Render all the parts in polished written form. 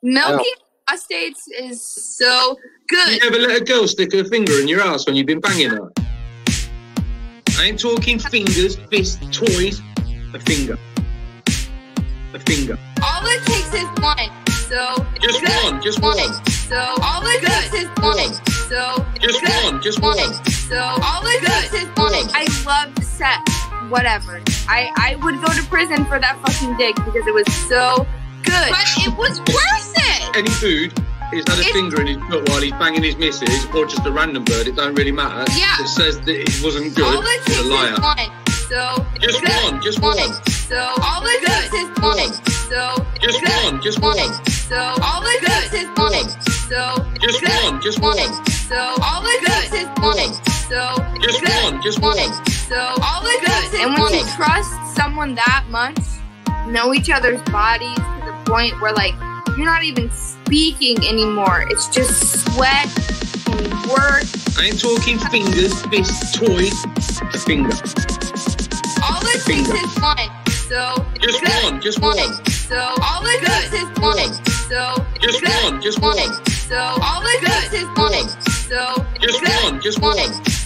Milking astates is so good. You never let a girl stick her finger in your ass when you've been banging her. I ain't talking fingers, fists, toys. A finger. A finger. All it takes is one. So just good. One. Just one. So all it takes is one. So just good. One. Just one. So all it takes is one. I loved sex. Whatever. I would go to prison for that fucking dick because it was so good. But it was worth it. Any food, he's had a finger in his butt while he's banging his missus, or just a random bird, it don't really matter. Yeah. It says that it wasn't good. All it takes is one. So just good. One. Just one. So all it takes is one. So just good. One. Just one. So all it takes is one. So just good. One. Just one. So all it takes is one. So just one. Just one. So all it takes is one. And when you trust someone that much, know each other's bodies to the point where, like, you're not even speaking anymore. It's just sweat and work. I ain't talking fingers, fists, toys. A finger. All it takes is one. So just one. Just one. So all it takes is one. So just one. Just one. So all it takes is one. So just one. Just one.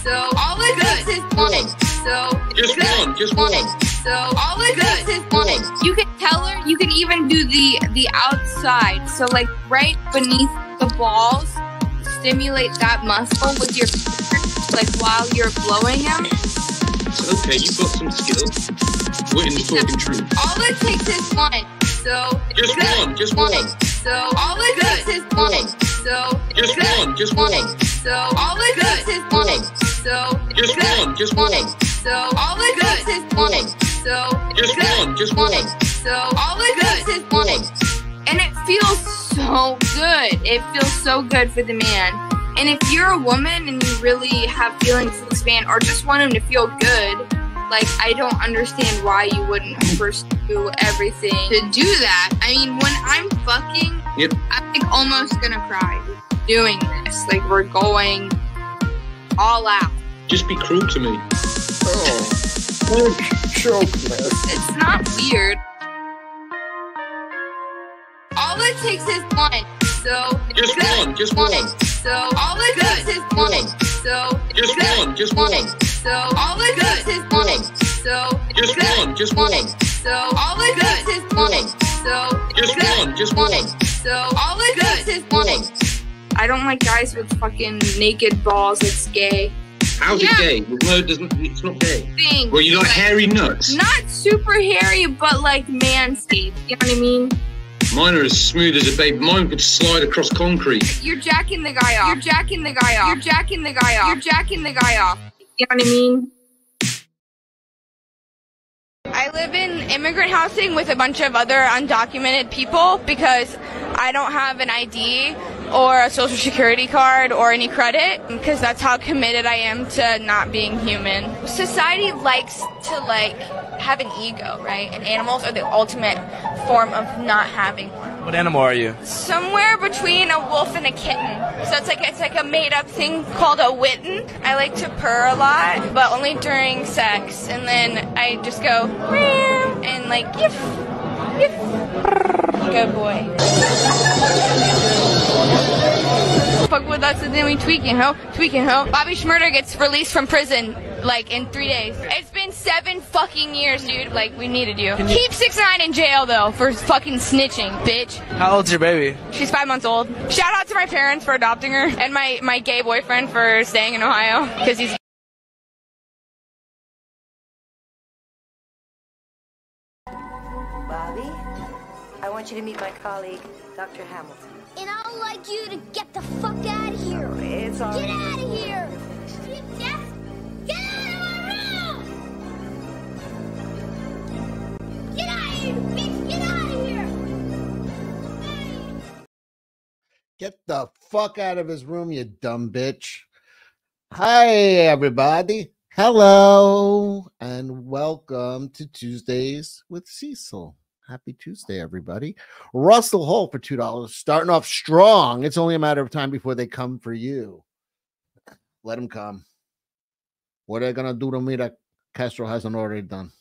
So all it takes is one. So just one, just one. So all it does is one. You can tell her. You can even do the outside. So like right beneath the balls, stimulate that muscle with your finger, like while you're blowing him. Okay, you've got some skills. We're in the talking truth. All it takes is one. So just one, just one. So all it does is one. So just one, just one. So all it does is one. So just one, just one. So all it does is one. So just one, just one. So all it does is one. And it feels so good. It feels so good for the man. And if you're a woman and you really have feelings for this man or just want him to feel good, like, I don't understand why you wouldn't pursue everything to do that. I mean, when I'm fucking, I'm like almost gonna cry doing this. Like, we're going all out. Just be cruel to me. Oh, it's not weird. All it takes is one. So just one, just one. So all it takes is one. So just one, just one. So all it takes is one. So just one, just one. So all it takes is one. So just one, just one. So all it takes is one. I don't like guys with fucking naked balls. It's gay. How's it gay? The word doesn't, it's not gay. Well, you got hairy nuts. Not super hairy, but like manscaped. You know what I mean? Mine are as smooth as a babe. Mine could slide across concrete. You're jacking the guy off. You're jacking the guy off. You're jacking the guy off. You're jacking the guy off. You know what I mean? I live in immigrant housing with a bunch of other undocumented people because I don't have an ID or a social security card or any credit because that's how committed I am to not being human. Society likes to have an ego, right? And animals are the ultimate form of not having one. What animal are you? Somewhere between a wolf and a kitten. So it's like a made-up thing called a witten. I like to purr a lot, but only during sex. And then I just go, meow, and like, yiff, yiff. Good boy. Fuck with us and then we tweaking, ho? Tweaking, ho? Bobby Schmurder gets released from prison, like, in 3 days. It's been 7 fucking years, dude. Like, we needed you. Keep 6ix9ine in jail, though, for fucking snitching, bitch. How old's your baby? She's 5 months old. Shout out to my parents for adopting her and my gay boyfriend for staying in Ohio, because he's... Bobby, I want you to meet my colleague, Dr. Hamilton. And I would like you to get the fuck out of here. No, it's all right. Get out of here. Get out of my room. Get out of here, bitch. Get out of here. Get the fuck out of his room, you dumb bitch. Hi, everybody. Hello. And welcome to Tuesdays with Cecil. Happy Tuesday, everybody. Russell Holt for $2. Starting off strong. It's only a matter of time before they come for you. Let them come. What are they going to do to me that Castro hasn't already done?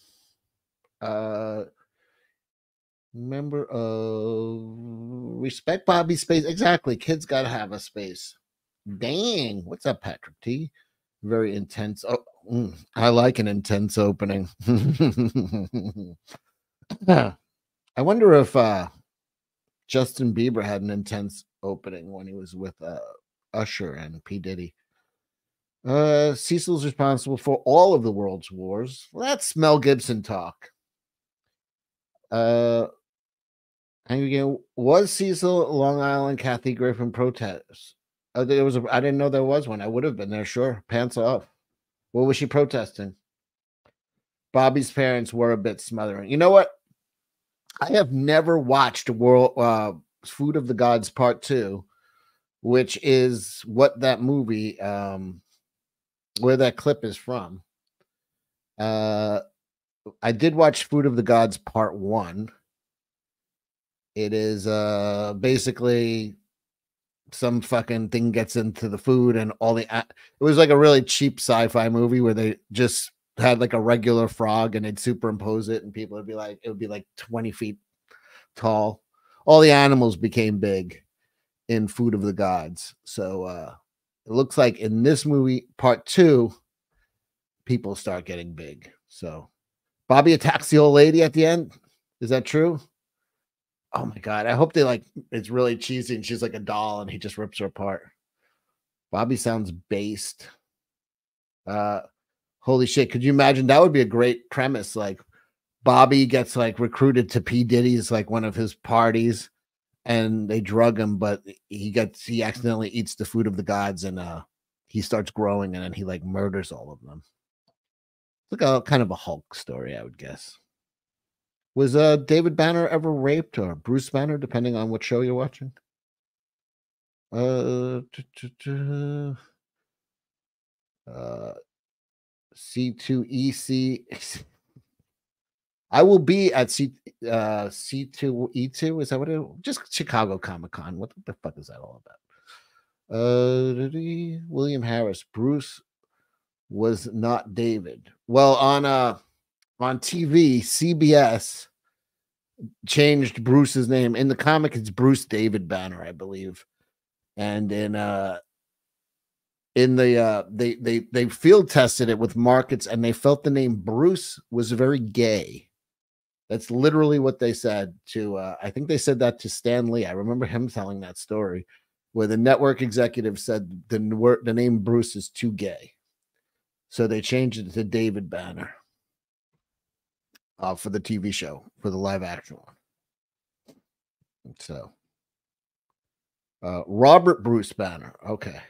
Member of Respect Bobby's space. Exactly. Kids got to have a space. Dang. What's up, Patrick T? Very intense. Oh, I like an intense opening. I wonder if Justin Bieber had an intense opening when he was with Usher and P. Diddy. Cecil's responsible for all of the world's wars. Well, that's Mel Gibson talk. And again, was Cecil Long Island Kathy Griffin protest? There was I didn't know there was one. I would have been there, sure. Pants off. What was she protesting? Bobby's parents were a bit smothering. You know what? I have never watched World Food of the Gods Part 2, which is what that movie, where that clip is from. I did watch Food of the Gods Part 1. It is basically some fucking thing gets into the food and all the... It was like a really cheap sci-fi movie where they just had like a regular frog and they'd superimpose it and people would be like... It would be like 20 feet tall. All the animals became big in Food of the Gods. So it looks like in this movie, Part 2, people start getting big. So... Bobby attacks the old lady at the end. Is that true? Oh my God. I hope they like, it's really cheesy and she's like a doll and he just rips her apart. Bobby sounds based. Holy shit. Could you imagine? That would be a great premise. Like Bobby gets like recruited to P. Diddy's, like one of his parties, and they drug him, but he accidentally eats the food of the gods and he starts growing and then he like murders all of them. Like kind of a Hulk story, I would guess. Was David Banner ever raped, or Bruce Banner, depending on what show you're watching? C2EC. I will be at C2E2. Is that what it is? Just Chicago Comic-Con. What the fuck is that all about? William Harris, Bruce was not David. Well, on TV, CBS changed Bruce's name. In the comic, it's Bruce David Banner, I believe. And in the they field tested it with markets, and they felt the name Bruce was very gay. That's literally what they said to. I think they said that to Stan Lee. I remember him telling that story, where the network executive said the name Bruce is too gay. So they changed it to David Banner for the TV show, for the live action one. So Robert Bruce Banner. Okay.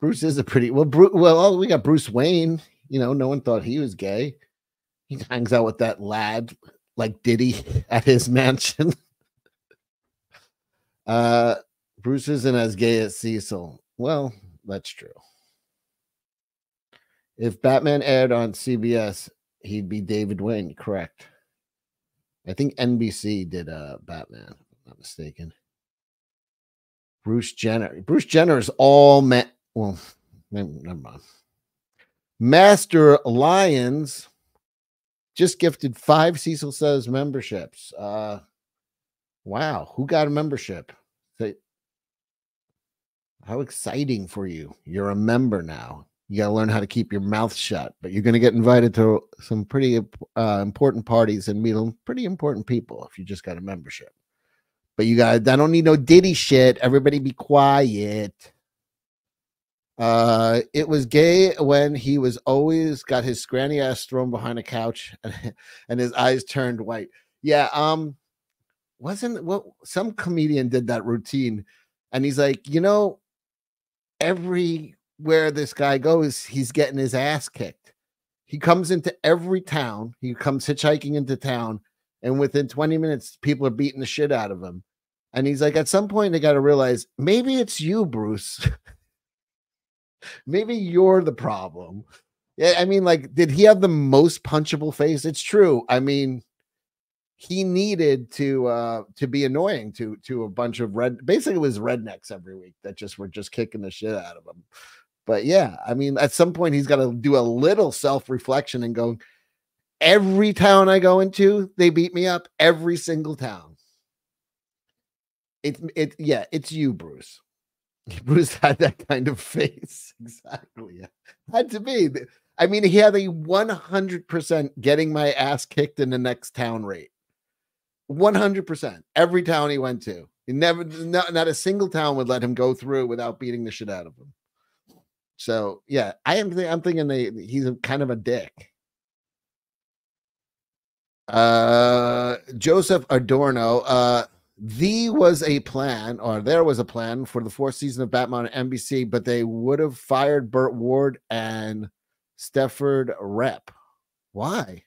Bruce is a pretty... Well, we got Bruce Wayne. You know, no one thought he was gay. He hangs out with that lad like Diddy at his mansion. Bruce isn't as gay as Cecil. Well, that's true. If Batman aired on CBS, he'd be David Wayne, correct? I think NBC did Batman, if I'm not mistaken. Bruce Jenner. Bruce Jenner is all man. Well, never mind. Master Lions just gifted 5 Cecil Says memberships. Wow, who got a membership? How exciting for you. You're a member now. You got to learn how to keep your mouth shut, but you're going to get invited to some pretty important parties and meet pretty important people if you just got a membership. But you guys, I don't need no Diddy shit. Everybody be quiet. It was gay when he was always got his scrawny ass thrown behind a couch and his eyes turned white. Yeah. Some comedian did that routine and he's like, you know, everywhere this guy goes, he's getting his ass kicked. He comes into every town. He comes hitchhiking into town, and within 20 minutes, people are beating the shit out of him. And he's like, at some point, they got to realize, maybe it's you, Bruce. Maybe you're the problem. Yeah, I mean, like, did he have the most punchable face? It's true. I mean, he needed to be annoying to a bunch of basically it was rednecks every week that were just kicking the shit out of him. But yeah, I mean, at some point he's got to do a little self-reflection and go, every town I go into, they beat me up, every single town. It's you, Bruce. Bruce had that kind of face. Exactly. Yeah. Had to be. I mean, he had a 100% getting my ass kicked in the next town rate. 100%. Every town he went to. He never, not a single town would let him go through without beating the shit out of him. So, yeah, I'm thinking he's kind of a dick. Joseph Adorno, there was a plan for the fourth season of Batman on NBC, but they would have fired Burt Ward and Stafford Rep. Why?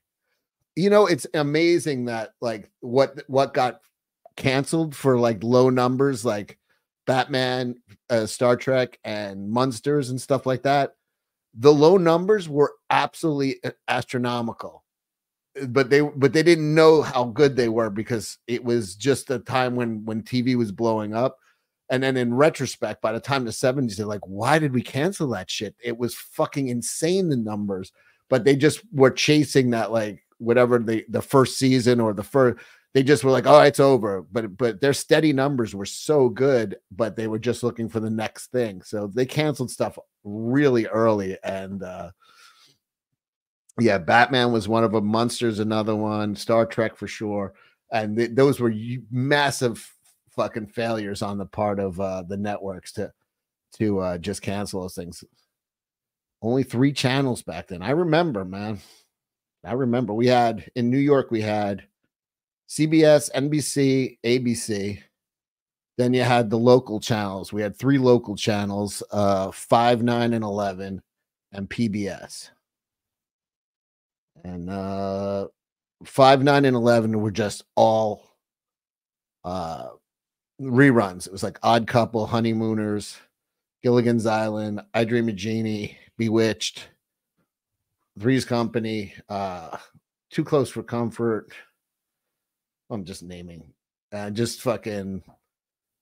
You know, it's amazing that like what got canceled for like low numbers, like Batman, Star Trek, and Munsters and stuff like that. The low numbers were absolutely astronomical, but they didn't know how good they were because it was just a time when TV was blowing up. And then in retrospect, by the time the 70s, they're like, why did we cancel that shit? It was fucking insane, the numbers, but they just were chasing that, like whatever the first season or the first, they just were like, oh, it's over. But their steady numbers were so good, but they were just looking for the next thing. So they canceled stuff really early. And, yeah, Batman was one of them. Munsters, another one. Star Trek for sure. And those were massive fucking failures on the part of the networks to just cancel those things. Only 3 channels back then. I remember, man. I remember we had, in New York, we had CBS, NBC, ABC. Then you had the local channels. We had 3 local channels, 5, 9, and 11, and PBS. And 5, 9, and 11 were just all reruns. It was like Odd Couple, Honeymooners, Gilligan's Island, I Dream of Jeannie, Bewitched, Three's Company, Too Close for Comfort. I'm just naming. Just fucking,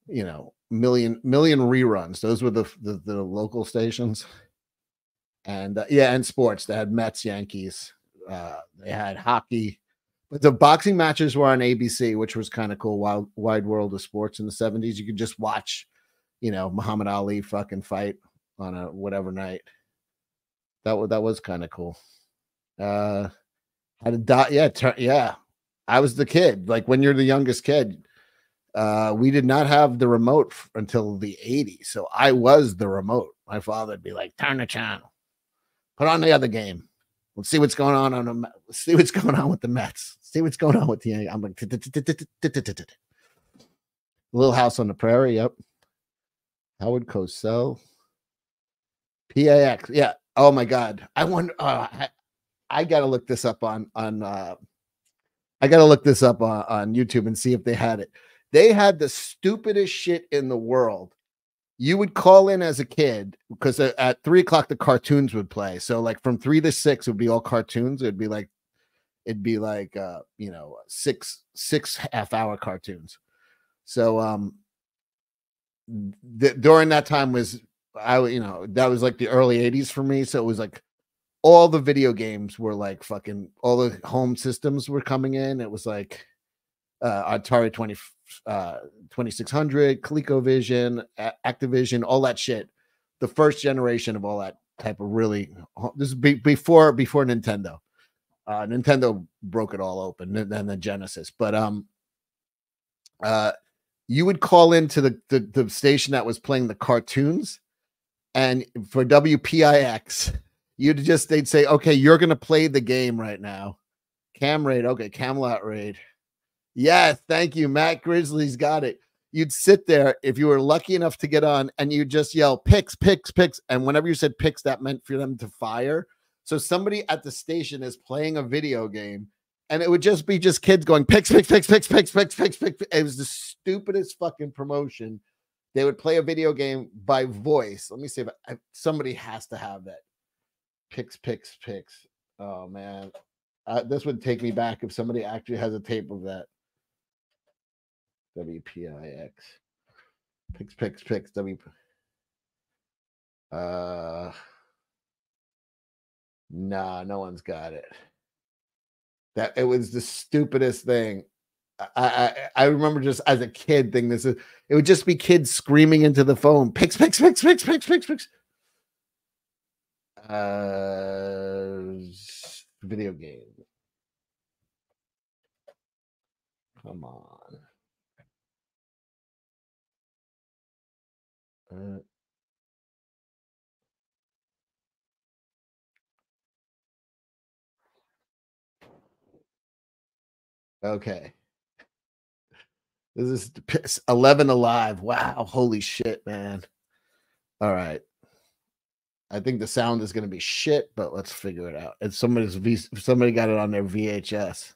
you know, million reruns. Those were the local stations. And yeah, and sports. They had Mets, Yankees. They had hockey, but the boxing matches were on ABC, which was kind of cool. Wide world of sports in the 70s. You could just watch, you know, Muhammad Ali fucking fight on a whatever night. That was kind of cool. I was the kid. Like when you're the youngest kid, we did not have the remote until the 80s. So I was the remote. My father'd be like, turn the channel, put on the other game. Let's see what's going on see what's going on with the Mets. See what's going on with the. I'm like Little House on the Prairie. Yep. Howard Cosell. PAX. Yeah. Oh my God. I wonder. I gotta look this up on YouTube and see if they had it. They had the stupidest shit in the world. You would call in as a kid because at 3 o'clock, the cartoons would play. So like from 3 to 6 would be all cartoons. It'd be like, you know, six half-hour cartoons. So during that time that was like the early 80s for me. So it was like all the video games were like fucking, all the home systems were coming in. It was like Atari 2600, ColecoVision, Activision, all that shit. The first generation of all that type of really. This is before Nintendo. Nintendo broke it all open, and then the Genesis. But you would call into the station that was playing the cartoons, and for WPIX, they'd say, okay, you're gonna play the game right now. Cam Raid, okay, Camelot Raid. Yes, thank you. Matt Grizzly's got it. You'd sit there if you were lucky enough to get on, and you just yell picks, picks, picks. And whenever you said picks, that meant for them to fire. So somebody at the station is playing a video game, and it would just be kids going picks, picks, picks, picks, picks, picks, picks, picks. It was the stupidest fucking promotion. They would play a video game by voice. Let me see if somebody has to have that. Picks, picks, picks. Oh man, this would take me back if somebody actually has a tape of that. WPIX. Picks, picks, picks. No one's got it. It was the stupidest thing. I remember just as a kid thinking this is, it would just be kids screaming into the phone, picks, picks, picks, picks, picks, picks, picks. Video game. Come on. Okay. This is 11 Alive. Wow. Holy shit, man. All right. I think the sound is going to be shit, but let's figure it out. And somebody got it on their VHS.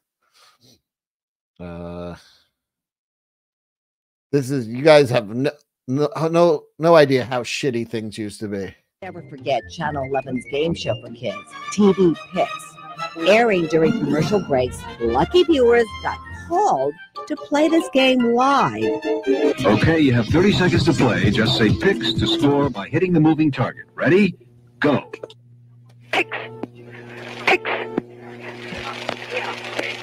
This is, you guys have no idea how shitty things used to be. Never forget Channel 11's game show for kids, TV Picks. Airing during commercial breaks, lucky viewers got called to play this game live. Okay, you have 30 seconds to play. Just say picks to score by hitting the moving target. Ready? Go. Picks. Picks.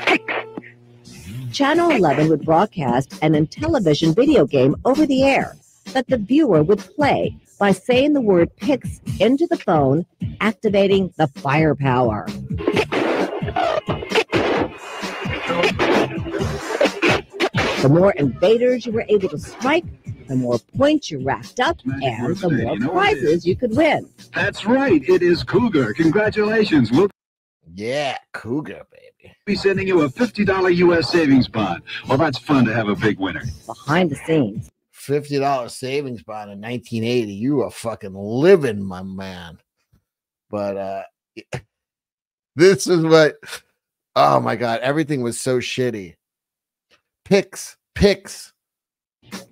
Picks. Channel 11 would broadcast an Intellivision video game over the air that the viewer would play by saying the word picks into the phone, activating the firepower. The more invaders you were able to strike, the more points you racked up, and the more prizes you could win. That's right. It is Cougar. Congratulations. Look. Yeah, Cougar, baby. We'll be sending you a $50 U.S. savings bond. Well, that's fun to have a big winner. Behind the scenes. $50 savings bond in 1980. You are fucking living, my man. But this is what... Oh, my God. Everything was so shitty. Picks, picks.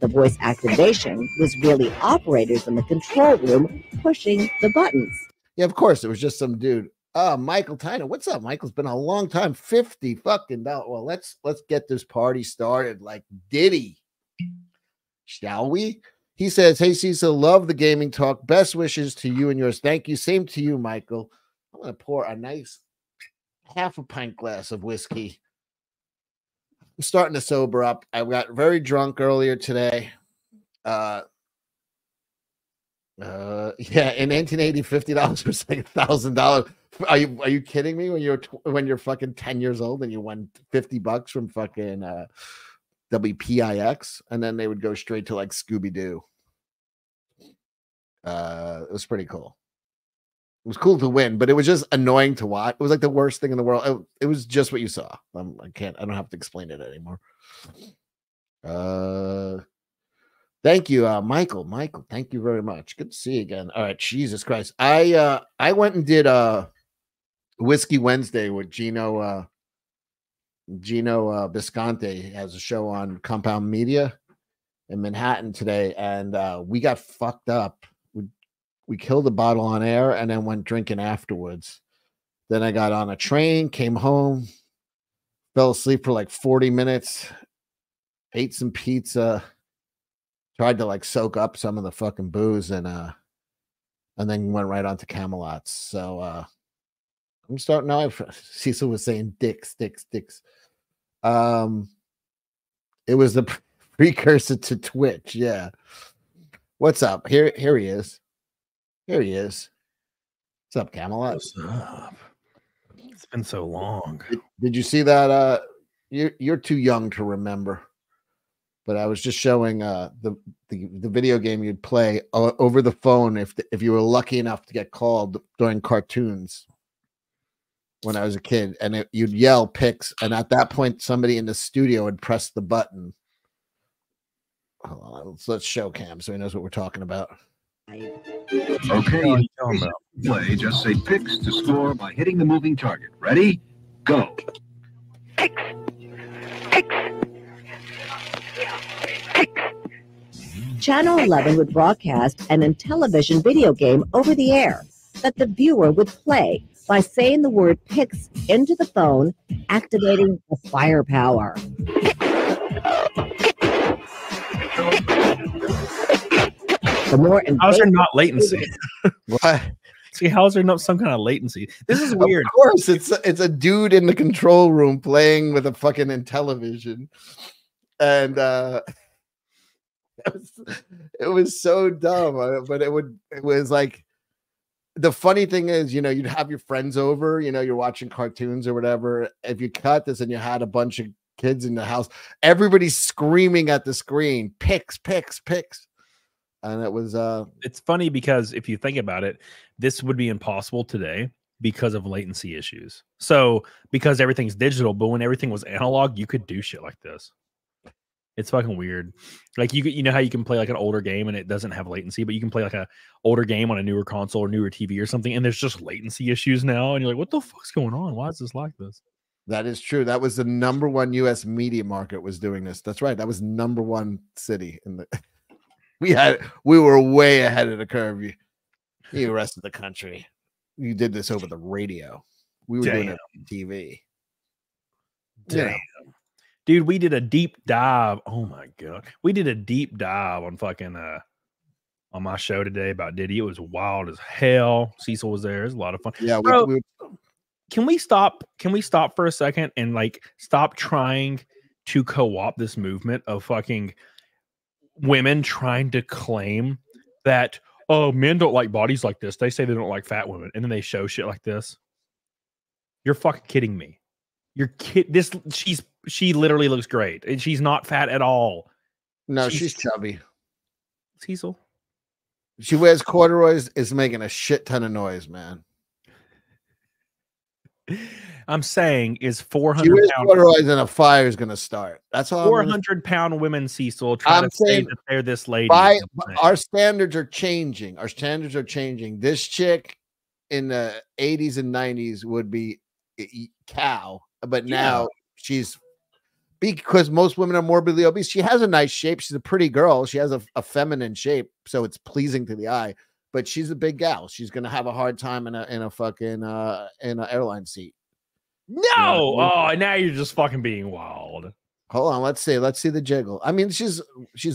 The voice activation was really operators in the control room pushing the buttons. Yeah, of course. It was just some dude. Michael Tyner. What's up, Michael? It's been a long time. $50 fucking dollars. Well, let's get this party started like Diddy. Shall we? He says, hey, Cecil, love the gaming talk. Best wishes to you and yours. Thank you. Same to you, Michael. I'm going to pour a nice half a pint glass of whiskey. I'm starting to sober up. I got very drunk earlier today. Yeah, in 1980, $50 was like $1,000. Are you kidding me? When you're fucking 10 years old and you won $50 from fucking WPIX, and then they would go straight to like Scooby Doo. It was pretty cool. It was cool to win, but it was just annoying to watch. It was like the worst thing in the world. It was just what you saw. I don't have to explain it anymore. Thank you, Michael. Michael, thank you very much. Good to see you again. All right, Jesus Christ. I went and did Whiskey Wednesday with Gino. Gino Visconti has a show on Compound Media in Manhattan today, and we got fucked up. We killed the bottle on air and then went drinking afterwards. Then I got on a train, came home, fell asleep for like 40 minutes, ate some pizza, tried to like soak up some of the fucking booze, and then went right on to Camelot's. So I'm starting now. Cecil was saying dicks, dicks, dicks. It was the precursor to Twitch. Yeah. What's up? Here he is. Here he is. What's up, Camelot? What's up? It's been so long. Did you see that? You're too young to remember, but I was just showing the video game you'd play over the phone if you were lucky enough to get called during cartoons when I was a kid, and you'd yell picks, and at that point somebody in the studio would press the button. Hold on, let's show Cam so he knows what we're talking about. Okay, play. Just say picks to score by hitting the moving target. Ready? Go. Picks. Picks. Picks. Channel 11 would broadcast an Intellivision video game over the air that the viewer would play by saying the word picks into the phone, activating the firepower. The more invaders, those are not latency. What? See, how is there not some kind of latency? This is weird. Of course, it's a dude in the control room playing with a fucking Intellivision, and it was so dumb. But it was like, the funny thing is, you know, you'd have your friends over, you know, you're watching cartoons or whatever. If you cut this and you had a bunch of kids in the house, everybody's screaming at the screen, picks, picks, picks. And it was, it's funny because if you think about it, this would be impossible today because of latency issues. So because everything's digital, but when everything was analog, you could do shit like this. It's fucking weird. Like you know how you can play like an older game and it doesn't have latency, but you can play like an older game on a newer console or newer TV or something, and there's just latency issues now. And you're like, what the fuck's going on? Why is this like this? That is true. That was the number one U.S. media market was doing this. That's right. That was number one city in the. We were way ahead of the curve. You rest of the country, you did this over the radio. We were doing it on TV. Damn. You know. Dude, we did a deep dive. Oh my god, we did a deep dive on fucking on my show today about Diddy. It was wild as hell. Cecil was there. It was a lot of fun. Yeah, bro, can we stop? Can we stop for a second and like stop trying to co-opt this movement of fucking women trying to claim that, oh, men don't like bodies like this. They say they don't like fat women, and then they show shit like this. You're fucking kidding me. You're kidding. This she literally looks great, and she's not fat at all. No, she's chubby. Cecil. She wears corduroys. Is making a shit ton of noise, man. I'm saying is 400 pound corduroys and a fire is going to start. That's all. 400 pound women, Cecil, trying to say that they're this lady. Our standards are changing. Our standards are changing. This chick in the 80s and 90s would be cow, but now she's, because most women are morbidly obese. She has a nice shape. She's a pretty girl. She has a feminine shape, so it's pleasing to the eye. But she's a big gal. She's gonna have a hard time in a fucking in an airline seat. No, you know what I mean? Oh, now you're just fucking being wild. Hold on, let's see the jiggle. I mean, she's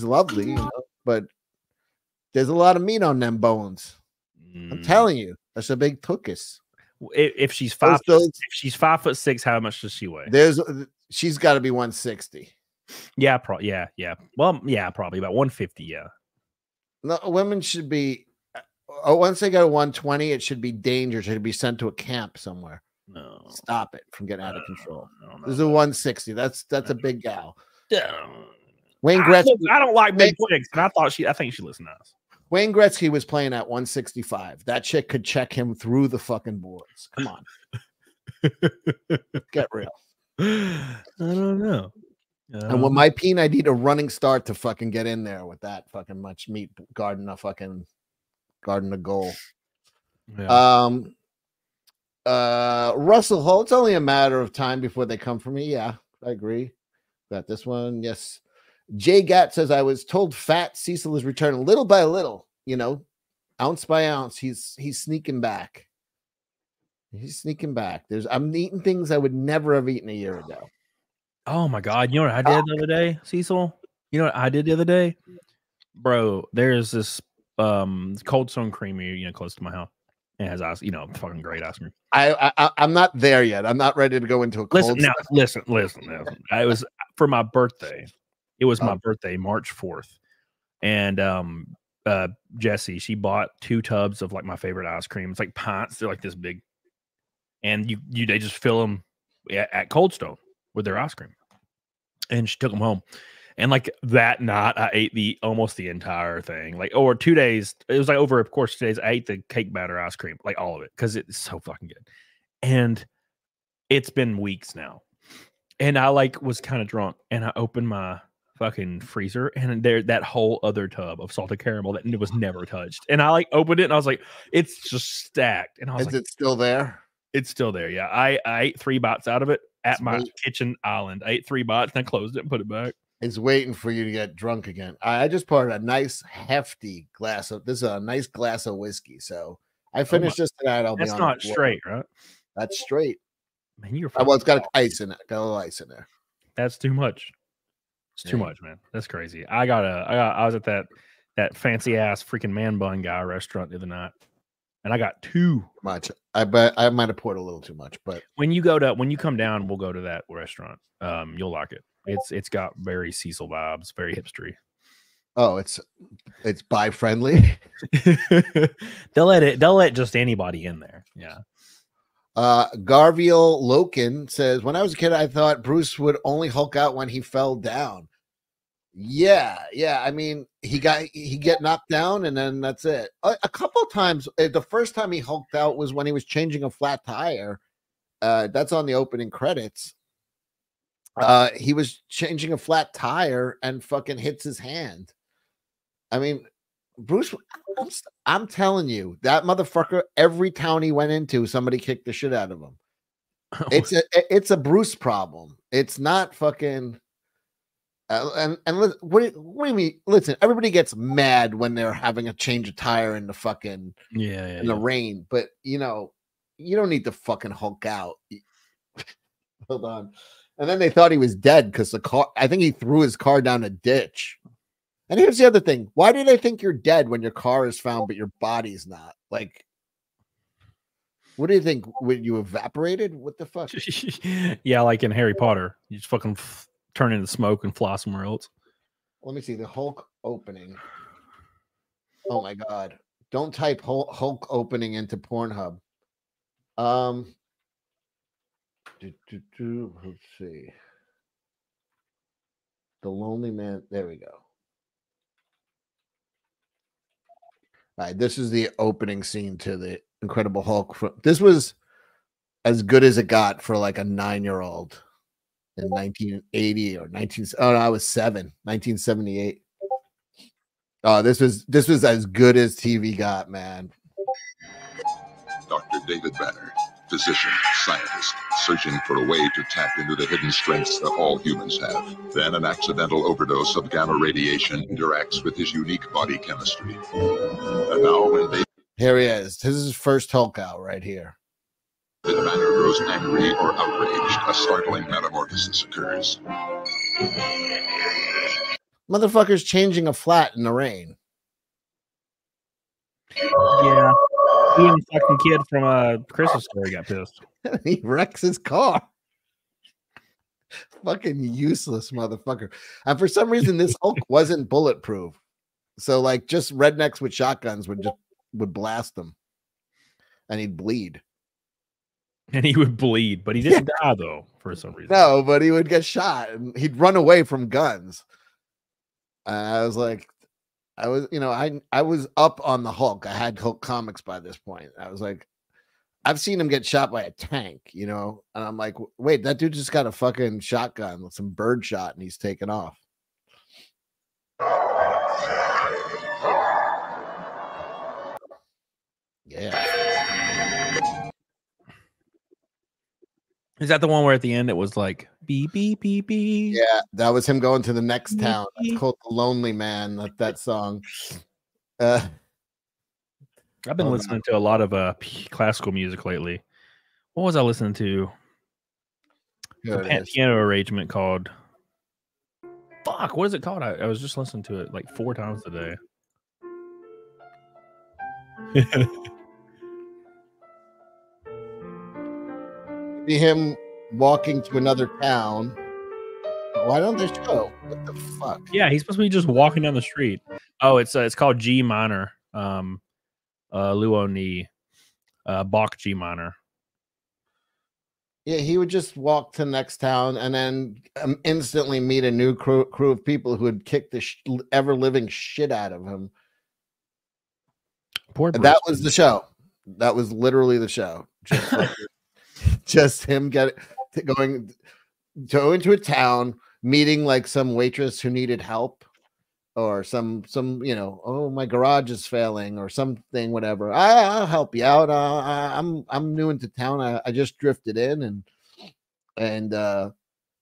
lovely, you know, but there's a lot of meat on them bones. I'm telling you, that's a big tuchus. If she's 5'6", how much does she weigh? She's got to be 160. Yeah, yeah. Well, yeah, probably about 150. Yeah. No, women should be. Oh, once they go to 120, it should be dangerous. It should be sent to a camp somewhere. No, stop it from getting out of control. No. This is a 160. That's a big gal. Wayne Gretzky. I don't like big wigs, and I think she looks nice. Wayne Gretzky was playing at 165. That chick could check him through the fucking boards. Come on, get real. I don't know. And with my peen, I need a running start to fucking get in there with that fucking much meat guarding a fucking. Garden of goal. Yeah. Russell Hull, it's only a matter of time before they come for me. Yeah, I agree. Got this one. Yes. Jay Gatt says, I was told fat Cecil is returning little by little, you know, ounce by ounce. He's sneaking back. He's sneaking back. I'm eating things I would never have eaten a year ago. Oh my god. You know what I did the other day, Cecil? You know what I did the other day? Bro, there's this Cold Stone Creamery, you know, close to my house. It has ice, you know, fucking great ice cream. I'm not there yet. I'm not ready to go into a cold. Listen. It was for my birthday. It was my birthday, March 4th, and Jessie, she bought 2 tubs of like my favorite ice cream. It's like pints. They're like this big, and they just fill them at Cold Stone with their ice cream, and she took them home. And like that night, I ate almost the entire thing. Like, over 2 days, it was like over, of course, 2 days. I ate the cake batter ice cream, like all of it, because it's so fucking good. And it's been weeks now. And I like was kind of drunk, and I opened my fucking freezer, and there that whole other tub of salted caramel that was never touched. And I like opened it, and I was like, it's just stacked. And I was like, is it still there? It's still there. Yeah, I ate 3 bites out of it at my kitchen island. I ate 3 bites, and I closed it and put it back. It's waiting for you to get drunk again. I just poured a nice hefty glass of whiskey. So I finished this tonight. I'll be honest. That's not straight, right? That's straight. Man, it's got ice in it. Got a little ice in there. That's too much. It's too much, man. That's crazy. I was at that fancy ass freaking man bun guy restaurant the other night. and I got too much. I bet I might have poured a little too much, but when you come down, we'll go to that restaurant. You'll like it. It's got very Cecil vibes, very hipstery. Oh, it's bi friendly. They'll let just anybody in there. Yeah. Garviel Loken says, when I was a kid, I thought Bruce would only Hulk out when he fell down. Yeah. I mean, he got knocked down, and then that's it. A couple of times. The first time he hulked out was when he was changing a flat tire. That's on the opening credits. He was changing a flat tire and fucking hits his hand. I mean, Bruce, I'm telling you, that motherfucker, every town he went into, somebody kicked the shit out of him. It's a Bruce problem. It's not fucking. And what do you mean? Listen, everybody gets mad when they're having a change of tire in the fucking in the rain, but you don't need to fucking Hulk out. Hold on. And then they thought he was dead because the car, I think he threw his car down a ditch. And here's the other thing. Why do they think you're dead when your car is found, but your body's not? Like, what do you think? When you evaporated? What the fuck? Yeah, like in Harry Potter. You just fucking turn into smoke and fly somewhere else. Let me see. The Hulk opening. Oh, my God. Don't type Hulk opening into Pornhub. Let's see. The Lonely Man. There we go. All right, this is the opening scene to the Incredible Hulk. This was as good as it got for like a 9-year-old in 1980 or 19. Oh, no, I was 7. 1978. Oh, this was as good as TV got, man. Dr. David Banner. Physician, scientist, searching for a way to tap into the hidden strengths that all humans have. Then an accidental overdose of gamma radiation interacts with his unique body chemistry. And now when they... Here he is. This is his first Hulk out right here. The Banner grows angry or outraged. A startling metamorphosis occurs. Motherfucker's changing a flat in the rain. Yeah. He and the fucking kid from a Christmas Story got pissed. He wrecks his car. Fucking useless motherfucker. And for some reason, this Hulk wasn't bulletproof. So, like, just rednecks with shotguns would blast them, and he'd bleed. And he would bleed, but he didn't die though for some reason. No, but he would get shot, and he'd run away from guns. I was like. I was up on the Hulk. I had Hulk comics by this point. I was like, I've seen him get shot by a tank, and I'm like, wait, that dude just got a fucking shotgun with some bird shot and he's taken off. Yeah. Is that the one where at the end it was like, beep, beep, beep, beep. Yeah, that was him going to the next town. It's called The Lonely Man, that song. I've been listening to a lot of classical music lately. What was I listening to? A piano arrangement called... Fuck, what is it called? I was just listening to it like 4 times a day. Be him... walking to another town. Why don't they show? What the fuck? Yeah, he's supposed to be just walking down the street. Oh, it's called G minor. Luoni, Bach G minor. Yeah, he would just walk to the next town and then instantly meet a new crew of people who would kick the ever living shit out of him. Poor Bruce. That was the show. That was literally the show. Just like just him going into a town, meeting like some waitress who needed help, or some oh, my garage is failing or something, whatever. I'll help you out. I'm new into town. I just drifted in, and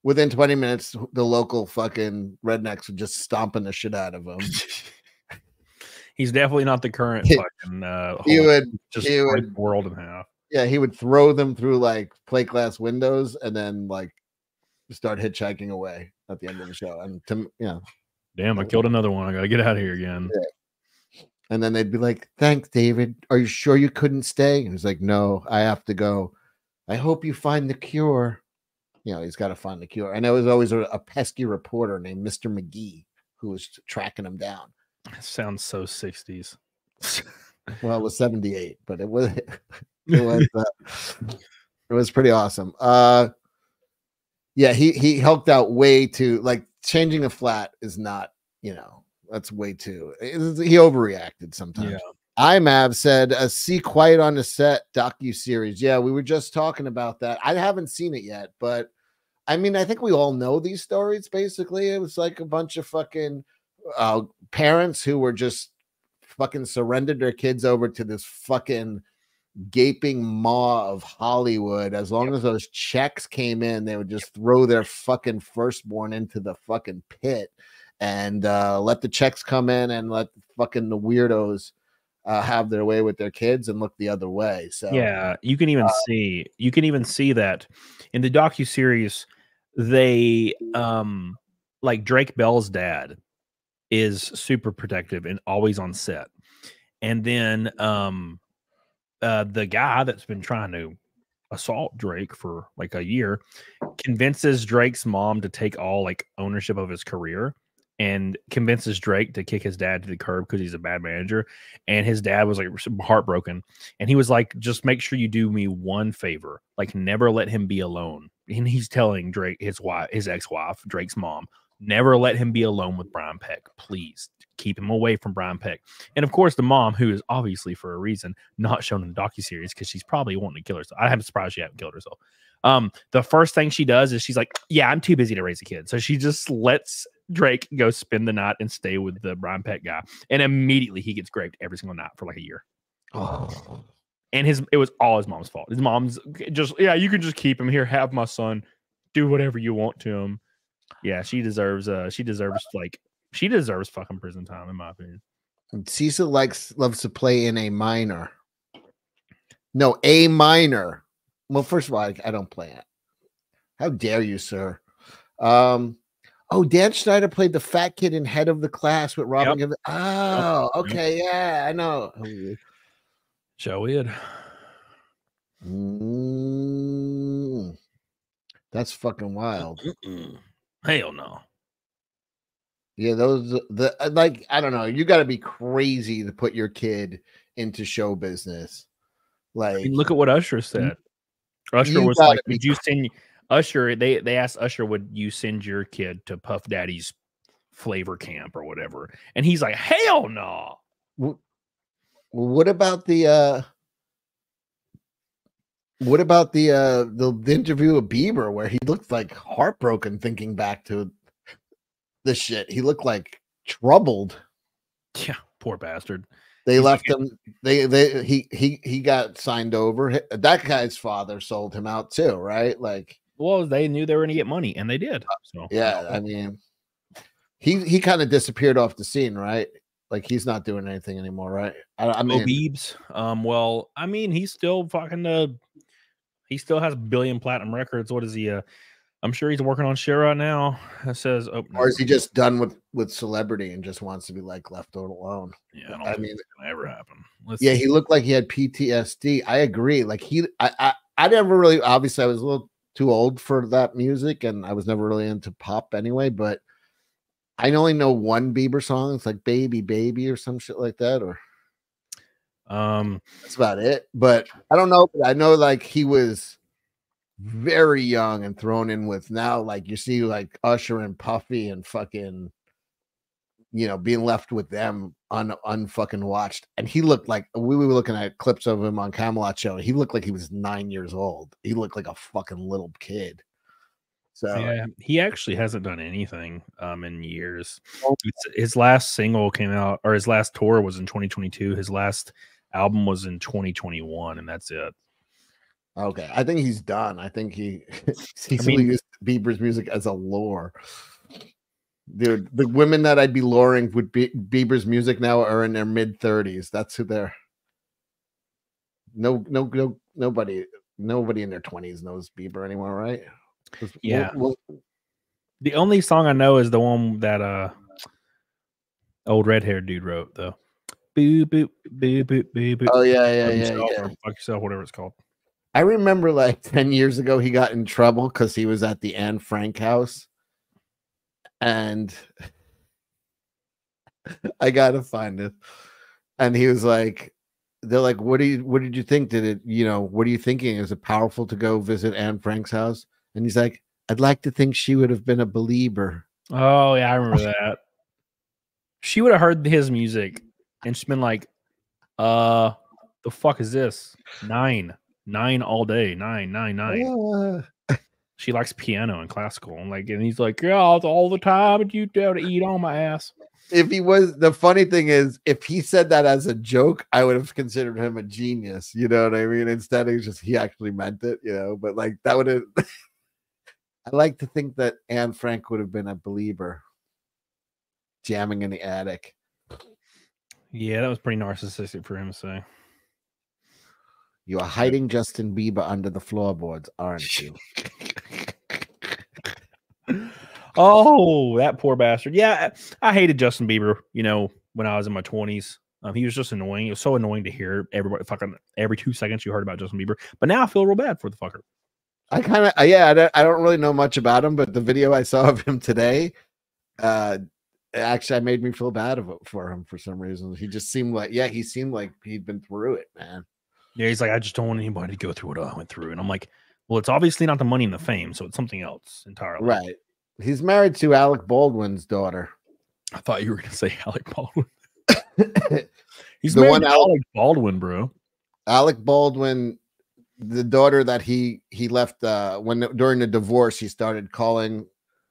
within 20 minutes, the local fucking rednecks were just stomping the shit out of him. He's definitely not the current fucking world in half. Yeah, he would throw them through like plate glass windows and then like start hitchhiking away at the end of the show. And damn, I killed another one. I gotta get out of here again. Yeah. And then they'd be like, thanks, David. Are you sure you couldn't stay? And he's like, no, I have to go. I hope you find the cure. You know, he's got to find the cure. And there was always a pesky reporter named Mr. McGee who was tracking him down. That sounds so 60s. Well, it was 78, but it was pretty awesome. Yeah, he helped out way too. Like, changing a flat is not, you know, that's way too. He overreacted sometimes. Yeah. IMAV said a See Quiet on the Set docuseries. Yeah, we were just talking about that. I haven't seen it yet, but I mean, I think we all know these stories. Basically, it was like a bunch of fucking parents who were just fucking surrendered their kids over to this fucking gaping maw of Hollywood. As long as those checks came in, they would just throw their fucking firstborn into the fucking pit and let the checks come in and let fucking the weirdos have their way with their kids and look the other way. So yeah, you can even see that in the docuseries. They like Drake Bell's dad is super protective and always on set, and then the guy that's been trying to assault Drake for like a year convinces Drake's mom to take all like ownership of his career and convinces Drake to kick his dad to the curb because he's a bad manager. And his dad was like heartbroken. And he was like, just make sure you do me one favor. Like, never let him be alone. And he's telling Drake, his ex-wife, Drake's mom, never let him be alone with Brian Peck. Please keep him away from Brian Peck. And of course, the mom, who is obviously for a reason not shown in the docuseries because she's probably wanting to kill herself. I'm surprised she hasn't killed herself. The first thing she does is she's like, yeah, I'm too busy to raise a kid. So she just lets Drake go spend the night and stay with the Brian Peck guy. And immediately he gets raped every single night for like a year. Oh. And it was all his mom's fault. His mom's just, yeah, you can just keep him here. Have my son. Do whatever you want to him. Yeah, she deserves fucking prison time, in my opinion. And Cecil loves to play in A minor. Well, first of all, I don't play it. How dare you, sir? Oh, Dan Schneider played the fat kid in Head of the Class with Robin. Yep. Oh, okay, yeah, I know. So weird. That's fucking wild. Hell no. Yeah, like, I don't know. You got to be crazy to put your kid into show business. Like, I mean, look at what Usher said. Usher was like, "Did you send Usher?" They asked Usher, "Would you send your kid to Puff Daddy's flavor camp or whatever?" And he's like, "Hell no." What about the? What about the interview with Bieber where he looked like heartbroken thinking back to the shit? He looked like troubled. Yeah, poor bastard. They left him. He got signed over. That guy's father sold him out too, right? Like, well, they knew they were going to get money, and they did. So. Yeah, I mean, he kind of disappeared off the scene, right? Like, he's not doing anything anymore, right? I mean, Biebs. Well, I mean, he's still fucking he still has a billion platinum records. What is he? I'm sure he's working on shit right now. That says, oh, or is he just done with celebrity and just wants to be like left alone? Yeah, I mean, never happen. Yeah, see. He looked like he had PTSD. I agree. Like, I never really. Obviously, I was a little too old for that music, and I was never really into pop anyway. But I only know one Bieber song. It's like "Baby, Baby" or some shit like that, or that's about it. But I don't know. But I know, like, he was very young and thrown in with now. Like, you see, like, Usher and Puffy and fucking, you know, being left with them unfucking watched. And he looked like, we were looking at clips of him on Camelot show. He looked like he was 9 years old. He looked like a fucking little kid. So yeah, he actually hasn't done anything in years. His last single came out, or his last tour was in 2022. His last album was in 2021, and that's it. Okay, I think he's done. I think he still used Bieber's music as a lure. Dude, the women that I'd be luring with Bieber's music now are in their mid-30s. That's who they're. Nobody in their 20s knows Bieber anymore, right? Yeah. The only song I know is the one that old red-haired dude wrote, though. Boo, boo, boo, boo, boo, boo. Oh, yeah. Or fuck yourself, whatever it's called. I remember like 10 years ago, he got in trouble because he was at the Anne Frank house. And I got to find it. And he was like, they're like, what did you think? Did it, you know, what are you thinking? Is it powerful to go visit Anne Frank's house? And he's like, I'd like to think she would have been a believer. Oh, yeah, I remember that. She would have heard his music and she's been like, the fuck is this? Nine all day. Nine. She likes piano and classical. And he's like, yeah, all the time. And you dare to eat on my ass. If he was, the funny thing is, if he said that as a joke, I would have considered him a genius. You know what I mean? Instead, it's just, he actually meant it, you know, but like that would have, I like to think that Anne Frank would have been a believer jamming in the attic. Yeah, that was pretty narcissistic for him to say. You are hiding Justin Bieber under the floorboards, aren't you? Oh, that poor bastard. Yeah, I hated Justin Bieber, you know, when I was in my 20s. He was just annoying. It was so annoying to hear everybody fucking every 2 seconds you heard about Justin Bieber. But now I feel real bad for the fucker. I kind of, yeah, I don't really know much about him, but the video I saw of him today, actually, I made me feel bad for him for some reason. He just seemed like, yeah, he seemed like he'd been through it, man. Yeah, he's like, I just don't want anybody to go through what I went through. And I'm like, well, it's obviously not the money and the fame, so it's something else entirely. Right. He's married to Alec Baldwin's daughter. I thought you were going to say Alec Baldwin. He's the one, Alec Baldwin, bro. Alec Baldwin, the daughter that he left during the divorce, he started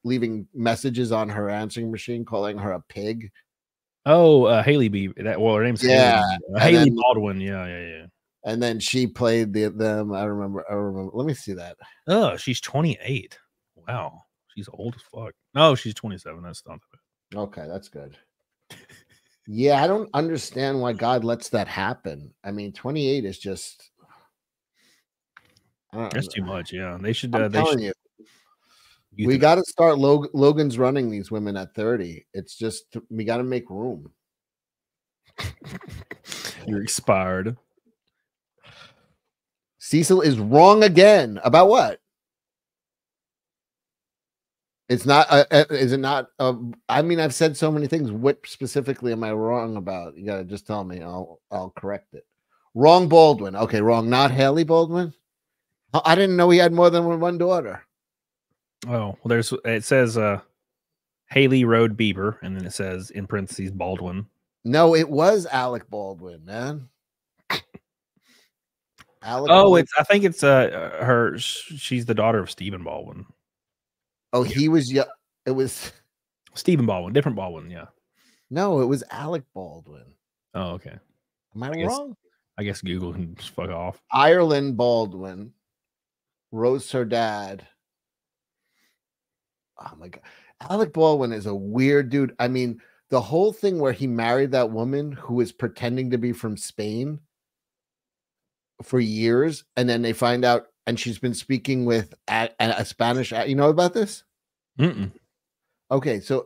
leaving messages on her answering machine, calling her a pig. Oh, Haley B. That, well, her name's Haley Baldwin. Yeah. And then she played them. I remember. Let me see that. Oh, she's 28. Wow. She's old as fuck. No, she's 27. That's not bad. Okay, that's good. Yeah, I don't understand why God lets that happen. I mean, 28 is just... That's too much, yeah. They should... I'm telling you. We got to start... Logan's running these women at 30. It's just... We got to make room. You're expired. Cecil is wrong again. About what? It's not... is it not... I mean, I've said so many things. What specifically am I wrong about? You got to just tell me. I'll correct it. Wrong Baldwin. Okay, wrong. Not Haley Baldwin? I didn't know he had more than one daughter. Oh, well, it says Haley Road Bieber, and then it says in parentheses Baldwin. No, it was Alec Baldwin, man. Alec Baldwin. It's I think it's her. She's the daughter of Stephen Baldwin. Oh, he was. Yeah, it was Stephen Baldwin, different Baldwin. Yeah. No, it was Alec Baldwin. Oh, okay. Am I wrong? I guess Google can just fuck off. Ireland Baldwin. Rose, her dad. Oh my God. Alec Baldwin is a weird dude. I mean, the whole thing where he married that woman who was pretending to be from Spain for years. And then they find out, and she's been speaking with a Spanish. You know about this? Mm-mm. Okay. So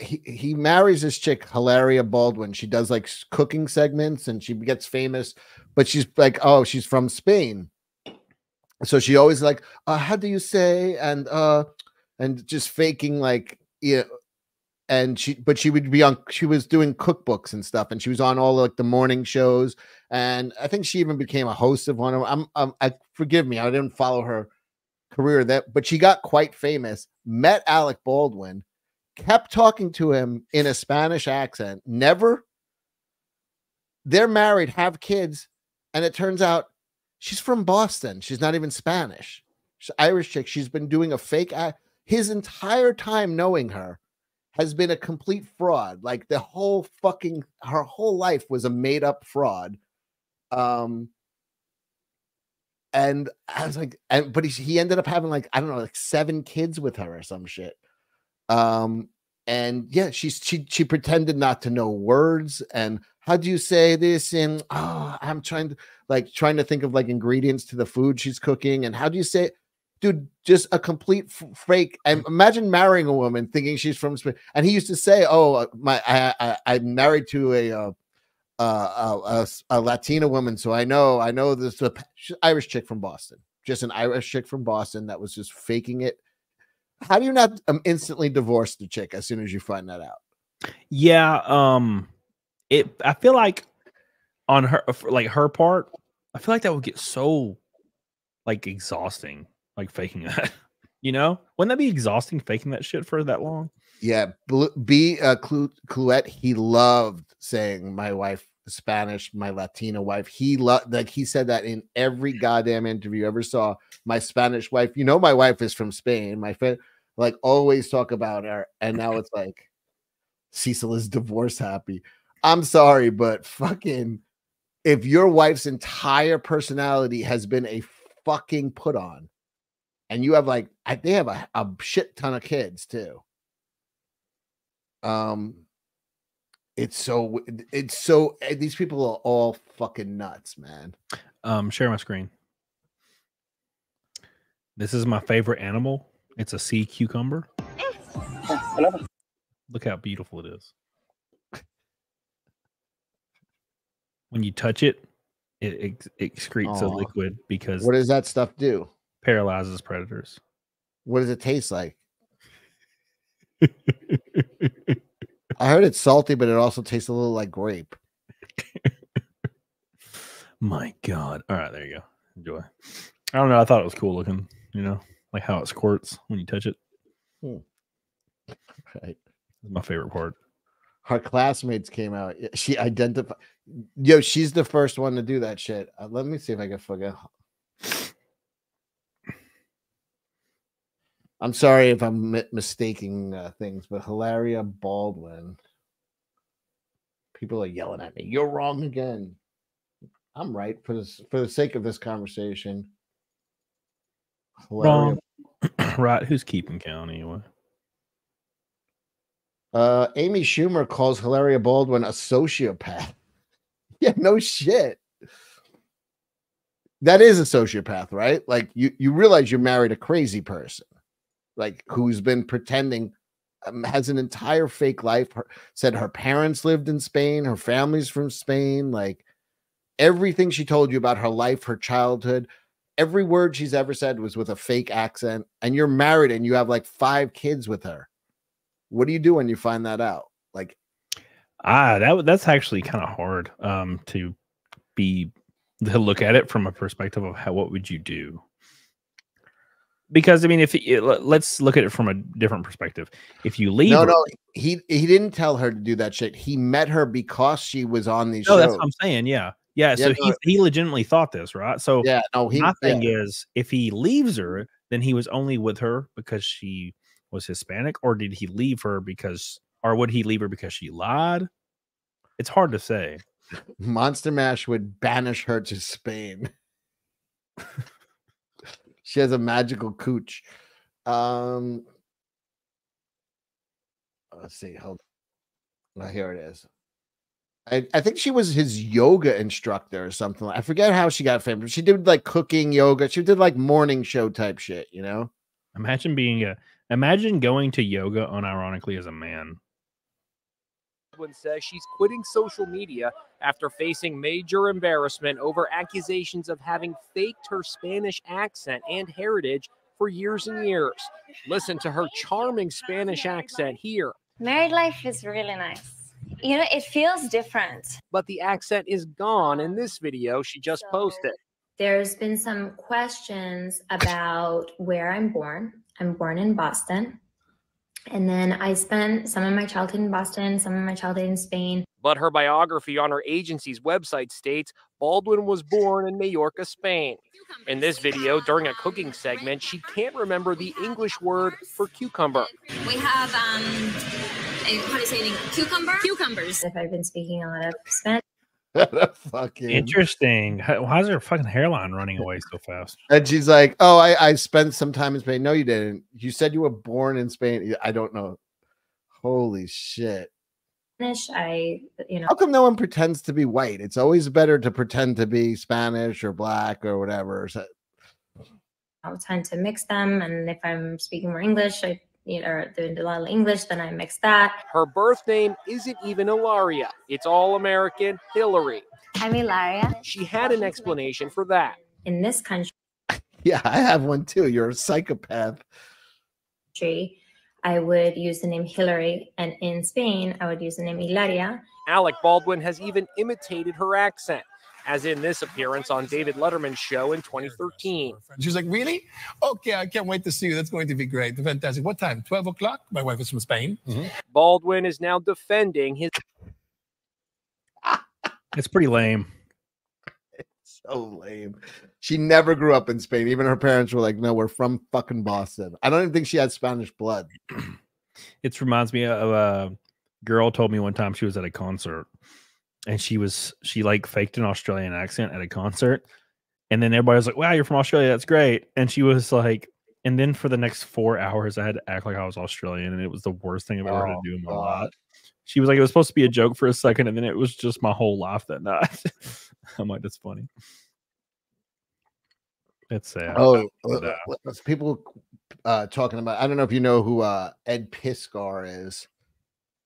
he marries this chick, Hilaria Baldwin. She does like cooking segments and she gets famous, but she's like, oh, she's from Spain. So she always like, how do you say? And just faking like, yeah. You know, and she was doing cookbooks and stuff. And she was on all like the morning shows. And I think she even became a host of one of them. Forgive me. I didn't follow her career but she got quite famous, met Alec Baldwin, kept talking to him in a Spanish accent. Never. They're married, have kids. And it turns out, she's from Boston. She's not even Spanish. She's an Irish chick. She's been doing a fake act. His entire time knowing her has been a complete fraud. Like the whole fucking, her whole life was a made up fraud. And I was like, but he ended up having like, I don't know, like 7 kids with her or some shit. And yeah, she pretended not to know words. And how do you say this? And I'm trying to think of like ingredients to the food she's cooking. And how do you say it? Dude, just a complete fake. And imagine marrying a woman thinking she's from Spain. And he used to say, oh, I'm married to a a Latina woman. So I know this is an Irish chick from Boston, just an Irish chick from Boston that was just faking it. How do you not instantly divorce the chick as soon as you find that out? Yeah. I feel like on her, like her part, I feel like that would get so like exhausting, like faking that, you know, wouldn't that be exhausting faking that shit for that long? Yeah. Cluette, he loved saying my wife is Spanish, my Latina wife. He loved, like he said that in every goddamn interview I ever saw. My Spanish wife, you know, my wife is from Spain. My friend, like always talk about her. And now it's like Cecil is divorce happy. I'm sorry, but fucking if your wife's entire personality has been a fucking put on and you have like, they have a shit ton of kids too. It's so these people are all fucking nuts, man. Share my screen. This is my favorite animal. It's a sea cucumber. Look how beautiful it is. When you touch it, it excretes a liquid because... What does that stuff do? Paralyzes predators. What does it taste like? I heard it's salty, but it also tastes a little like grape. My God. All right, there you go. Enjoy. I don't know. I thought it was cool looking, you know, like how it squirts when you touch it. Right. That's my favorite part. Her classmates came out. She identified. Yo, she's the first one to do that shit. Let me see if I can forget. I'm sorry if I'm mistaking things, but Hilaria Baldwin. People are yelling at me. You're wrong again. I'm right for the sake of this conversation. Hilaria. Wrong. Right. Who's keeping count anyway? Amy Schumer calls Hilaria Baldwin a sociopath. Yeah, no shit. That is a sociopath, right? Like you realize you're married a crazy person, like who's been pretending, has an entire fake life. Said her parents lived in Spain, her family's from Spain. Like everything she told you about her life, her childhood, every word she's ever said was with a fake accent. And you're married and you have like 5 kids with her. What do you do when you find that out? Like, that's actually kind of hard to look at it from a perspective of what would you do? Because I mean, let's look at it from a different perspective. If you leave, he didn't tell her to do that shit. He met her because she was on these shows. That's what I'm saying. Yeah. So he legitimately thought this, right? So yeah, my thing is, if he leaves her, then he was only with her because she was Hispanic, or did he leave her because, or would he leave her because she lied? It's hard to say. Monster Mash would banish her to Spain. She has a magical cooch. Let's see. Hold on. Oh, here it is. I think she was his yoga instructor or something. I forget how she got famous. She did like cooking yoga. She did like morning show type shit, you know? Imagine going to yoga unironically as a man. Baldwin says she's quitting social media after facing major embarrassment over accusations of having faked her Spanish accent and heritage for years and years. Listen to her charming Spanish accent here. Married life is really nice. You know, it feels different. But the accent is gone in this video she just posted. There's been some questions about where I'm born. I'm born in Boston. And then I spent some of my childhood in Boston, some of my childhood in Spain. But her biography on her agency's website states Baldwin was born in Mallorca, Spain. In this video, during a cooking segment, she can't remember the English word for cucumber. We have, how do you say it in English? Cucumber? Cucumbers. If I've been speaking a lot of Spanish. Fucking interesting. Why is her fucking hairline running away so fast? And she's like, oh, I spent some time in Spain. No, you didn't. You said you were born in Spain. I don't know. Holy shit. How come no one pretends to be white? It's always better to pretend to be Spanish or black or whatever. I tend to mix them. And if I'm speaking more English, I doing a little English, then I mix that. Her birth name isn't even Ilaria. It's all-American Hillary. I'm Ilaria. She had an explanation for that. In this country. Yeah, I have one too. You're a psychopath. I would use the name Hillary, and in Spain, I would use the name Ilaria. Alec Baldwin has even imitated her accent, as in this appearance on David Letterman's show in 2013. She's like, really? Okay, I can't wait to see you. That's going to be great. Fantastic. What time? 12 o'clock? My wife is from Spain. Mm-hmm. Baldwin is now defending his... It's pretty lame. It's so lame. She never grew up in Spain. Even her parents were like, no, we're from fucking Boston. I don't even think she had Spanish blood. It reminds me of a girl told me one time she was at a concert. And she like faked an Australian accent at a concert. And then everybody was like, wow, you're from Australia. That's great. And she was like, and then for the next 4 hours, I had to act like I was Australian. And it was the worst thing I've ever had to do in my life. She was like, it was supposed to be a joke for a second. And then it was just my whole life that night. I'm like, that's funny. It's sad. Oh, people talking about, I don't know if you know who Ed Piscor is.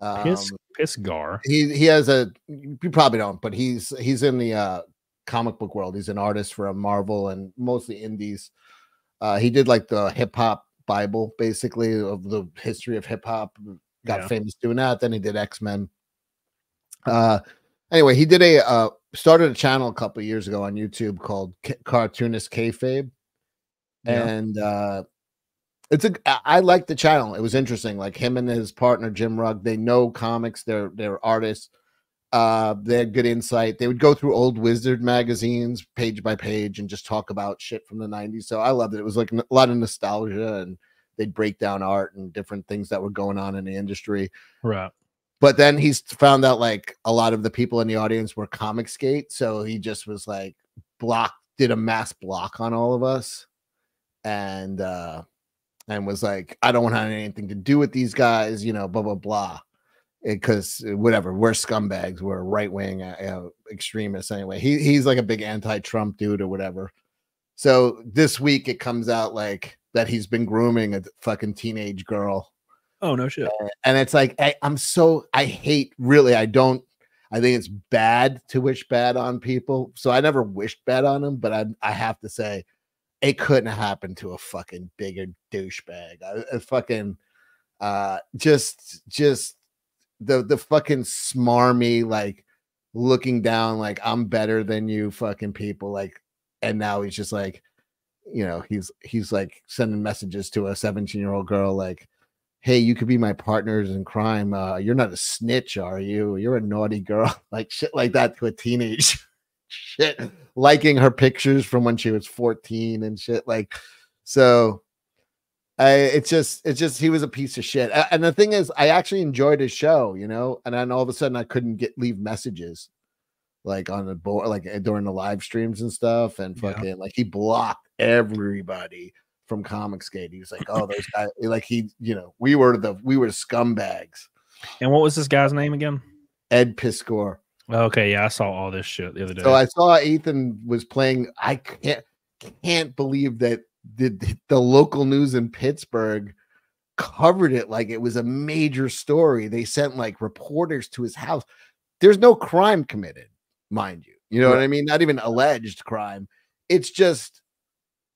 Piscor. He has a, you probably don't, but he's in the comic book world. He's an artist for Marvel and mostly indies. He did like the hip hop Bible, basically, of the history of hip hop. Got famous doing that. Then he did X-Men. Anyway, he did a started a channel a couple of years ago on YouTube called Cartoonist Kayfabe, and I liked the channel. It was interesting. Like him and his partner Jim Rugg, they know comics. They're artists. They had good insight. They would go through old Wizard magazines page by page and just talk about shit from the 90s. So I loved it. It was like a lot of nostalgia, and they'd break down art and different things that were going on in the industry. Right. But then he's found out like a lot of the people in the audience were Comicsgate, so he just was like did a mass block on all of us, and was like, I don't want to have anything to do with these guys, you know, blah, blah, blah. Because whatever, we're scumbags. We're right-wing extremists anyway. He's like a big anti-Trump dude or whatever. So this week it comes out like that he's been grooming a fucking teenage girl. Oh, no shit. And it's like, I hate, really, I think it's bad to wish bad on people. So I never wished bad on him, but I have to say, it couldn't happen to a fucking bigger douchebag. A fucking just the fucking smarmy, like looking down, like I'm better than you fucking people. Like, and now he's just like, you know, he's like sending messages to a 17-year-old girl, like, hey, you could be my partners in crime. You're not a snitch, are you? You're a naughty girl. Like shit like that to a teenage shit. Liking her pictures from when she was 14 and shit, like, so it's just he was a piece of shit. And the thing is, I actually enjoyed his show, you know, and then all of a sudden I couldn't leave messages like on the board, like during the live streams and stuff, and fucking like he blocked everybody from Comicsgate. He was like, oh, those guys, like he, you know, we were scumbags. And what was this guy's name again? Ed Piscor. Okay, yeah, I saw all this shit the other day. So I saw Ethan was playing. I can't believe that the local news in Pittsburgh covered it like it was a major story. They sent like reporters to his house. There's no crime committed, mind you. You know what I mean? Not even alleged crime. It's just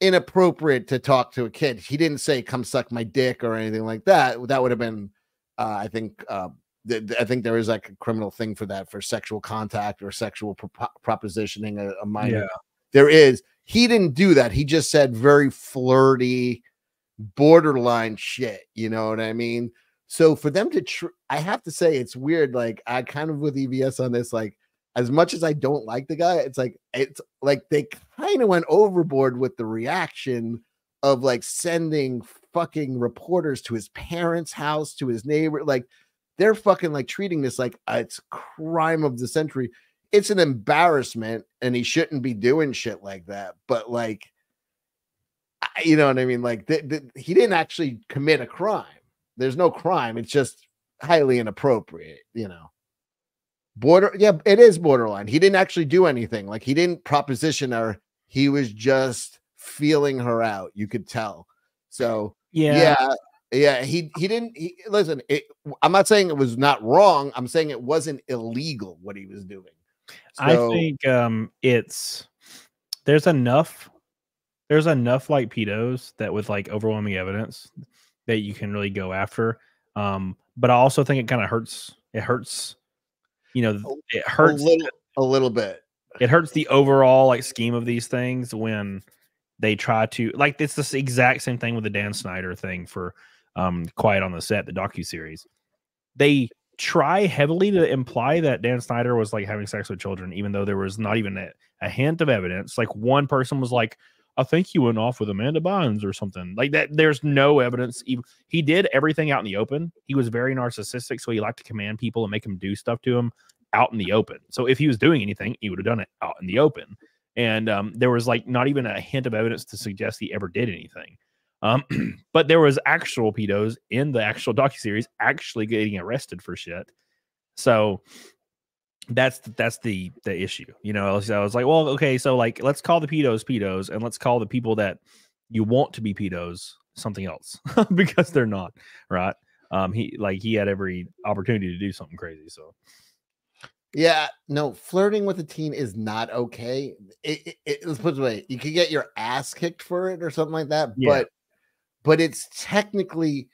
inappropriate to talk to a kid. He didn't say, come suck my dick or anything like that. That would have been, I think there is like a criminal thing for that, for sexual contact or sexual propositioning a minor. Yeah. There is. He didn't do that. He just said very flirty, borderline shit. You know what I mean? So for them to, I have to say, it's weird. Like I kind of with EBS on this, like as much as I don't like the guy, it's like they kind of went overboard with the reaction of like sending fucking reporters to his parents' house, to his neighbor, like. They're fucking like treating this like it's crime of the century. It's an embarrassment, and he shouldn't be doing shit like that. But like, you know what I mean? Like he didn't actually commit a crime. There's no crime. It's just highly inappropriate, you know, yeah, it is borderline. He didn't actually do anything. Like he didn't proposition her. He was just feeling her out. You could tell. So yeah. Yeah, he didn't listen. I'm not saying it was not wrong. I'm saying it wasn't illegal what he was doing. So, I think there's enough like pedos that with like overwhelming evidence that you can really go after. But I also think it kind of hurts. It hurts. You know, it hurts a little bit. It hurts the overall like scheme of these things when they try to like it's this exact same thing with the Dan Snyder thing for Quiet on the Set, the docuseries. They try heavily to imply that Dan Snyder was like having sex with children, even though there was not even a hint of evidence. Like one person was like, I think he went off with Amanda Bynes or something like that. There's no evidence. He did everything out in the open. He was very narcissistic, so he liked to command people and make them do stuff to him out in the open. So if he was doing anything, he would have done it out in the open. And there was like not even a hint of evidence to suggest he ever did anything. But there was actual pedos in the actual docuseries actually getting arrested for shit. So that's the issue, you know. So I was like, well, okay, so like let's call the pedos pedos, and let's call the people that you want to be pedos something else because they're not, right? He had every opportunity to do something crazy, so. Yeah, no, flirting with a teen is not okay. Let's put it away. You could get your ass kicked for it or something like that, yeah. But it's technically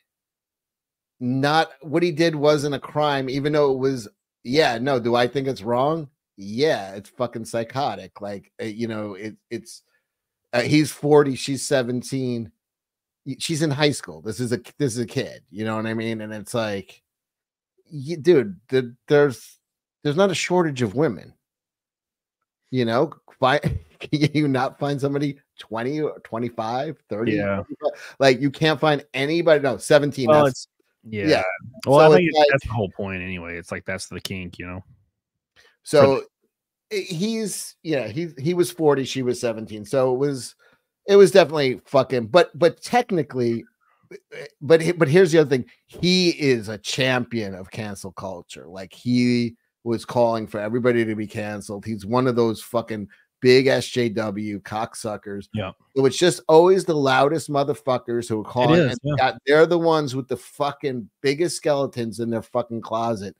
not what he did wasn't a crime, even though it was. Yeah, no, do I think it's wrong? Yeah, it's fucking psychotic. Like, you know, it's he's 40, she's 17, she's in high school. This is a kid, you know what I mean? And it's like, you, dude, there's not a shortage of women, you know. Can you not find somebody 20 or 25, 30? Yeah. Like you can't find anybody. No, 17. Well, that's, yeah. Well, so I think that's the whole point anyway. It's like, that's the kink, you know? So he's, yeah, he was 40, she was 17. So it was definitely fucking, but technically, but here's the other thing. He is a champion of cancel culture. Like he was calling for everybody to be canceled. He's one of those fucking big SJW cocksuckers. Yeah. So it's just always the loudest motherfuckers who are calling. They're the ones with the fucking biggest skeletons in their fucking closet.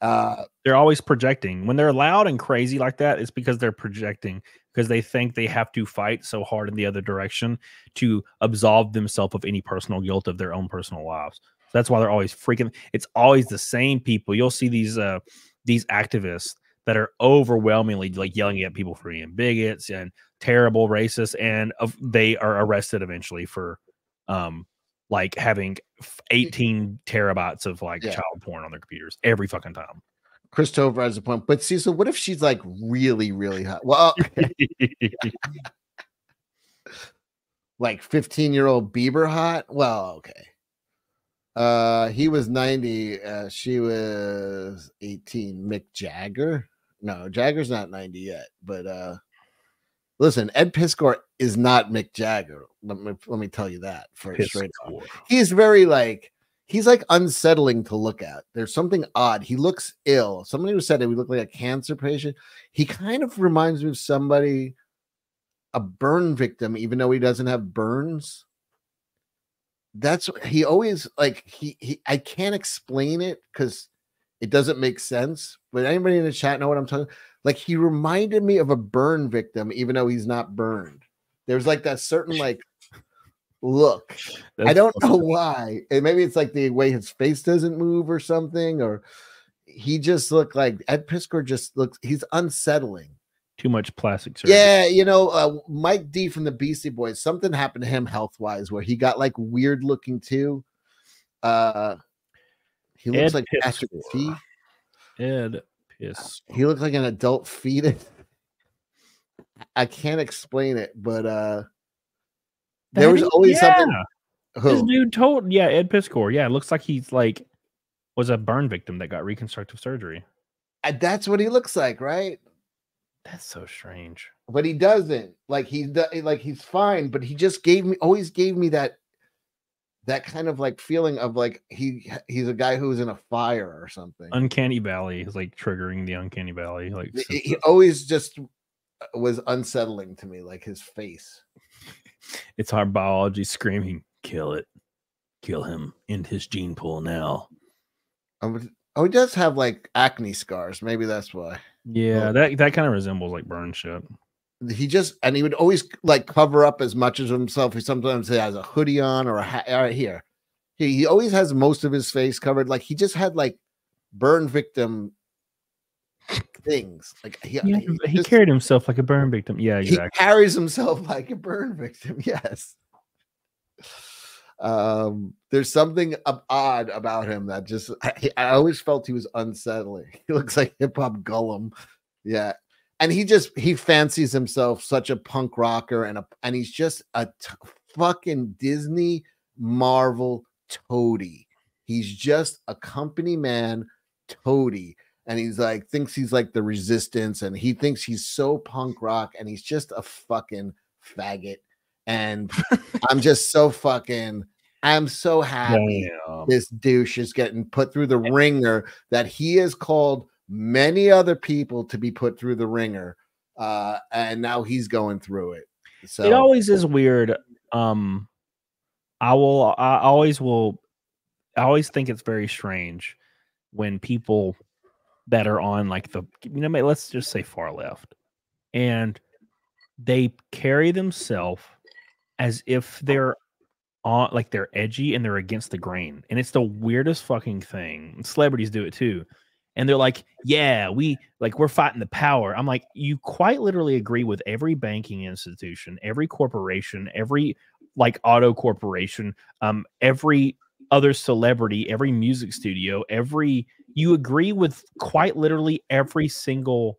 They're always projecting. When they're loud and crazy like that, it's because they're projecting, because they think they have to fight so hard in the other direction to absolve themselves of any personal guilt of their own personal lives. So that's why they're always freaking. It's always the same people. You'll see these activists that are overwhelmingly like yelling at people for being bigots and terrible racists, and they are arrested eventually for like having 18 terabytes of like child porn on their computers every fucking time. Chris Tover has a point, but Cecil, what if she's like really, really hot? Well, like 15-year-old Bieber hot. Well, okay. He was 90. She was 18. Mick Jagger. No, Jagger's not 90 yet, but listen, Ed Piskor is not Mick Jagger. Let me tell you that for straight off. He's very like unsettling to look at. There's something odd. He looks ill. Somebody who said that he looked like a cancer patient. He kind of reminds me of somebody, a burn victim, even though he doesn't have burns. That's he always like he I can't explain it because it doesn't make sense. But anybody in the chat know what I'm talking about? Like he reminded me of a burn victim, even though he's not burned. There's like that certain like look. That's I don't know why. And maybe it's like the way his face doesn't move or something, or he just looked like Ed Piskor just looks. He's unsettling. Too much plastic surgery. Yeah, you know, Mike D from the Beastie Boys, something happened to him health-wise where he got, like, weird-looking, too. He looks like Patrick T. Ed Piss. He looks like an adult fetus. I can't explain it, but there was always something. This dude told, Ed Piskor. Yeah, it looks like he's, like, was a burn victim that got reconstructive surgery. That's what he looks like, right? That's so strange. But he doesn't like he's fine, but he just always gave me that kind of like feeling of like he's a guy who's in a fire or something. Uncanny Valley is like triggering the Uncanny Valley. Like he always just was unsettling to me, like his face. It's our biology screaming, kill it. kill him, end his gene pool now. Oh, he does have like acne scars. Maybe that's why. Yeah, oh. that kind of resembles like burn shit. He would always like cover up as much as himself. He sometimes has a hoodie on or a hat. Right here, he always has most of his face covered. Like he just had like burn victim things. Like he carried himself like a burn victim. Yeah, exactly. He carries himself like a burn victim. Yes. There's something odd about him that just I always felt he was unsettling. He looks like hip hop Gollum. Yeah. And he fancies himself such a punk rocker, and he's just a fucking Disney Marvel toady. He's just a company man toady, and he's like thinks he's like the Resistance, and he thinks he's so punk rock, and he's just a fucking faggot. And I'm so happy this douche is getting put through the ringer that he is called. Many other people to be put through the ringer, and now he's going through it. So it always is weird. I always think it's very strange when people that are on like the, let's just say far left, and they carry themselves as if they're on like they're edgy and they're against the grain, and it's the weirdest fucking thing. And celebrities do it too. And they're like, yeah, we're fighting the power. I'm like, you quite literally agree with every banking institution, every corporation, every like auto corporation, every other celebrity, every music studio, you agree with quite literally every single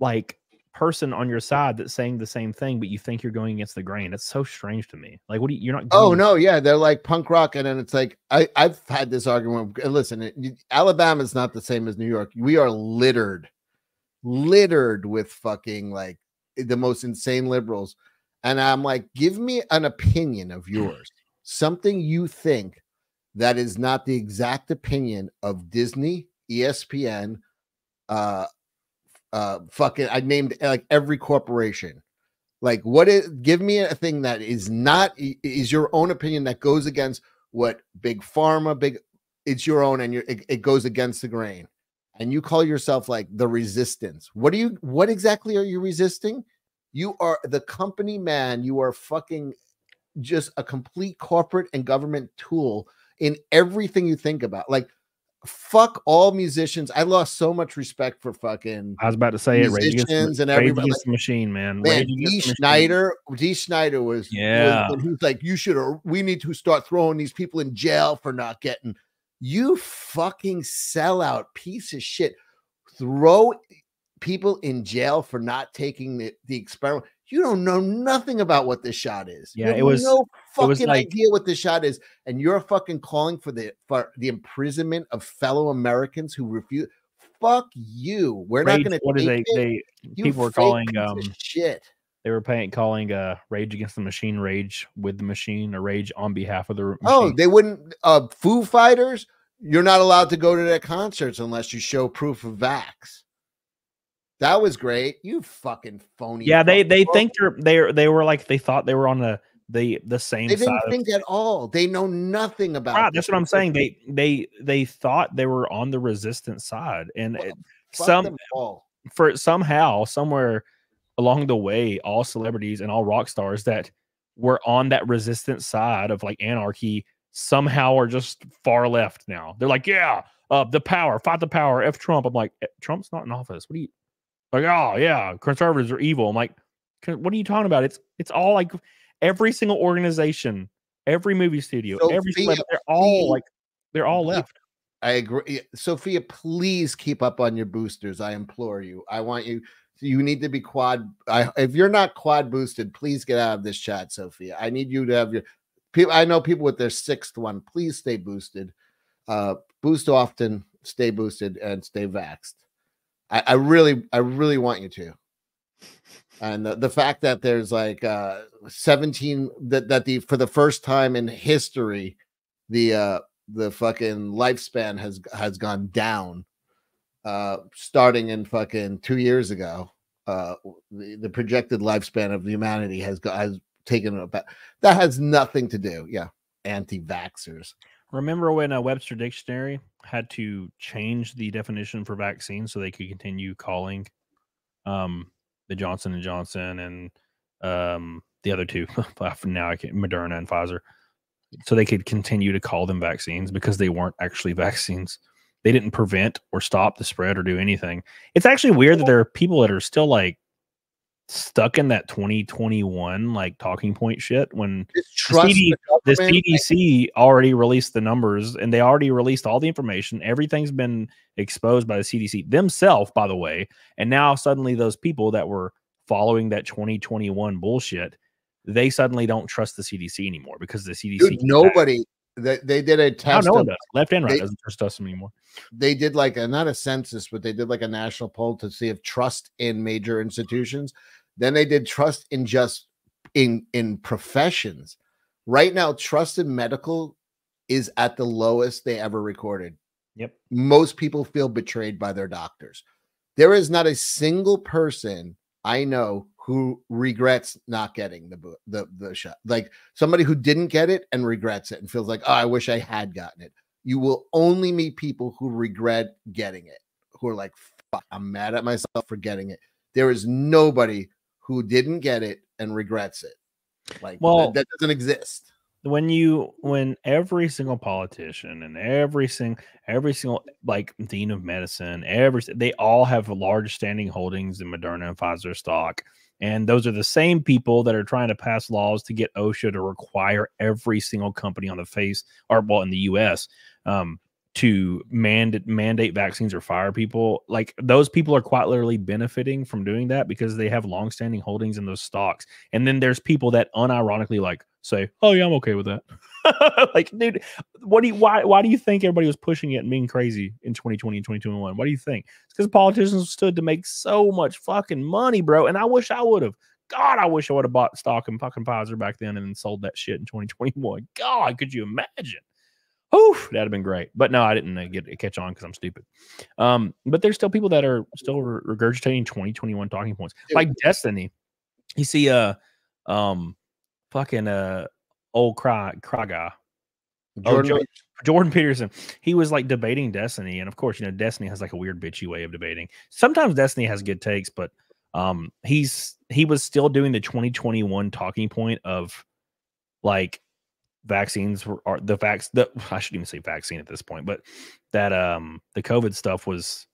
like person on your side that's saying the same thing, but you think you're going against the grain. It's so strange to me. Like, you're not. Oh no. Yeah. They're like punk rock. And then it's like, I've had this argument. Listen, Alabama is not the same as New York. We are littered with fucking like the most insane liberals. And I'm like, give me an opinion of yours, something you think that is not the exact opinion of Disney, ESPN, fucking I named like every corporation. Like give me a thing that is your own opinion that goes against what big pharma, it's your own, and it goes against the grain. And you call yourself like the Resistance. What exactly are you resisting? You are the company man. You are fucking just a complete corporate and government tool in everything you think about. Like, fuck all musicians. I lost so much respect for fucking. I was about to say musicians and everybody. Like, machine, man D. Snyder was. Yeah. He was like, we need to start throwing these people in jail for not getting. You fucking sellout piece of shit. Throw people in jail for not taking the experiment. You don't know nothing about what this shot is. Yeah, it was no fucking idea what this shot is, and you're fucking calling for the imprisonment of fellow Americans who refuse. Fuck you. We're not going to. What is they? People were calling shit. They were calling Rage Against the Machine, Rage with the Machine, or Rage on behalf of the machine. Oh, they wouldn't. Foo Fighters. You're not allowed to go to their concerts unless you show proof of vax. That was great. You fucking phony. Yeah, they think they were like they thought they were on the same side. They didn't think at all. They know nothing about it. Right, that's what I'm saying. They thought they were on the resistance side, and somewhere along the way, all celebrities and all rock stars that were on that resistance side of like anarchy somehow are just far left now. They're like, yeah, the power, fight the power, F Trump. I'm like, Trump's not in office. What do you? Like, oh yeah, conservatives are evil. I'm like, what are you talking about? It's all like every single organization, every movie studio, they're all left. I agree. Sophia, please keep up on your boosters. I implore you. I want you. You need to be quad. If you're not quad boosted, please get out of this chat, Sophia. I need you to have your people. I know people with their 6th one. Please stay boosted. Boost often, stay boosted, and stay vaxxed. I really want you to. And the fact that there's like 17 for the first time in history, the fucking lifespan has gone down, starting in fucking 2 years ago. The projected lifespan of humanity has taken about. That has nothing to do. Yeah, anti-vaxxers. Remember when a Webster Dictionary had to change the definition for vaccine so they could continue calling the Johnson & Johnson and the other two, now I can't, Moderna and Pfizer, so they could continue to call them vaccines because they weren't actually vaccines. They didn't prevent or stop the spread or do anything. It's actually weird that there are people that are still like stuck in that 2021 like talking point shit when the CDC already released the numbers and they already released all the information. Everything's been exposed by the CDC themselves, by the way. And now suddenly those people that were following that 2021 bullshit, they suddenly don't trust the CDC anymore because the CDC. Dude, nobody. They did a test. No, no one does. Left and right doesn't trust us anymore. They did like a, not a census, but they did like a national poll to see if trust in major institutions. Then they did trust in just in professions. Right now, trust in medical is at the lowest they ever recorded. Yep. Most people feel betrayed by their doctors. There is not a single person I know who regrets not getting the shot. Like somebody who didn't get it and regrets it and feels like, oh, I wish I had gotten it. You will only meet people who regret getting it, who are like, fuck, I'm mad at myself for getting it. There is nobody who didn't get it and regrets it. Like, well, that doesn't exist. When every single politician and every single like dean of medicine, they all have large standing holdings in Moderna and Pfizer stock. And those are the same people that are trying to pass laws to get OSHA to require every single company on the face, or well, in the U.S., to mandate vaccines or fire people. Like those people are quite literally benefiting from doing that because they have longstanding holdings in those stocks. And then there's people that unironically like say, "Oh yeah, I'm okay with that." Like, dude, why do you think everybody was pushing it and being crazy in 2020 and 2021? Why do you think? It's because politicians stood to make so much fucking money, bro. And I wish I would have. God, I wish I would have bought stock in fucking Pfizer back then and then sold that shit in 2021. God, could you imagine? Oof, that'd have been great. But no, I didn't catch on because I'm stupid. But there's still people that are still regurgitating 2021 talking points. Like Destiny. You see fucking old cry guy. Jordan Peterson. He was like debating Destiny. And of course, you know, Destiny has like a weird bitchy way of debating. Sometimes Destiny has good takes, but he was still doing the 2021 talking point of like vaccines are the facts that I shouldn't even say vaccine at this point, but that the COVID stuff was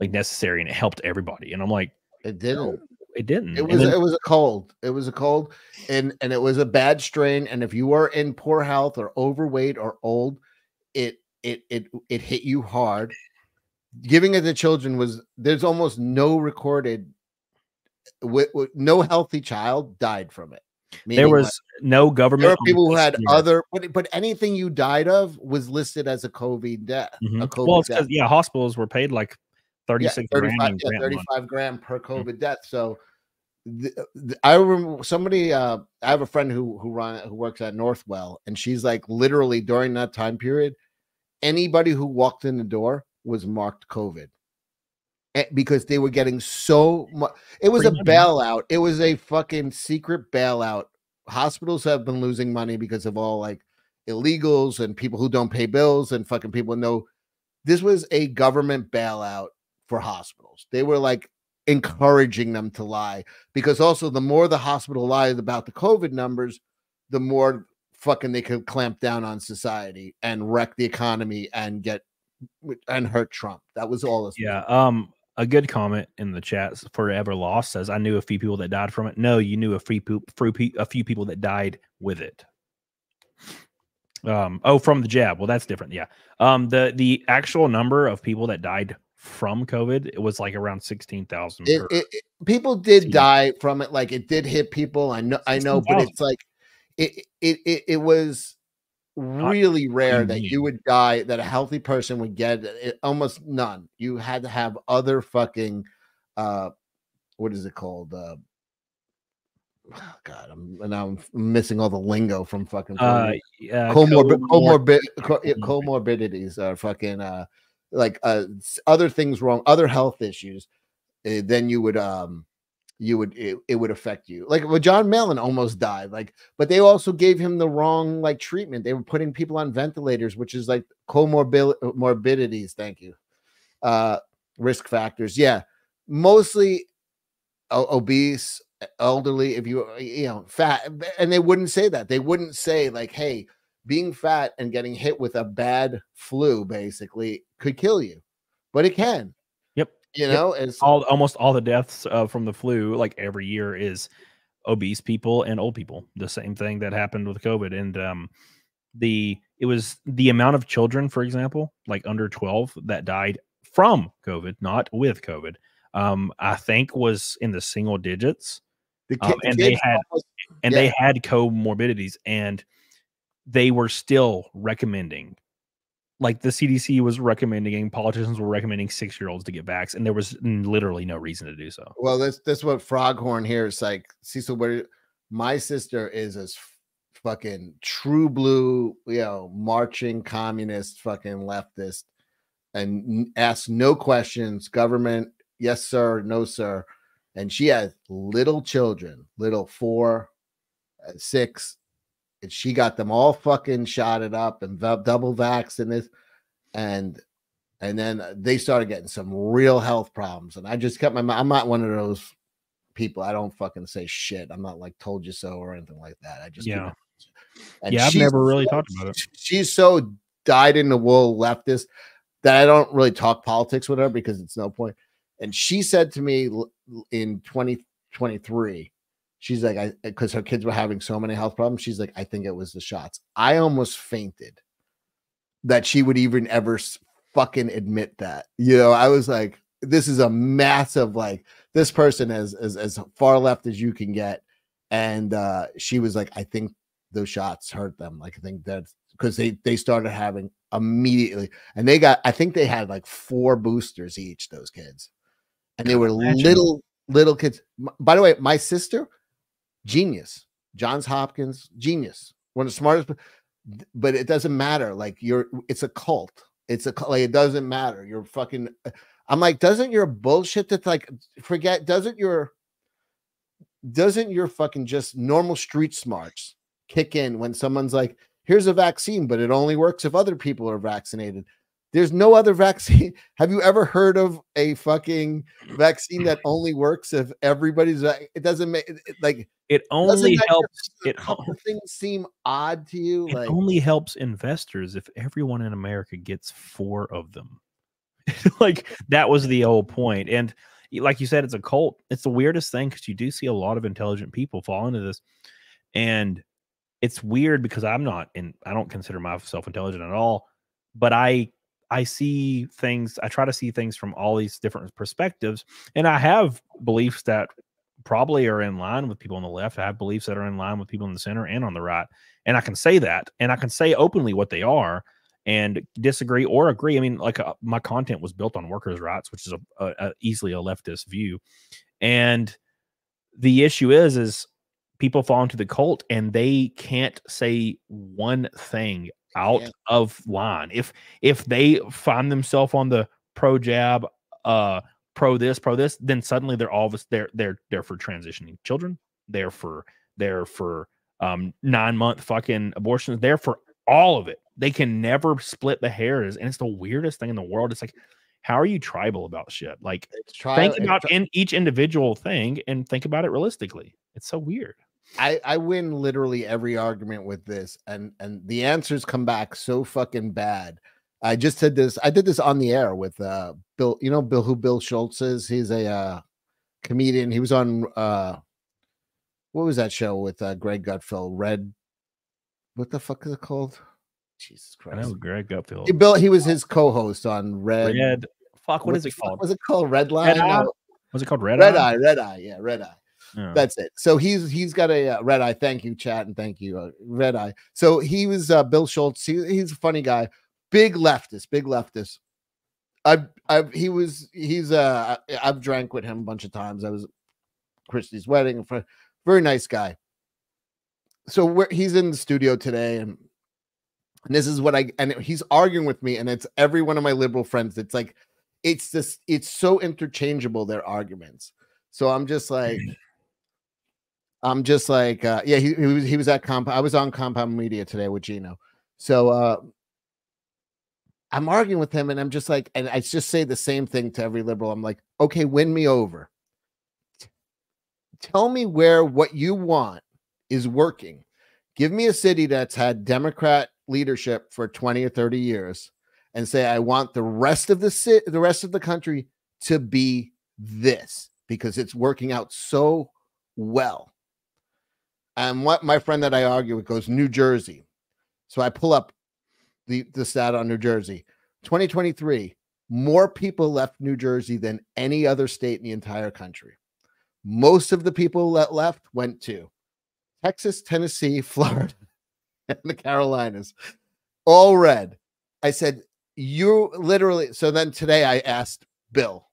like necessary and it helped everybody. And I'm like, it didn't. It didn't. It was a cold. It was a cold, and it was a bad strain. And if you were in poor health or overweight or old, it hit you hard. Giving it to children was there's almost no recorded. No healthy child died from it. Meaning there was like, no government. There were people who had other, but anything you died of was listed as a COVID death. Mm-hmm. Well, yeah, hospitals were paid like 36 grand, yeah, 35 grand per COVID mm-hmm. death. So I remember somebody. I have a friend who works at Northwell, and she's like literally during that time period, anybody who walked in the door was marked COVID. Because they were getting so much. It was a bailout. It was a fucking secret bailout. Hospitals have been losing money because of all like illegals and people who don't pay bills and fucking people know. This was a government bailout for hospitals. They were like encouraging them to lie because also the more the hospital lied about the COVID numbers, the more fucking they could clamp down on society and wreck the economy and hurt Trump. That was all this. Yeah. A good comment in the chat, Forever Lost, says, I knew a few people that died from it. No, you knew a few people that died with it. From the jab. Well, that's different. Yeah. The actual number of people that died from COVID, it was like around 16,000. People did die from it. Like it did hit people. I know, but it's like it was really rare that you would die, that a healthy person would get it, almost none. You had to have other fucking what is it called? God, I'm missing all the lingo from fucking comorbidities are fucking like other things wrong, other health issues. Then you would you would it would affect you. Like when John Mallon almost died, like, but they also gave him the wrong like treatment. They were putting people on ventilators, which is like comorbidities. Thank you. Risk factors. Yeah, mostly obese, elderly. If you know, fat, and they wouldn't say that. They wouldn't say like, hey, being fat and getting hit with a bad flu basically could kill you, but it can. Yep. You know, yep. It's almost all the deaths from the flu, like every year, is obese people and old people. The same thing that happened with COVID. And it was the amount of children, for example, like under 12 that died from COVID, not with COVID, I think was in the single digits. They had comorbidities, and they were still recommending, like the CDC was recommending and politicians were recommending 6-year-olds to get vaxxed, and there was literally no reason to do so. Well, that's what Froghorn here is like, Cecil, where my sister is as fucking true blue, you know, marching communist, fucking leftist, and asks no questions, government, yes, sir, no, sir. And she has little children, little 4, 6, and she got them all fucking shotted up and double vaxxed and this, and then they started getting some real health problems. And I just kept my mouth. I'm not one of those people. I don't fucking say shit. I'm not like told you so or anything like that. I just I've never really talked about it. She's so dyed in the wool leftist that I don't really talk politics with her because it's no point. And she said to me in 2023. She's like, because her kids were having so many health problems. She's like, I think it was the shots. I almost fainted that she would even ever fucking admit that. You know, I was like, this is a massive, like, this person is as far left as you can get. And she was like, I think those shots hurt them. Like, I think that's because they started having immediately. And they got, I think they had like 4 boosters each, those kids. And they were little kids. By the way, my sister, genius, Johns Hopkins, genius, one of the smartest, but it doesn't matter. Like it's a cult. Like, it doesn't matter. You're fucking, I'm like, doesn't your bullshit that's like, forget, doesn't your fucking just normal street smarts kick in when someone's like, here's a vaccine, but it only works if other people are vaccinated. There's no other vaccine. Have you ever heard of a fucking vaccine that only works if everybody's? It doesn't make like it only helps. It things seem odd to you. It like, only helps investors if everyone in America gets 4 of them. Like that was the whole point. And like you said, it's a cult. It's the weirdest thing because you do see a lot of intelligent people fall into this, and it's weird because I'm not, and I don't consider myself intelligent at all, but I see things, I try to see things from all these different perspectives. And I have beliefs that probably are in line with people on the left. I have beliefs that are in line with people in the center and on the right. And I can say that, and I can say openly what they are and disagree or agree. I mean, like my content was built on workers' rights, which is easily a leftist view. And the issue is people fall into the cult and they can't say one thing out of line. If they find themselves on the pro jab, pro this, then suddenly they're all of us. They're for transitioning children. They're for 9-month fucking abortions. They're for all of it. They can never split the hairs, and it's the weirdest thing in the world. It's like, how are you tribal about shit? Like, think about each individual thing and think about it realistically. It's so weird. I win literally every argument with this, and the answers come back so fucking bad. I just said this. I did this on the air with Bill. You know Bill Schultz is. He's a comedian. He was on what was that show with Greg Gutfeld? Red. What the fuck is it called? Jesus Christ! I know Greg Gutfeld. Bill. He was his co-host on Red. Fuck. What is it called? Was it called Red Line? No. Was it called Red Eye? Red Eye. Yeah, Red Eye. Yeah. That's it. So he's got a Red Eye. Thank you, chat, and thank you, Red Eye. So he was Bill Schultz. He's a funny guy, big leftist. I've drank with him a bunch of times. I was at Christie's wedding. Very nice guy. So he's in the studio today, and this is what and he's arguing with me, and it's every one of my liberal friends. It's like it's so interchangeable their arguments. So I'm just like, yeah, he was at Compound. I was on Compound Media today with Gino. So I'm arguing with him, and I'm just like, and I just say the same thing to every liberal. I'm like, okay, win me over. Tell me where what you want is working. Give me a city that's had Democrat leadership for 20 or 30 years and say, I want the rest of the city, the rest of the country to be this because it's working out so well. And what my friend that I argue with goes, New Jersey. So I pull up the stat on New Jersey. 2023, more people left New Jersey than any other state in the entire country. Most of the people that left went to Texas, Tennessee, Florida, and the Carolinas, all red. I said, you literally, so then today I asked Bill,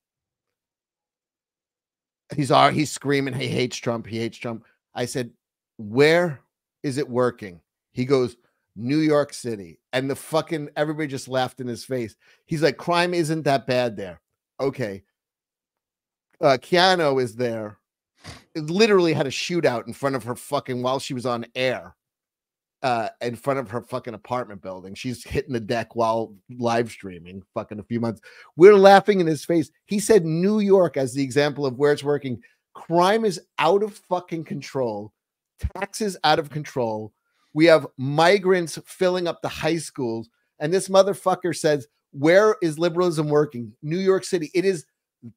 he's screaming, he hates Trump, he hates Trump. I said, where is it working? He goes, New York City. And the fucking, everybody just laughed in his face. He's like, crime isn't that bad there. Okay. Keanu is there. It literally had a shootout in front of her fucking, while she was on air, in front of her fucking apartment building. She's hitting the deck while live streaming fucking a few months. We're laughing in his face. He said New York as the example of where it's working. Crime is out of fucking control. Taxes out of control. We have migrants filling up the high schools. And this motherfucker says, where is liberalism working? New York City. It is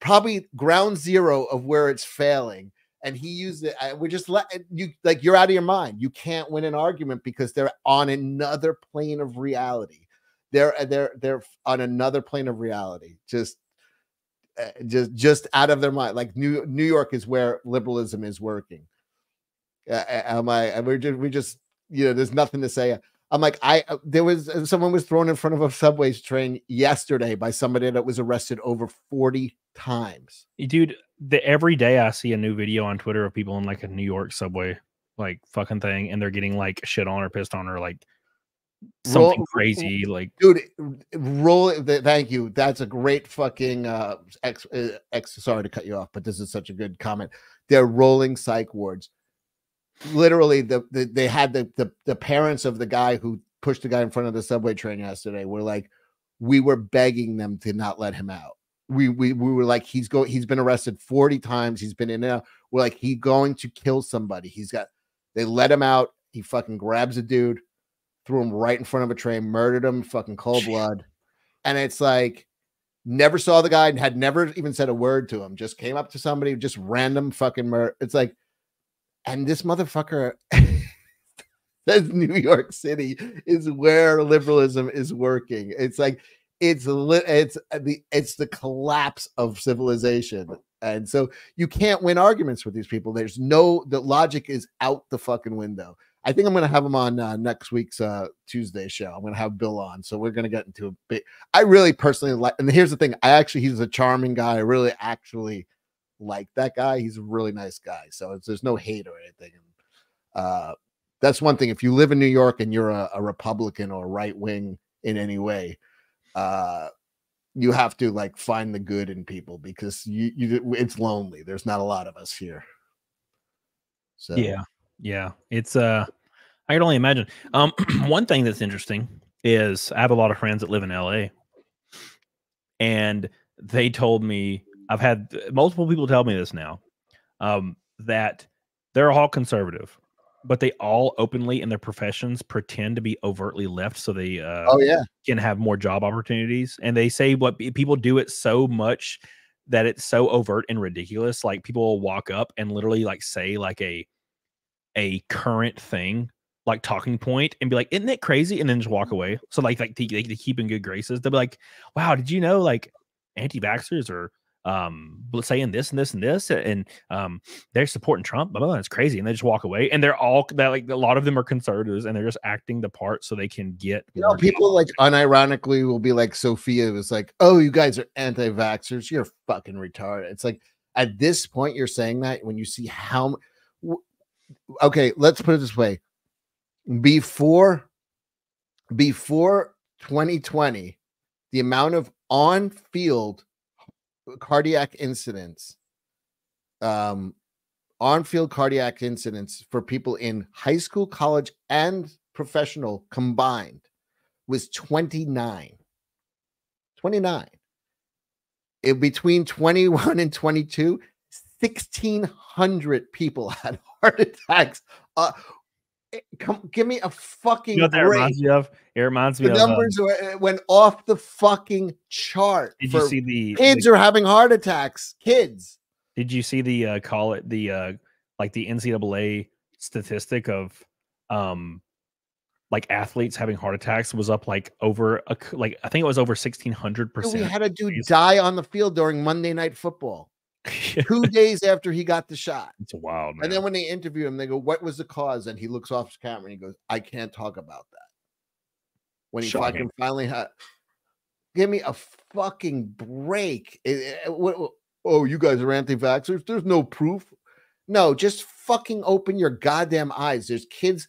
probably ground zero of where it's failing. And he used it. We're just like, you're out of your mind. You can't win an argument because they're on another plane of reality. They're on another plane of reality. Just out of their mind. Like New York is where liberalism is working. We just, you know, there's nothing to say. I'm like, someone was thrown in front of a subway train yesterday by somebody that was arrested over 40 times. Dude, every day I see a new video on Twitter of people in like a New York subway, like fucking thing. And they're getting like shit on or pissed on or like something crazy. Like, dude, roll it. Thank you. That's a great fucking sorry to cut you off, but this is such a good comment. They're rolling psych wards. Literally, they had the parents of the guy who pushed the guy in front of the subway train yesterday were like, we were begging them to not let him out. We were like, he's been arrested 40 times. He's been in and out. We're like, he's going to kill somebody. They let him out. He fucking grabs a dude, threw him right in front of a train, murdered him, fucking cold blood. And it's like, never saw the guy and had never even said a word to him. Just came up to somebody, just random fucking murder. It's like, and this motherfucker says New York City is where liberalism is working. It's like, it's the collapse of civilization. And so you can't win arguments with these people. There's the logic is out the fucking window. I think I'm going to have him on next week's Tuesday show. I'm going to have Bill on. So we're going to get into a bit. I really personally like, and here's the thing. He's a charming guy. I really actually like that guy. He's a really nice guy. So there's no hate or anything. That's one thing. If you live in New York and you're a Republican or right wing in any way, you have to like find the good in people because it's lonely. There's not a lot of us here. So yeah. It's I can only imagine. One thing that's interesting is I have a lot of friends that live in LA, and they told me, I've had multiple people tell me this now, that they're all conservative, but they all openly in their professions pretend to be overtly left so they can have more job opportunities. And they say what people do it so much that it's so overt and ridiculous. Like people will walk up and literally like say like a current thing, like talking point, and be like, isn't it crazy? And then just walk away. So like they keep in good graces. They'll be like, wow, did you know like anti-vaxxers are saying this and this and this, and they're supporting Trump, blah, blah, blah. It's crazy. And they just walk away, and they're all that, like a lot of them are conservatives, and they're just acting the part so they can get, you know, people like unironically will be like, Sophia was like, oh, you guys are anti-vaxxers, you're fucking retarded. It's like, at this point you're saying that when you see how, okay, let's put it this way, before 2020, the amount of on-field cardiac incidents on-field cardiac incidents for people in high school, college, and professional combined was 29. 29. Between 21 and 22, 1,600 people had heart attacks. Give me a fucking break. It reminds me of the numbers went off the fucking chart. Did you see the kids are having heart attacks? Kids. Did you see the the NCAA statistic of athletes having heart attacks was up I think it was over 1,600%. We had a dude die on the field during Monday Night Football 2 days after he got the shot. It's wild, man. And then when they interview him, they go, "What was the cause?" And he looks off camera and he goes, "I can't talk about that." When he fucking finally had, give me a fucking break. Oh, you guys are anti-vaxxers. There's no proof. No, just fucking open your goddamn eyes. There's kids.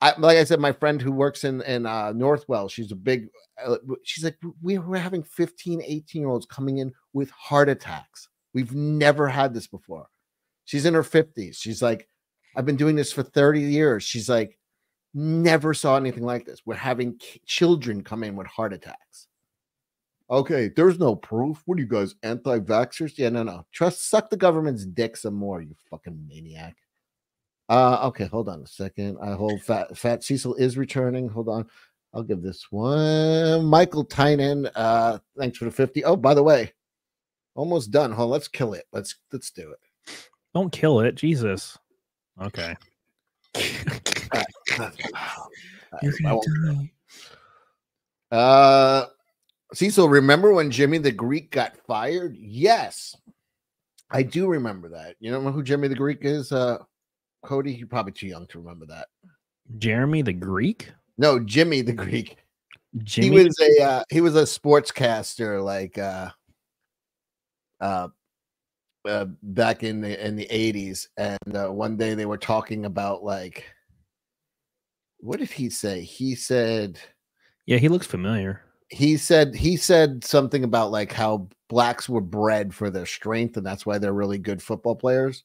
Like I said, my friend who works in Northwell, she's like, we're having 15, 18-year-olds coming in with heart attacks. We've never had this before. She's in her 50s. She's like, I've been doing this for 30 years. She's like, never saw anything like this. We're having children come in with heart attacks. Okay, there's no proof. What are you guys, anti-vaxxers? Yeah, no. Suck the government's dick some more, you fucking maniac. Okay, hold on a second. I hold Fat Cecil is returning. Hold on. I'll give this one. Michael Tynan, thanks for the 50. Oh, by the way, almost done. Hold on, let's kill it. Let's do it. Don't kill it, Jesus. Okay. You're gonna die. Cecil, remember when Jimmy the Greek got fired? Yes, I do remember that. You don't know who Jimmy the Greek is? Cody, you're probably too young to remember that. Jeremy the Greek? No, Jimmy the Greek. Jimmy? He was a sportscaster back in the 80s, and one day they were talking about what did he say? He said, yeah, he looks familiar. He said something about how blacks were bred for their strength, and that's why they're really good football players.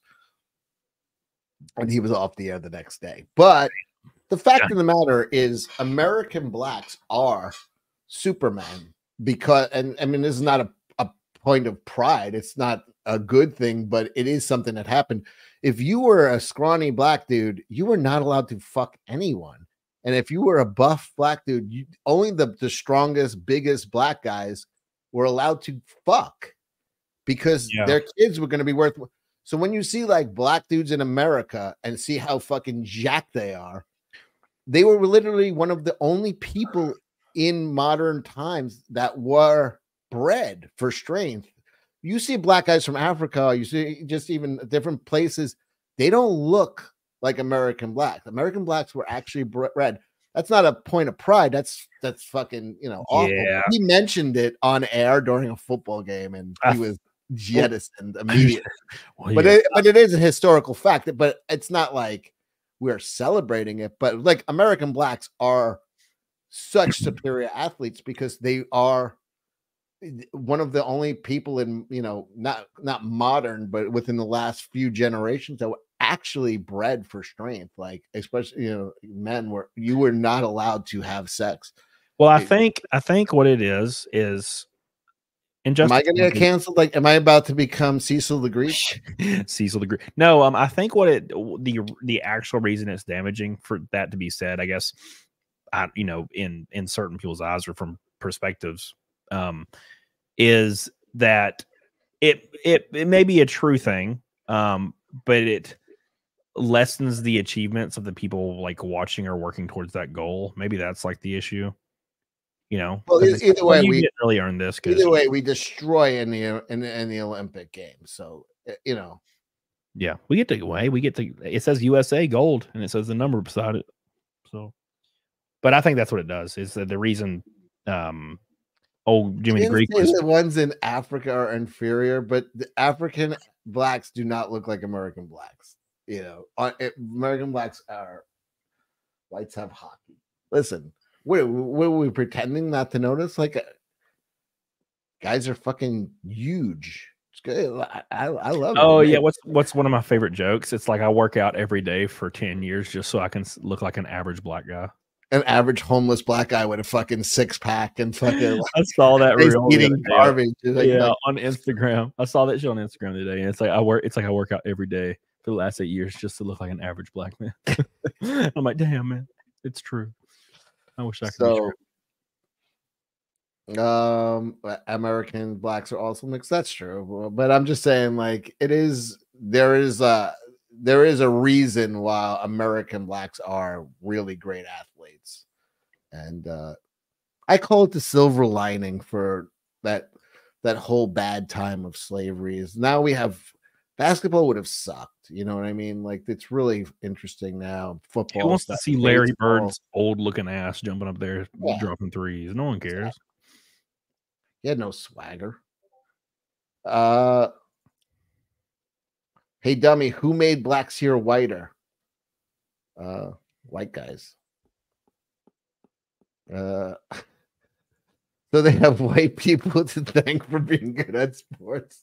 And he was off the air the next day. But the fact of the matter is, American blacks are Superman, because, and I mean, this is not a point of pride. It's not a good thing, but it is something that happened. If you were a scrawny black dude, you were not allowed to fuck anyone. And if you were a buff black dude, only the strongest, biggest black guys were allowed to fuck, because their kids were going to be worth. So when you see black dudes in America and see how fucking jacked they are, they were literally one of the only people in modern times that were bred for strength. You see black guys from Africa, you see just even different places, they don't look like American blacks. American blacks were actually bred. That's not a point of pride. That's fucking, awful. Yeah. He mentioned it on air during a football game, and he was jettisoned immediately. But it is a historical fact. But it's not like we're celebrating it. But American blacks are such superior athletes, because they are one of the only people in, not modern, but within the last few generations that were actually bred for strength. Especially, men were not allowed to have sex. Well, I think what it is injustice. Am I going to get canceled? Am I about to become Cecil the Greek? Cecil the Greek. No, I think what the actual reason it's damaging for that to be said, I guess, in certain people's eyes or from perspectives, is that it may be a true thing, but it lessens the achievements of the people watching or working towards that goal. Maybe that's the issue, Well, either way, we didn't really earn this. Either way, we destroy in the Olympic Games. So yeah, we get the way we get the. It says USA gold, and it says the number beside it. So, but I think that's what it does. Is that the reason? Old Jimmy the Greek. The ones in Africa are inferior, but the African blacks do not look like American blacks. American blacks are whites have hockey. Listen, were we pretending not to notice? Guys are fucking huge, It's good. I love it. Oh, man. Yeah. What's one of my favorite jokes? It's like I work out every day for 10 years just so I can look like an average black guy. An average homeless black guy with a fucking six-pack and fucking like, I saw that reel eating garbage. Like, yeah, like, on Instagram. I saw that shit on Instagram today. And it's like I work out every day for the last 8 years just to look like an average black man. I'm like, damn, man. It's true. I wish I could be true. American blacks are also mixed. That's true. But I'm just saying, like, there is a reason why American blacks are really great athletes. And I call it the silver lining for that whole bad time of slavery is now we have basketball would have sucked. You know what I mean? Like, it's really interesting now. Football. Who wants to see Larry Bird's old looking ass jumping up there, dropping threes? No one cares. He had no swagger. Hey, dummy, who made blacks here whiter? White guys. So they have white people to thank for being good at sports.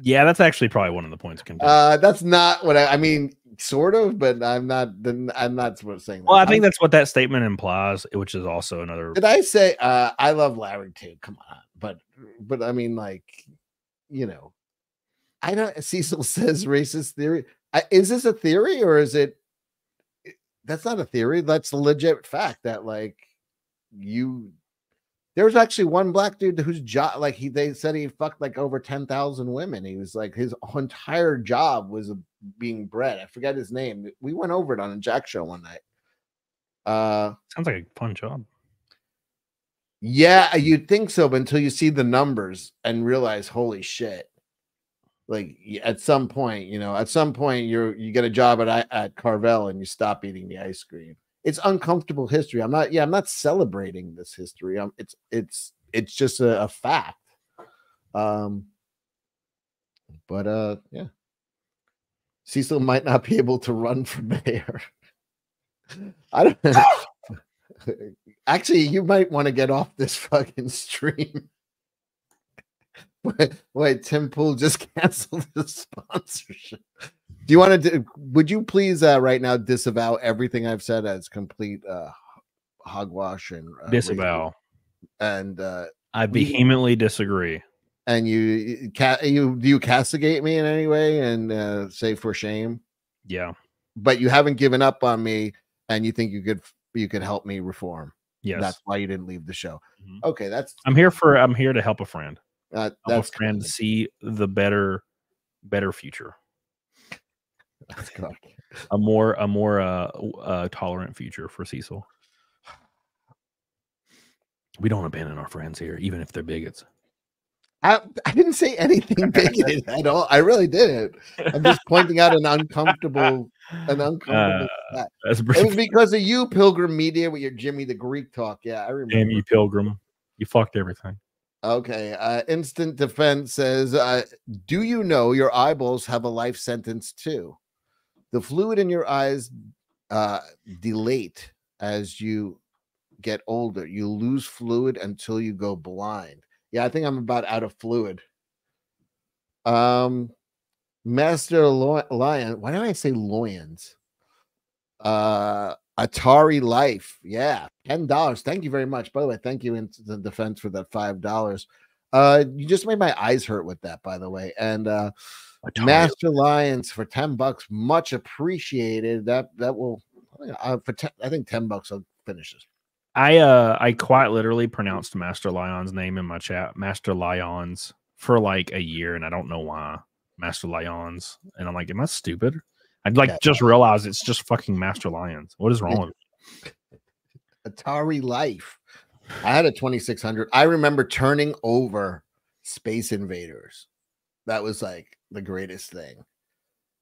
Yeah, that's actually probably one of the points. That's not what I mean, sort of, but I'm not saying that. Well, I think that's what that statement implies, which is also another. Did I say I love Larry too? Come on, but I mean, like, you know. I don't. Cecil says racist theory. Is this a theory or is it? That's not a theory. That's a legit fact that there was actually one black dude whose job, they said he fucked like over 10,000 women. He was like, his entire job was being bred. I forget his name. We went over it on a Jack show one night. Sounds like a fun job. Yeah, you'd think so, but until you see the numbers and realize, holy shit. Like at some point you get a job at Carvel and you stop eating the ice cream. It's uncomfortable history. I'm not celebrating this history. It's just a fact. Yeah. Cecil might not be able to run for mayor. I don't know. Actually, you might want to get off this fucking stream. Wait, Tim Pool just canceled his sponsorship. Do you want to? Would you please right now disavow everything I've said as complete hogwash and disavow? And I vehemently disagree. And do you castigate me in any way and say for shame? Yeah, but you haven't given up on me, and you think you could help me reform. Yes, that's why you didn't leave the show. Mm-hmm. Okay, that's. I'm here to help a friend. That's trying to see the better future. That's a more tolerant future for Cecil. We don't abandon our friends here, even if they're bigots. I didn't say anything bigoted at all. I really didn't. I'm just pointing out an uncomfortable fact. It was because of you, Pilgrim Media, with your Jimmy the Greek talk. Yeah, I remember. Damn you, Pilgrim. You fucked everything. Okay, Instant Defense says, do you know your eyeballs have a life sentence too? The fluid in your eyes dilate as you get older. You lose fluid until you go blind. Yeah, I think I'm about out of fluid. Master Lion, why don't I say Loyans? Atari Life, yeah, $10. Thank you very much. By the way, thank you, Instant Defense, for that $5. You just made my eyes hurt with that, by the way. And Master Lions for $10, much appreciated. That will I think $10. I'll finish this. I quite literally pronounced Master Lion's name in my chat, Master Lions, for like a year, and I don't know why. Master Lions, and I'm like, am I stupid? I'd like just realize it's just fucking Master Lions. What is wrong with it? Atari Life. I had a 2600. I remember turning over Space Invaders. That was like the greatest thing.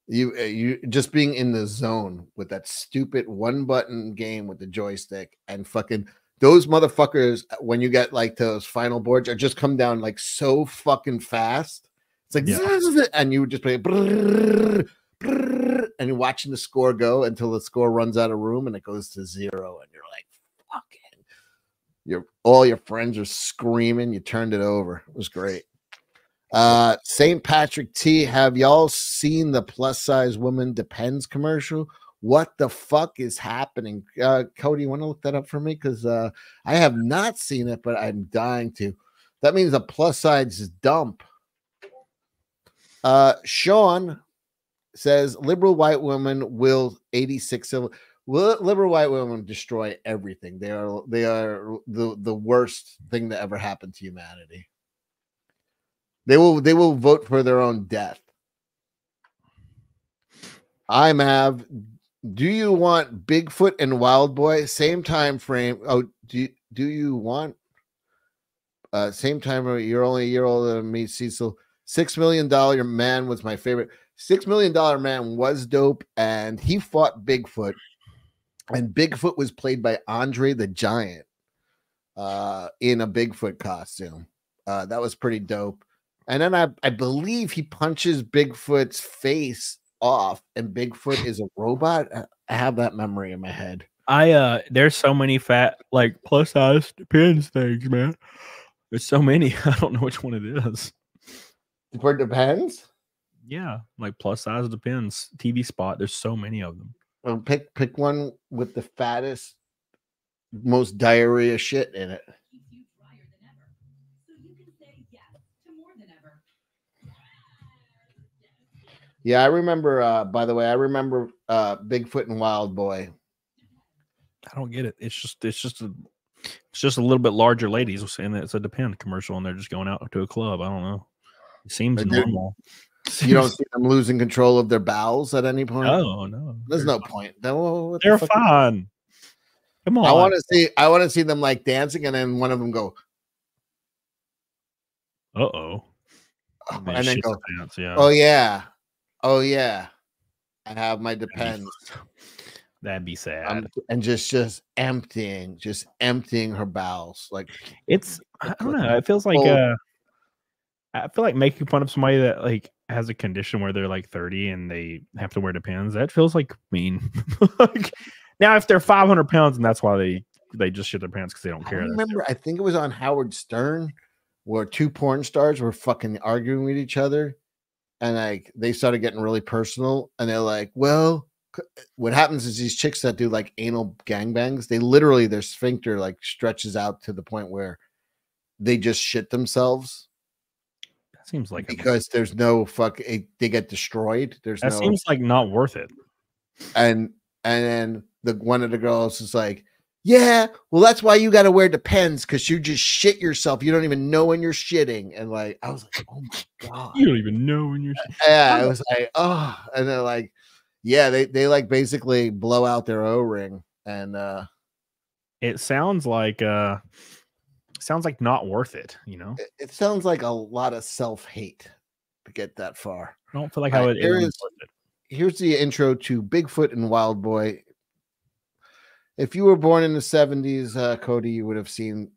You just being in the zone with that stupid one button game with the joystick and fucking those motherfuckers. When you get like those final boards, are just come down like so fucking fast. It's like, yeah. And you would just play. Brrr, brrr, and you're watching the score go until the score runs out of room and it goes to 0, and you're like, "Fuck it!" All your friends are screaming. You turned it over. It was great. St. Patrick T, have y'all seen the Plus Size Woman Depends commercial? What the fuck is happening? Cody, you want to look that up for me? Because I have not seen it, but I'm dying to. That means a plus size dump. Sean says liberal white women will 86 civil. Liberal white women destroy everything. They are the worst thing that ever happened to humanity. They will vote for their own death. Do you want Bigfoot and Wild Boy? Same time frame. Oh, do you want same time? You're only a year older than me, Cecil. $6 Million Man was my favorite. $6 Million Man was dope, and he fought Bigfoot. And Bigfoot was played by Andre the Giant in a Bigfoot costume. That was pretty dope. And then I believe he punches Bigfoot's face off, and Bigfoot is a robot. I have that memory in my head. There's so many fat, like, plus size depends things, man. There's so many. I don't know which one it is. For depends? Yeah, like plus size depends. TV spot. There's so many of them. Well, pick one with the fattest, most diarrhea shit in it. Yeah, I remember, by the way, Bigfoot and Wild Boy. I don't get it. It's just a little bit larger ladies, and it's a Depend commercial, and they're just going out to a club. I don't know. It seems normal. You don't see them losing control of their bowels at any point? Oh, no. There's no point. They're fine. Come on. I want to see them, like, dancing, and then one of them go. Uh-oh. And then go, yeah. Oh, yeah. Oh yeah, I have my Depends. That'd be sad. And just emptying her bowels. Like, I don't know. It feels like I feel like making fun of somebody that, like, has a condition where they're like 30 and they have to wear Depends. That feels like mean. Like, now, if they're 500 pounds and that's why they just shit their pants because they don't care. I remember, I think it was on Howard Stern where two porn stars were fucking arguing with each other. And like they started getting really personal, and they're like, "Well, what happens is these chicks that do like anal gangbangs, they literally their sphincter like stretches out to the point where they just shit themselves." That seems like because there's no fuck, they get destroyed. That seems like not worth it. And then one of the girls is like, "Yeah, well, that's why you got to wear Depends because you just shit yourself. You don't even know when you're shitting." And like, I was like, "Oh my god, you don't even know when you're." Yeah, I was like, "Oh," and they're like, "Yeah, they like basically blow out their O-ring." And it sounds like not worth it. You know, it sounds like a lot of self-hate to get that far. I don't feel like how it is. Here's the intro to Bigfoot and Wild Boy. If you were born in the 70s, Cody, you would have seen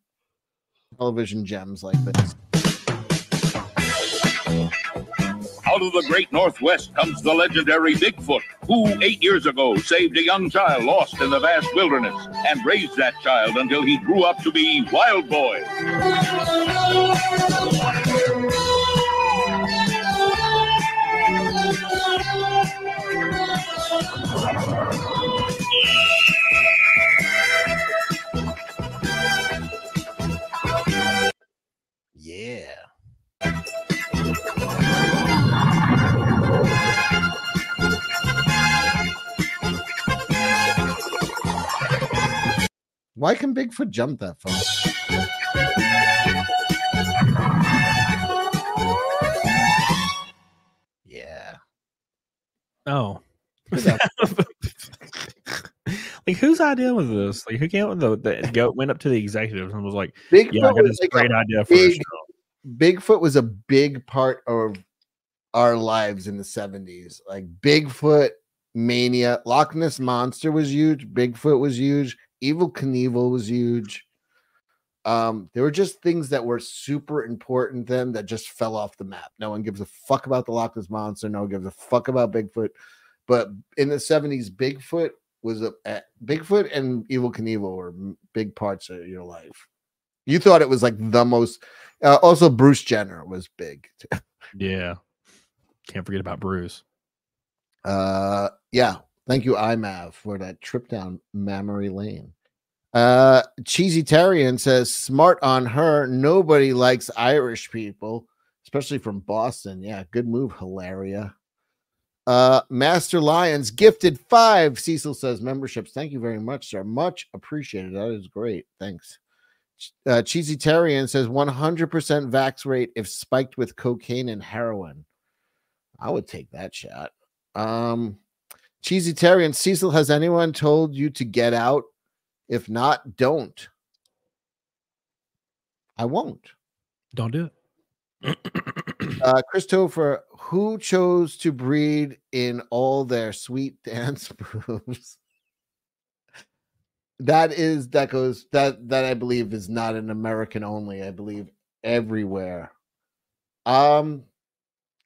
television gems like this. Out of the great Northwest comes the legendary Bigfoot, who 8 years ago saved a young child lost in the vast wilderness and raised that child until he grew up to be Wild Boy. Yeah. Why can Bigfoot jump that far? Yeah. Oh. Like, whose idea was this? Like, who came up with went up to the executives and was like, "Yeah, I got this great idea for a show." Bigfoot was a big part of our lives in the 70s. Like, Bigfoot mania. Loch Ness Monster was huge. Bigfoot was huge. Evel Knievel was huge. There were just things that were super important then that just fell off the map. No one gives a fuck about the Loch Ness Monster. No one gives a fuck about Bigfoot. But in the 70s, Bigfoot was Bigfoot and Evel Knievel were big parts of your life. You thought it was like the most. Also, Bruce Jenner was big too. Yeah, can't forget about Bruce. Yeah. Thank you, IMAV, for that trip down memory lane. Cheesy Tarian says, smart on her. Nobody likes Irish people, especially from Boston. Yeah, good move, Hilaria. Master Lions gifted 5. Cecil says, memberships. Thank you very much, sir. Much appreciated. That is great. Thanks. Cheesy Tarian says, 100% vax rate if spiked with cocaine and heroin. I would take that shot. Cheesy Tarian, Cecil, has anyone told you to get out? If not, don't. I won't. Don't do it. Christopher, who chose to breed in all their sweet dance moves? that I believe is not an American only. I believe everywhere.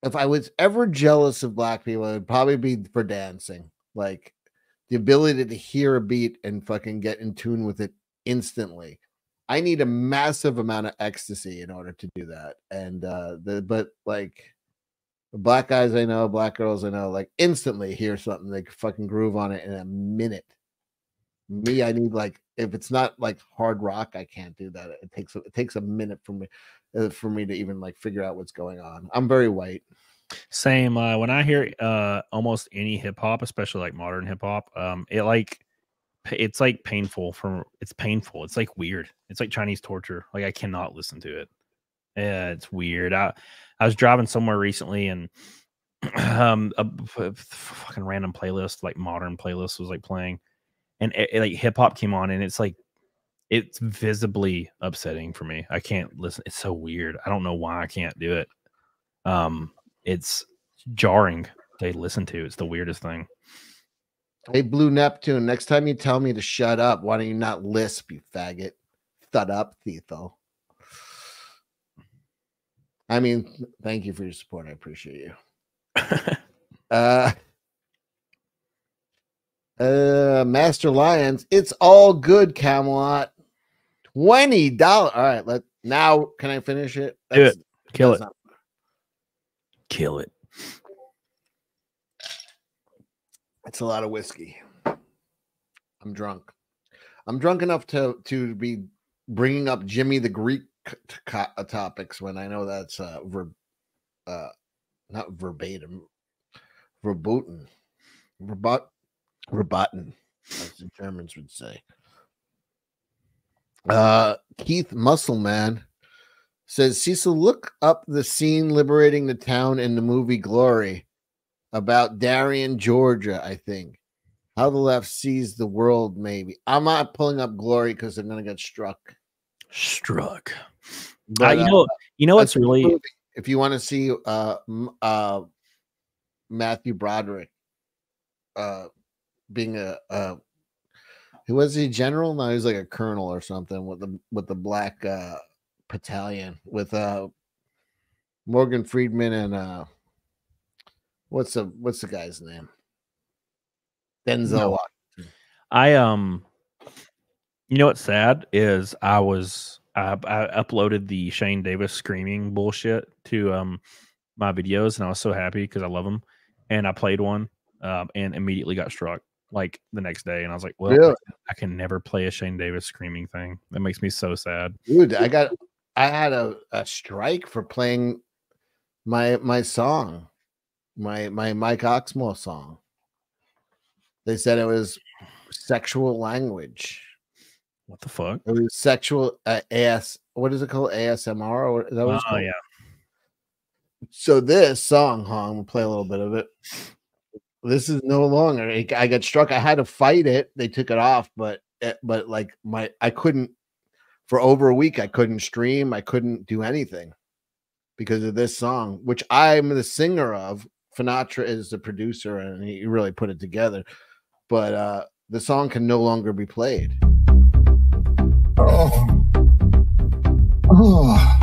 If I was ever jealous of black people, it would probably be for dancing. Like the ability to hear a beat and fucking get in tune with it instantly. I need a massive amount of ecstasy in order to do that. And but like the black guys I know, black girls I know, like instantly hear something, they fucking groove on it in a minute. Me, I need like, if it's not like hard rock, I can't do that. It takes a minute for me to even like figure out what's going on. I'm very white. Same. When I hear almost any hip hop, especially like modern hip hop, it's like painful. It's painful. It's like weird. It's like Chinese torture. Like I cannot listen to it. Yeah, it's weird. I was driving somewhere recently and a fucking random playlist, like modern playlist, was like playing, and it like hip hop came on, and it's like. It's visibly upsetting for me. I can't listen. It's so weird. I don't know why I can't do it. It's jarring to listen to. It's the weirdest thing. Hey, Blue Neptune, next time you tell me to shut up, why don't you not lisp, you faggot? Shut up, Thetho. I mean, thank you for your support. I appreciate you. Master Lions, it's all good, Camelot. $20. All right, now can I finish it? Do it. Kill it. Kill it. That's a lot of whiskey. I'm drunk. I'm drunk enough to be bringing up Jimmy the Greek topics when I know that's not verbatim, verboten, verboten, as the Germans would say. Keith Musselman says, Cecil, look up the scene liberating the town in the movie Glory about Darien, Georgia, I think. How the left sees the world, maybe. I'm not pulling up Glory because they're going to get struck. But, you know what's really... Movie. If you want to see Matthew Broderick being who was he, general? No, he was like a colonel or something with the black battalion with Morgan Freeman and what's the guy's name? Denzel. No. I you know what's sad is I uploaded the Shane Davis screaming bullshit to my videos, and I was so happy because I love them, and I played one and immediately got struck. Like the next day, and I was like, well, really? I can never play a Shane Davis screaming thing. That makes me so sad. Dude, I had a strike for playing my song, my Mike Oxmo song. They said it was sexual language. What the fuck? It was sexual what is it called? ASMR or that was called? Yeah. So this song, we'll play a little bit of it. This is no longer. I got struck. I had to fight it. They took it off, but like I couldn't for over a week. I couldn't stream. I couldn't do anything because of this song, which I'm the singer of. Sinatra is the producer, and he really put it together. But the song can no longer be played. Oh. Oh.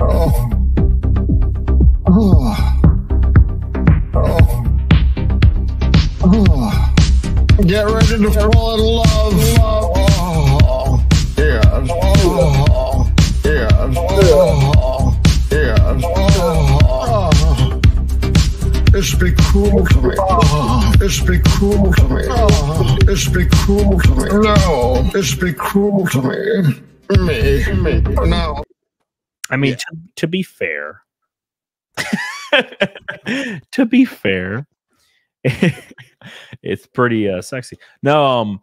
Oh. Oh. Get ready to fall in love. Oh, yeah. Oh. It's be cool to me. It's be cool to me. It's be cool to me. No, it's be cool to me. Me. No. I mean, to be fair, it's pretty sexy. No,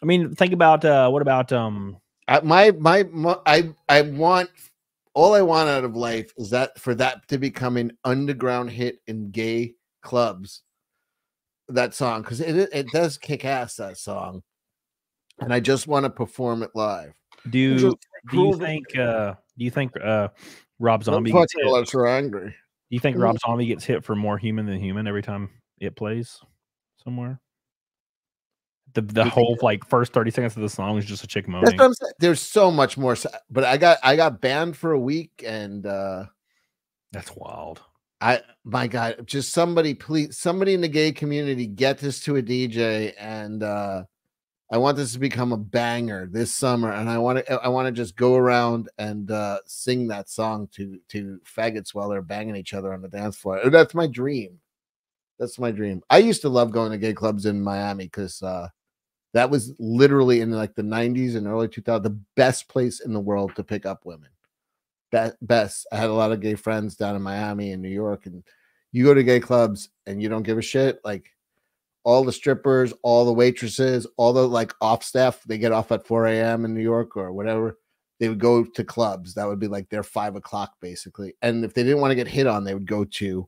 I mean, think about what about I want. All I want out of life is that for that to become an underground hit in gay clubs, that song, because it does kick ass, that song, and I just want to perform it live. Do you think Rob Zombie gets hit? So angry. Do you think Rob Zombie gets hit for More Human Than Human every time it plays somewhere? The whole like first 30 seconds of the song is just a chick moaning. That's what I'm saying. There's so much more, but I got banned for a week, and that's wild. My God, just somebody, please, somebody in the gay community, get this to a DJ, and I want this to become a banger this summer, and I want to just go around and sing that song to faggots while they're banging each other on the dance floor. That's my dream. That's my dream. I used to love going to gay clubs in Miami because that was literally in like the 90s and early 2000s, the best place in the world to pick up women. Best. I had a lot of gay friends down in Miami and New York, and you go to gay clubs and you don't give a shit. Like all the strippers, all the waitresses, all the like off staff, they get off at 4 a.m. in New York or whatever. They would go to clubs. That would be like their 5 o'clock basically. And if they didn't want to get hit on, they would go to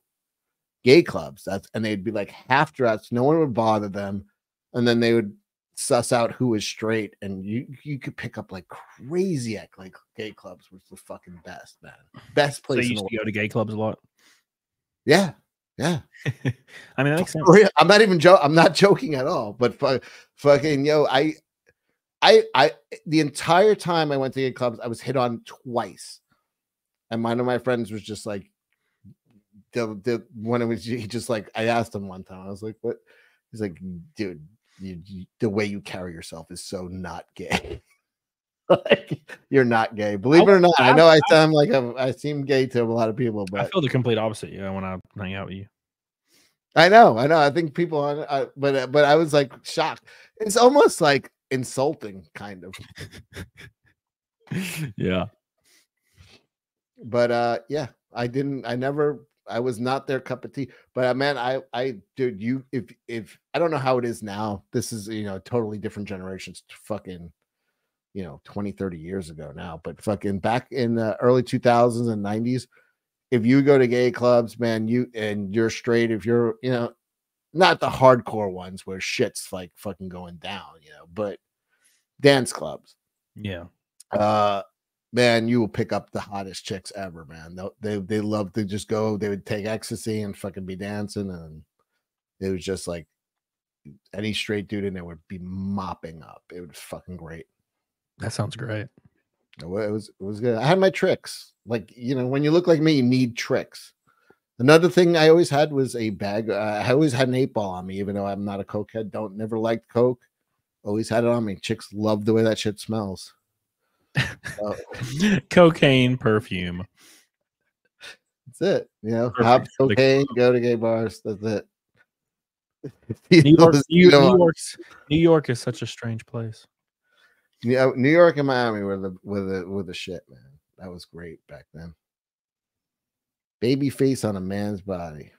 gay clubs. And they'd be like half dressed. No one would bother them. And then they would suss out who was straight, and you could pick up like crazy at like gay clubs, which was the fucking best, man. Best place. So you used to go to gay clubs a lot. Yeah. I mean, that makes sense. I'm not even joking. I'm not joking at all. But fucking yo, I the entire time I went to gay clubs, I was hit on twice, and one of my friends was just like, I asked him one time, I was like, what? He's like, dude, the way you carry yourself is so not gay. Like, you're not gay, believe it or not. I know I sound like I seem gay to a lot of people, but I feel the complete opposite. Yeah, when I hang out with you, I know. I think people on, but I was like shocked. It's almost like insulting, kind of. Yeah, but yeah. I was not their cup of tea, but man, dude, if I don't know how it is now, this is, totally different generations to fucking, 20, 30 years ago now, but fucking back in the early 2000s and 90s, if you go to gay clubs, man, you're straight, if you're, not the hardcore ones where shit's like fucking going down, but dance clubs. Yeah. Man, you will pick up the hottest chicks ever, man. They love to just go. They would take ecstasy and fucking be dancing, and it was just like any straight dude in there would be mopping up. It was fucking great. That sounds great. It was good. I had my tricks. Like, when you look like me, you need tricks. Another thing I always had was a bag. I always had an 8-ball on me, even though I'm not a cokehead. Never liked coke. Always had it on me. Chicks love the way that shit smells. Oh. Cocaine, perfume. That's it. Hop, cocaine, go to gay bars. That's it. New York is such a strange place. New York and Miami were the shit, man. That was great back then. Baby face on a man's body.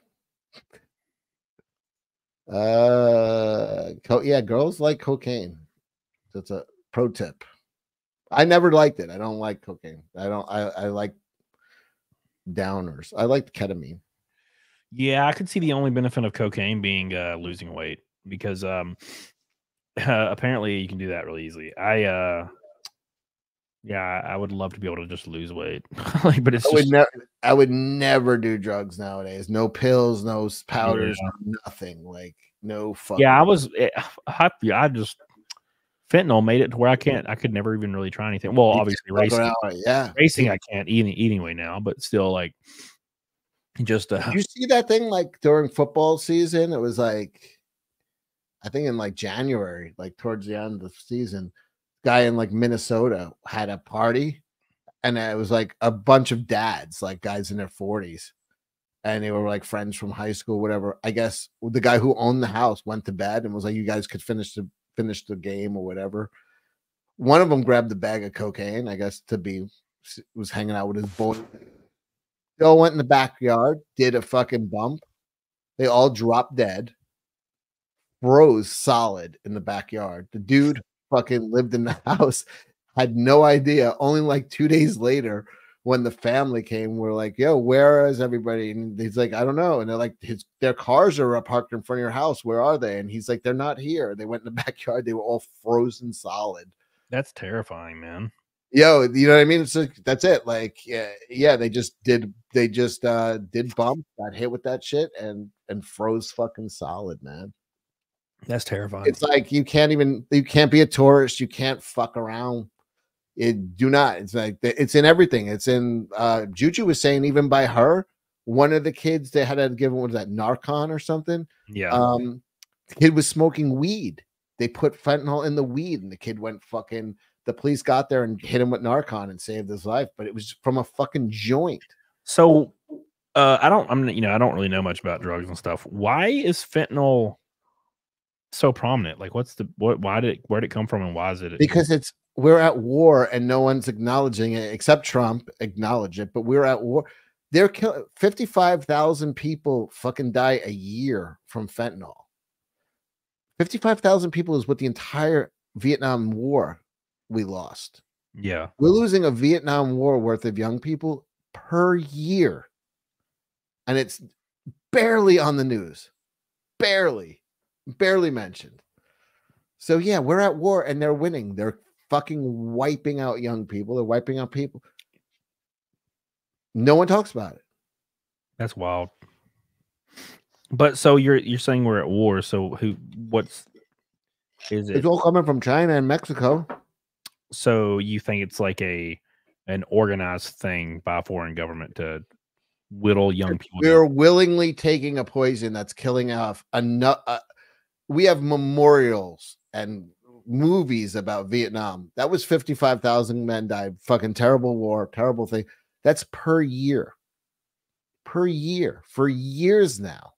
Yeah, girls like cocaine. That's a pro tip. I never liked it. I don't like cocaine. I like downers. I liked ketamine. Yeah, I could see the only benefit of cocaine being losing weight, because apparently you can do that really easily. I would love to be able to just lose weight. But it's I would never do drugs nowadays. No pills, no powders, nothing. Like no fucking. Yeah, I just. Fentanyl made it to where I could never even really try anything. Well, obviously racing I can't eat anyway now, but still like just. Did you see that thing like during football season? It was like, I think in like January, like towards the end of the season, guy in like Minnesota had a party And it was like a bunch of dads, like guys in their 40s. And they were like friends from high school, whatever. I guess the guy who owned the house went to bed and was like, you guys could finish the game or whatever. One of them grabbed a bag of cocaine, I guess, was hanging out with his boy. They all went in the backyard, did a fucking bump. They all dropped dead, froze solid in the backyard. The dude fucking lived in the house, had no idea. Only like 2 days later, when the family came, we're like, yo, where is everybody? And he's like, I don't know. And they're like, their cars are parked in front of your house. Where are they? And he's like, they're not here. They went in the backyard. They were all frozen solid. That's terrifying, man. Yo, you know what I mean? It's like, that's it. Like, yeah, they just did bump, got hit with that shit and froze fucking solid, man. That's terrifying. It's like, you can't be a tourist. You can't fuck around. It's like, it's in everything. It's in, Juju was saying, even by her, one of the kids, they had to give him, what was that, Narcan or something? Yeah. The kid was smoking weed. They put fentanyl in the weed and the kid went fucking, the police got there and hit him with Narcan and saved his life. But it was from a fucking joint. So, I don't really know much about drugs and stuff. Why is fentanyl so prominent? Like, where did it come from and why is it? Because we're at war and no one's acknowledging it except Trump acknowledge it, but we're at war. They're killing 55,000 people fucking die a year from fentanyl. 55,000 people is what the entire Vietnam War we lost. Yeah. We're losing a Vietnam War worth of young people per year. And it's barely on the news. Barely mentioned. So yeah, we're at war and they're winning. They're fucking wiping out young people. They're wiping out people. No one talks about it. That's wild. But so you're saying we're at war. So is it? It's all coming from China and Mexico. So you think it's like an organized thing by a foreign government to whittle young people? We're willingly taking a poison that's killing off enough. We have memorials and movies about Vietnam. That was 55,000 men died. Fucking terrible war, terrible thing. That's per year for years now.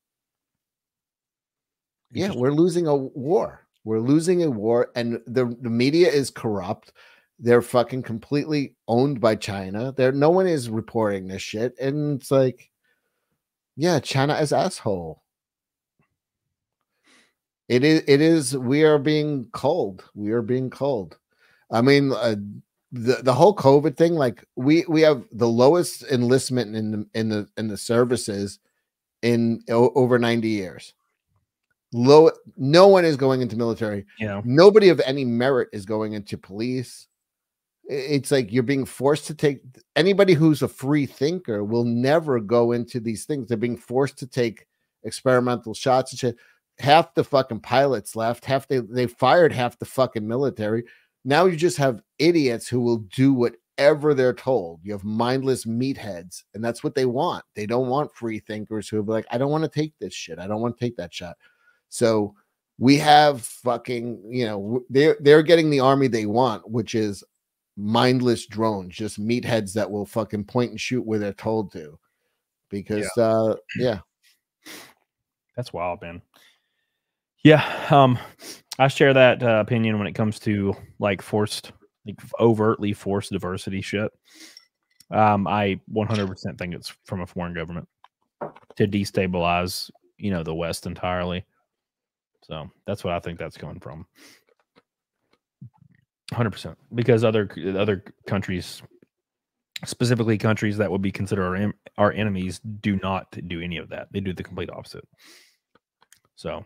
Yeah, we're losing a war. And the media is corrupt. They're fucking completely owned by China. No one is reporting this shit. And it's like, yeah, China is asshole. It is. We are being cold. I mean, the whole COVID thing. Like we have the lowest enlistment in the services in over 90 years. Low. No one is going into military. Yeah. Nobody of any merit is going into police. It's like you're being forced to take. Anybody who's a free thinker will never go into these things. They're being forced to take experimental shots and shit. Half the fucking pilots left, they fired half the fucking military. Now you just have idiots who will do whatever they're told. You have mindless meatheads, and that's what they want. They don't want free thinkers who will be like, I don't want to take this shit. I don't want to take that shot. So we have fucking, you know, they're getting the army they want, which is mindless drones, just meatheads that will fucking point and shoot where they're told to. Because, yeah. That's wild, man. Yeah, I share that opinion when it comes to like overtly forced diversity shit. I 100% think it's from a foreign government to destabilize, you know, the West entirely. So that's what I think that's coming from. 100%, because other countries, specifically countries that would be considered our enemies, do not do any of that. They do the complete opposite. So.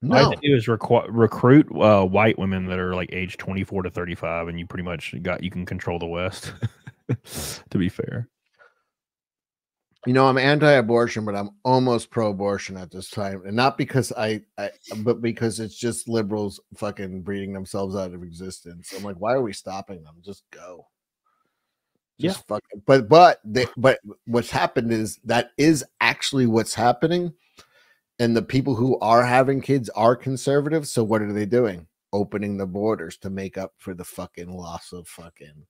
No. All they do is recruit white women that are like age 24 to 35, and you pretty much you can control the West. To be fair, you know, I'm anti-abortion, but I'm almost pro-abortion at this time, and not because but because it's just liberals fucking breeding themselves out of existence. I'm like, why are we stopping them? Just go. Just yeah. Fucking. But what's happened is that is actually what's happening. And the people who are having kids are conservative. So what are they doing? Opening the borders to make up for the fucking loss of fucking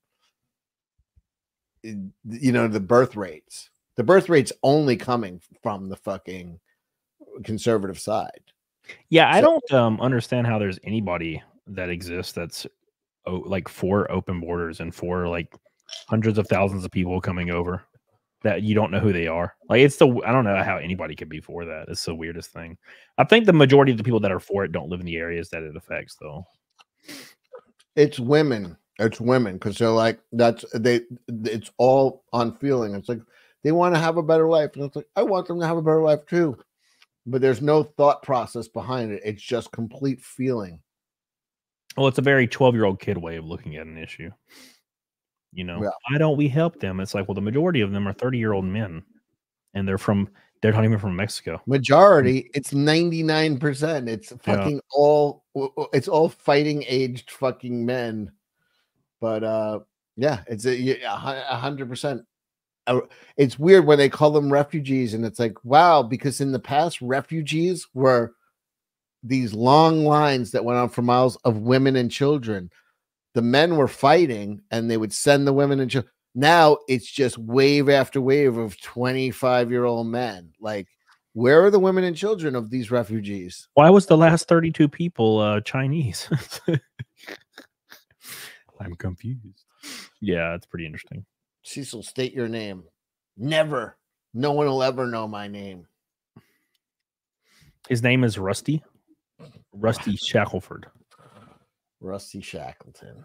you know, the birth rates. The birth rate's only coming from the fucking conservative side. Yeah, I don't understand how there's anybody that exists that's like for open borders and for like hundreds of thousands of people coming over that you don't know who they are. Like, it's the, I don't know how anybody could be for that. It's the weirdest thing. I think the majority of the people that are for it don't live in the areas that it affects, though. It's women. It's women, because they're like, that's, they, it's all on feeling. It's like they want to have a better life, and it's like, I want them to have a better life too. But there's no thought process behind it. It's just complete feeling. Well, it's a very 12-year-old kid way of looking at an issue. You know, yeah. Why don't we help them? It's like, well, the majority of them are 30-year-old men, and they're not even from Mexico. Majority, it's 99%. It's fucking all fighting-aged fucking men. But yeah, it's 100%. It's weird when they call them refugees, and it's like, wow, because in the past, refugees were these long lines that went on for miles of women and children. The men were fighting, and they would send the women and children. Now it's just wave after wave of 25-year-old men. Like, where are the women and children of these refugees? Why was the last 32 people Chinese? I'm confused. Yeah, it's pretty interesting. Cecil, state your name. Never. No one will ever know my name. His name is Rusty. Rusty Shackelford. Rusty Shackleton.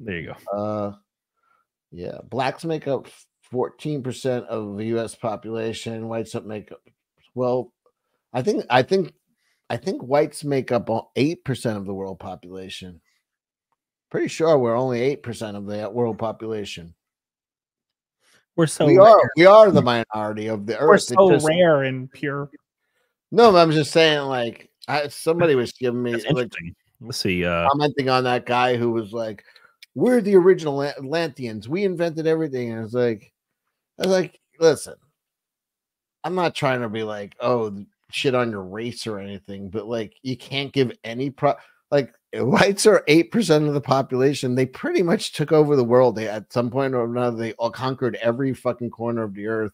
There you go. Yeah. Blacks make up 14% of the U.S. population. Whites up make up, well, I think whites make up 8% of the world population. Pretty sure we're only 8% of the world population. We're so we are the minority of the earth. We're so rare and pure. No, I'm just saying, like, somebody was giving me like, let's see, commenting on that guy who was like, "We're the original Atlanteans. We invented everything." And I was like, listen, I'm not trying to be like, oh, shit on your race or anything, but like, you can't give any like, whites are 8% of the population. They pretty much took over the world. They, at some point or another, they all conquered every fucking corner of the earth.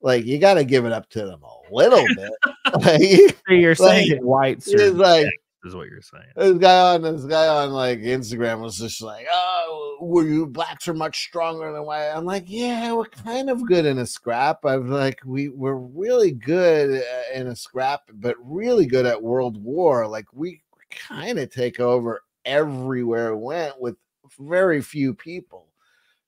Like, you got to give it up to them a little bit. Like, so you're saying like, whites are like, is what you're saying. This guy on like Instagram was just like, "Oh, were you blacks are much stronger than white?" I'm like, "Yeah, we're kind of good in a scrap." I'm like, "We're really good in a scrap, but really good at world war. Like, we kind of take over everywhere we went with very few people."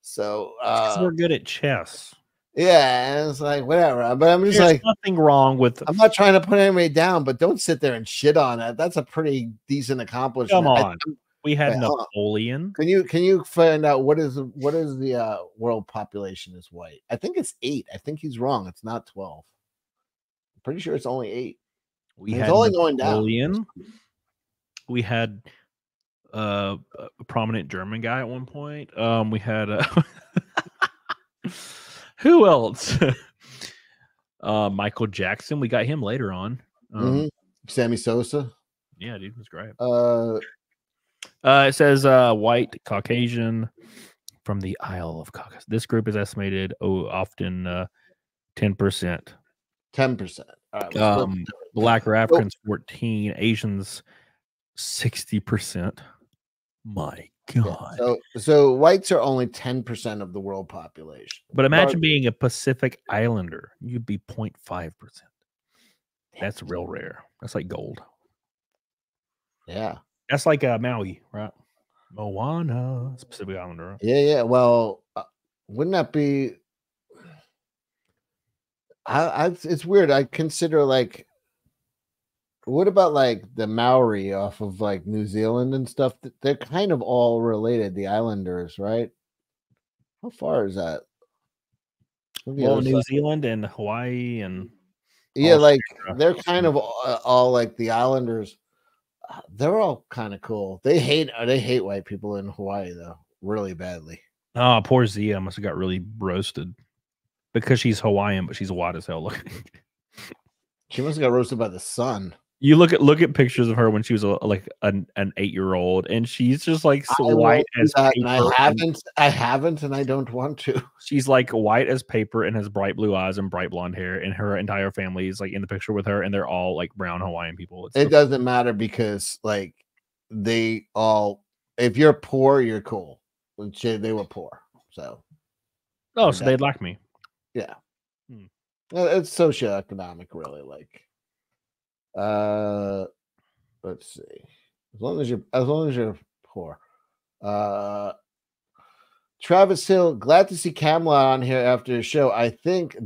So we're good at chess. Yeah, and it's like, whatever. But I'm just, there's like, nothing wrong with, I'm not trying to put anybody down, but don't sit there and shit on it. That's a pretty decent accomplishment. Come on, we had Napoleon. Can you find out what is the world population is white? I think it's 8. I think he's wrong. It's not 12. I'm pretty sure it's only 8. We had, it's only Napoleon. Going down. We had a prominent German guy at one point. We had who else? Michael Jackson. We got him later on. Sammy Sosa. Yeah, dude, was great. It says white Caucasian from the Isle of Caucasus. This group is estimated often 10%. 10%. Black or Africans 14. Asians 60%. My God. Yeah, so whites are only 10% of the world population. But imagine being a Pacific Islander. You'd be 0.5%. That's real rare. That's like gold. Yeah. That's like Maui, right? Moana, Pacific Islander. Right? Yeah. Well, wouldn't that be... it's weird. I consider like... What about like the Maori off of like New Zealand and stuff? They're kind of all related, the Islanders, right? How far is that? Well, New Zealand and Hawaii and... Yeah, like they're kind of all like the Islanders. They're all kind of cool. They hate white people in Hawaii though, really badly. Oh, poor Zia must have got really roasted because she's Hawaiian, but she's white as hell looking. She must have got roasted by the sun. You look at pictures of her when she was like an 8-year-old, and she's just like so white as paper. And I haven't, and I don't want to. She's like white as paper and has bright blue eyes and bright blonde hair, and her entire family is like in the picture with her, and they're all like brown Hawaiian people. It doesn't matter because like they all, if you're poor, you're cool. And they were poor, so so they'd like me. Yeah, It's socioeconomic, really. Like. Let's see. As long as you're poor. Travis Hill, glad to see Camelot on here after the show. I think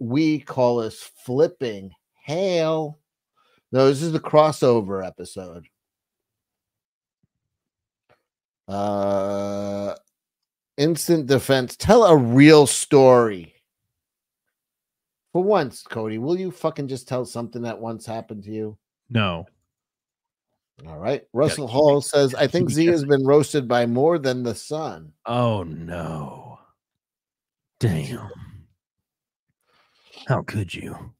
we call us flipping hail. No, this is the crossover episode. Instant defense. Tell a real story. For once, Cody, will you fucking just tell something that once happened to you? No. All right. Russell Hall says, I think Z has been roasted by more than the sun. Oh, no. Damn. How could you?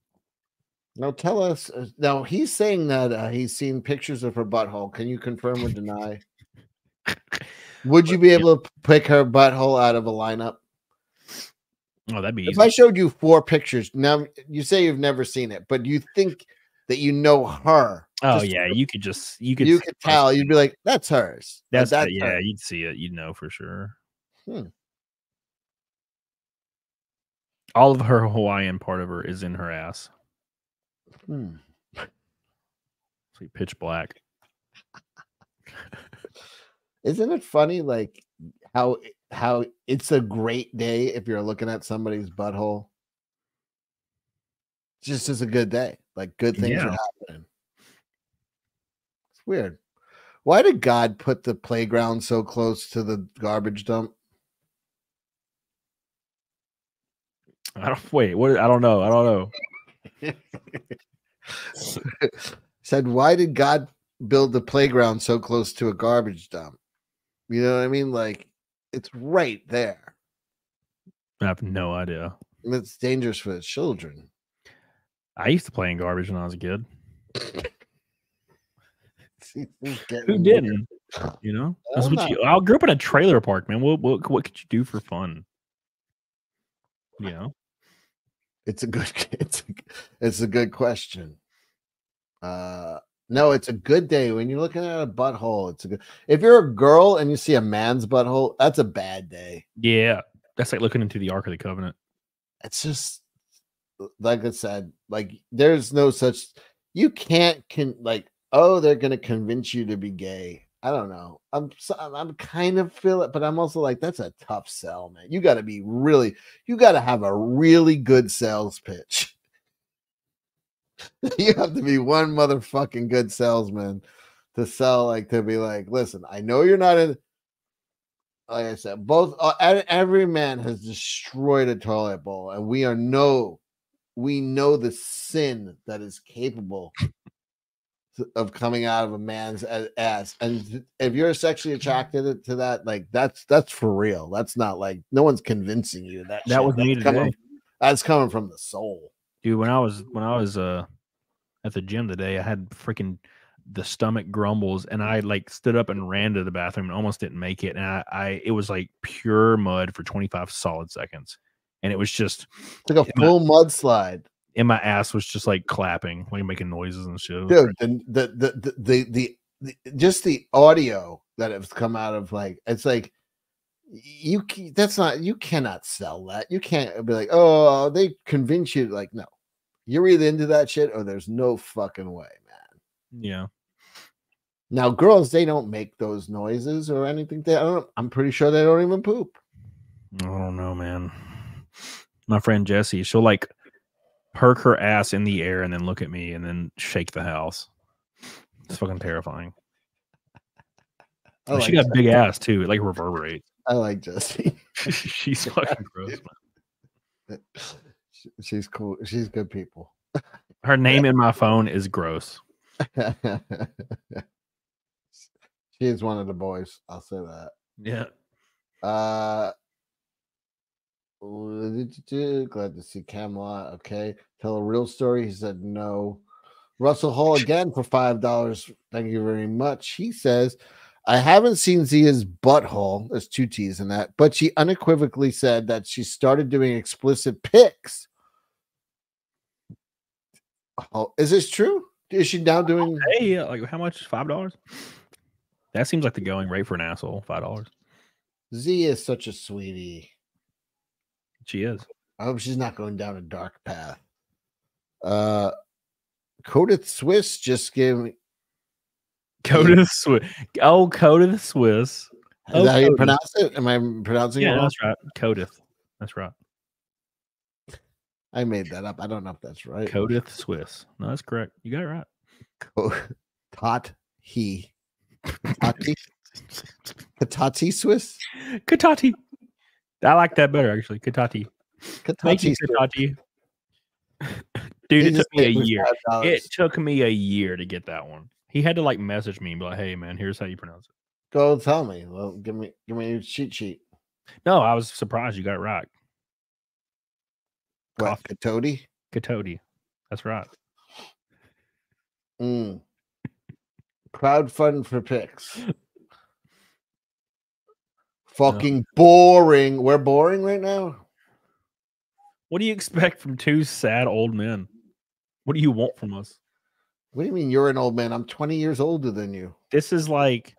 Now, tell us. Now, he's saying that he's seen pictures of her butthole. Can you confirm or deny? Would you be able to pick her butthole out of a lineup? Oh, that'd be easy. If I showed you 4 pictures, now you say you've never seen it, but you think that you know her. Oh, yeah. You could tell. You'd be like, that's hers. That's her. You'd see it. You'd know for sure. All of her Hawaiian part of her is in her ass. See, pitch black. Isn't it funny? Like how it's a great day if you're looking at somebody's butthole. Just as a good day. Like good things are happening. It's weird. Why did God put the playground so close to the garbage dump? I don't know. Said, why did God build the playground so close to a garbage dump? You know what I mean? Like, it's right there. I have no idea. And it's dangerous for the children. I used to play in garbage when I was a kid. Who didn't? You know? I grew up in a trailer park, man. What could you do for fun? You know? It's a good question. No, it's a good day when you're looking at a butthole. If you're a girl and you see a man's butthole, that's a bad day. Yeah, that's like looking into the Ark of the Covenant. It's just like I said. Like there's no such. You can't they're gonna convince you to be gay. I don't know. I'm kind of feel it, but I'm also like that's a tough sell, man. You got to have a really good sales pitch. You have to be one motherfucking good salesman to sell, listen, I know you're not in. Like I said, every man has destroyed a toilet bowl, and we know the sin that is capable of coming out of a man's ass. And if you're sexually attracted to that, like that's for real. That's not like no one's convincing you that was me today. That's coming from the soul. Dude, when I was at the gym today, I had freaking the stomach grumbles, and I stood up and ran to the bathroom and almost didn't make it. And it was like pure mud for 25 solid seconds, and it was just like a full mudslide. And my ass was just like clapping, like making noises and shit. Dude, just the audio that has come out of it's like. You cannot sell that. You can't be like, oh, they convince you. Like, no, you're either into that shit or there's no fucking way, man. Yeah. Now, girls, they don't make those noises or anything. I'm pretty sure they don't even poop. I don't know, man. My friend Jessie, she'll perk her ass in the air and then look at me and then shake the house. It's fucking terrifying. She got a big ass too. It reverberates. I like Jessie. She's fucking gross, man. She's cool. She's good people. Her name in my phone is gross. She is one of the boys. I'll say that. Yeah. Glad to see Camelot. Okay. Tell a real story. He said no. Russell Hull again for $5. Thank you very much. He says, I haven't seen Zia's butthole. There's two T's in that. But she unequivocally said that she started doing explicit pics. Oh, is this true? Is she now doing? Hey, yeah. Like how much? $5? That seems like the going rate for an asshole. $5. Zia is such a sweetie. She is. I hope she's not going down a dark path. Codeth Swiss just gave me. Codeth Swiss. Oh, Codeth Swiss. Oh, is that how you pronounce it? Am I pronouncing it wrong? Yeah, that's right. Codeth. That's right. I made that up. I don't know if that's right. Codeth Swiss. No, that's correct. You got it right. Tot-he. Tati. Katati Swiss. Katati. I like that better, actually. Katati. Katati. Dude, it took me a year. It took me a year to get that one. He had to like message me and be like, "Hey, man, here's how you pronounce it." Go tell me. Well, give me your cheat sheet. No, I was surprised you got it right. What? Katoti? Katoti. That's right. Crowdfund for pics. Fucking boring. We're boring right now. What do you expect from two sad old men? What do you want from us? What do you mean you're an old man? I'm 20 years older than you. This is like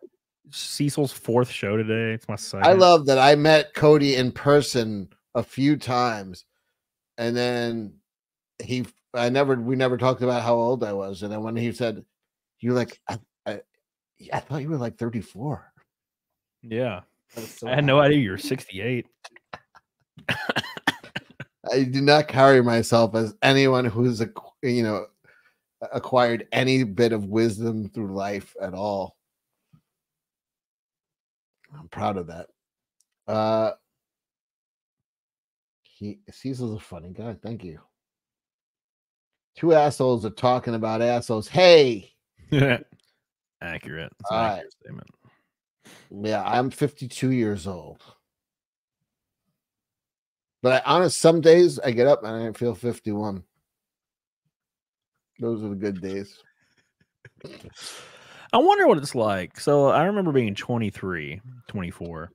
Cecil's fourth show today. It's my second. I love that I met Cody in person a few times. And then we never talked about how old I was. And then when he said, "You're like, I thought you were like 34." Yeah, so I had no idea you were 68. I do not carry myself as anyone who's acquired any bit of wisdom through life at all. I'm proud of that. Cecil's a funny guy. Thank you. Two assholes are talking about assholes. Hey. Accurate. That's an accurate statement. Yeah, I'm 52 years old. But some days I get up and I feel 51. Those are the good days. I wonder what it's like. So I remember being 23, 24.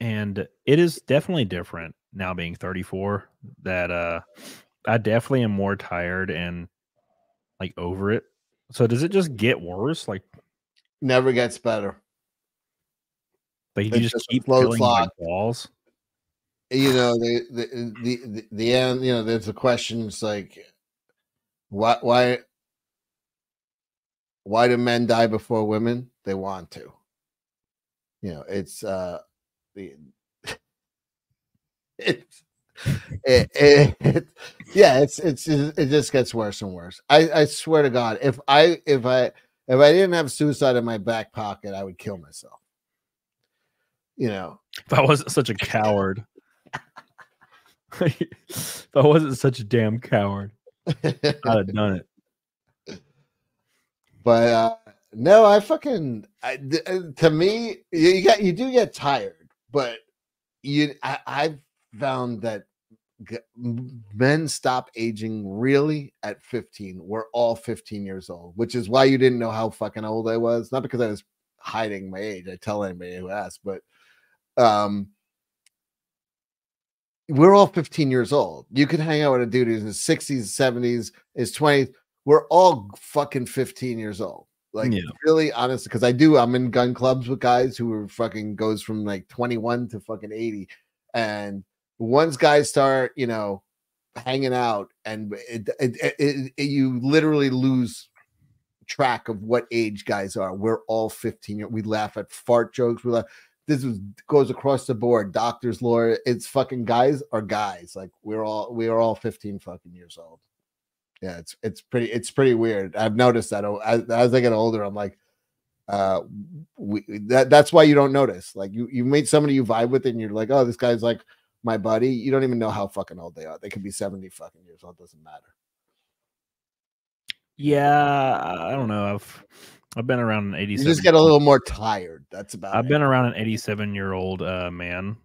And it is definitely different now being 34 that I definitely am more tired and like over it. So does it just get worse? Like never gets better. Like you just keep killing balls. You know, the end, you know, there's the questions like why do men die before women? They want to. You know, it's it just gets worse and worse. I swear to God, if I didn't have suicide in my back pocket, I would kill myself. You know, if I wasn't such a coward, if I wasn't such a damn coward, I'd have done it. But no, to me, you do get tired, but I've found that men stop aging really at 15. We're all 15 years old, which is why you didn't know how fucking old I was. Not because I was hiding my age. I tell anybody who asks, but we're all 15 years old. You could hang out with a dude who's in his 60s, 70s, his 20s. We're all fucking 15 years old. Like really honest, because I'm in gun clubs with guys who are fucking goes from like 21 to fucking 80. And once guys start, you know, hanging out, and you literally lose track of what age guys are. We're all 15. We laugh at fart jokes. We laugh. This goes across the board. Doctors, lawyer. It's fucking guys are guys. Like we are all 15 fucking years old. Yeah, it's pretty weird. I've noticed that as I get older, I'm like, that's why you don't notice. Like you meet somebody you vibe with, and you're like, oh, this guy's like my buddy. You don't even know how fucking old they are. They could be 70 fucking years old. It doesn't matter. Yeah, I don't know. I've been around an 87. You just get a little more tired. That's about. I've been around an 87-year-old man,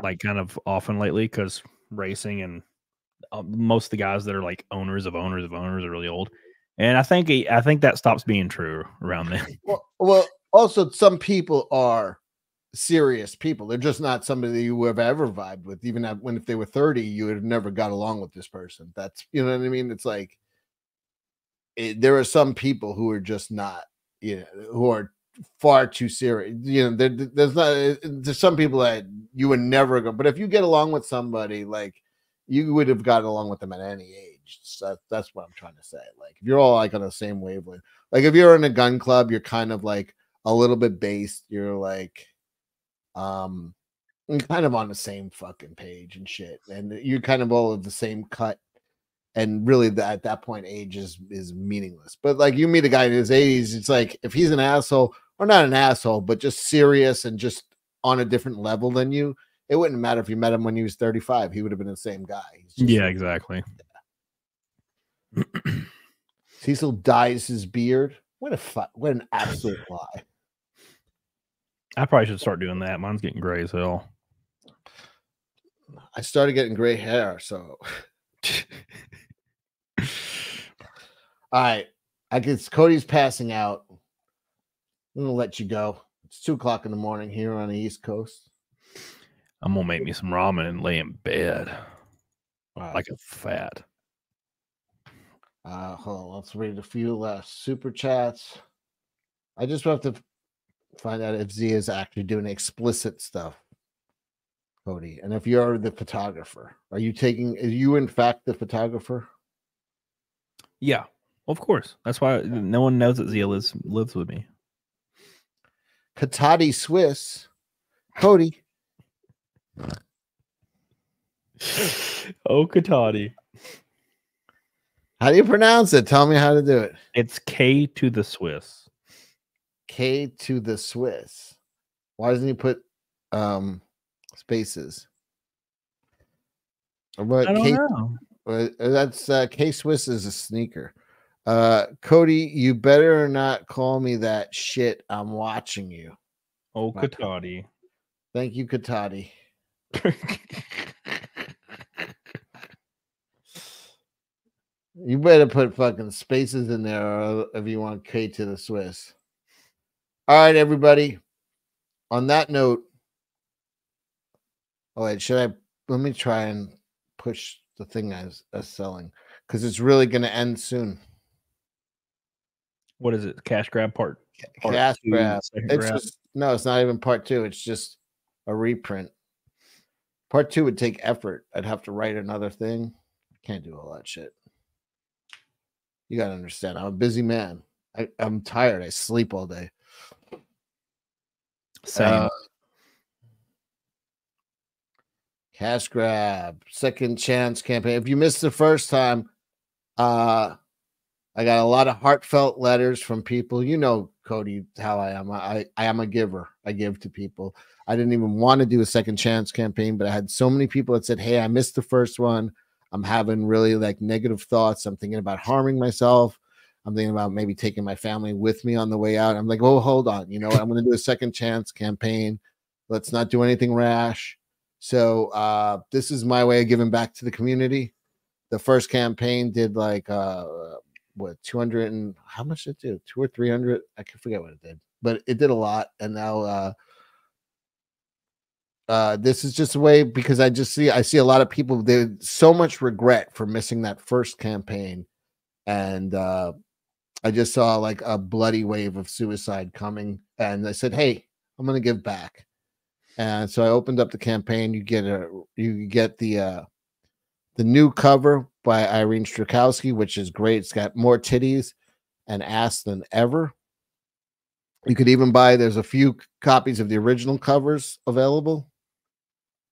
like kind of often lately because racing and most of the guys that are like owners are really old, and I think that stops being true around then. Well, also some people are serious people. They're just not somebody that you would have ever vibed with. Even when if they were 30, you would have never got along with this person. That's, you know what I mean. It's like there are some people who are just not, you know, who are far too serious. You know, there's some people that you would never go. But if you get along with somebody, like, you would have gotten along with them at any age. So that's what I'm trying to say. Like, if you're all like on the same wavelength, like if you're in a gun club, you're kind of like a little bit based. You're like, kind of on the same fucking page and shit, and you're kind of all of the same cut. And really, at that point, age is meaningless. But like, you meet a guy in his 80s, it's like, if he's an asshole, or not an asshole, but just serious and just on a different level than you, it wouldn't matter if you met him when he was 35. He would have been the same guy. Yeah, exactly. Yeah. Cecil dyes his beard. What an absolute lie. I probably should start doing that. Mine's getting gray as hell. I started getting gray hair, so... All right, I guess Cody's passing out. I'm gonna let you go. It's 2 o'clock in the morning here on the East Coast. I'm gonna make me some ramen and lay in bed. Wow. Like a fat. Hold on, let's read a few last super chats. I just have to find out if Zia is actually doing explicit stuff, Cody. And if you're the photographer, are you in fact the photographer? Yeah, of course. That's why no one knows that Zia lives with me. Katati Swiss. Cody. Oh, Katati. How do you pronounce it? Tell me how to do it. It's K to the Swiss. K to the Swiss. Why doesn't he put spaces? But I don't know. That's K-Swiss is a sneaker. Cody, you better not call me that shit. I'm watching you. Oh, Katati. Thank you, Katati. You better put fucking spaces in there if you want K to the Swiss. All right, everybody. On that note, all right, let me try and push the thing as selling, because it's really going to end soon. What is it? Cash grab part cash two, grab. It's grab. Just, no, it's not even part two. It's just a reprint. Part two would take effort. I'd have to write another thing. I can't do all that shit. You got to understand, I'm a busy man. I'm tired. I sleep all day. Same. Cash grab, second chance campaign. If you missed the first time, I got a lot of heartfelt letters from people. You know, Cody, how I am. I am a giver. I give to people. I didn't even want to do a second chance campaign, but I had so many people that said, hey, I missed the first one. I'm having really like negative thoughts. I'm thinking about harming myself. I'm thinking about maybe taking my family with me on the way out. I'm like, oh, hold on. You know what? I'm going to do a second chance campaign. Let's not do anything rash. So this is my way of giving back to the community. The first campaign did like what 200 and how much did it do? 200 or 300? I can forget what it did, but it did a lot. And now this is just a way, because I see a lot of people, there's so much regret for missing that first campaign, and I just saw like a bloody wave of suicide coming, and I said, hey, I'm gonna give back. And so I opened up the campaign. You get the new cover by Irene Strakowski, which is great. It's got more titties and ass than ever. You could even buy, there's a few copies of the original covers available.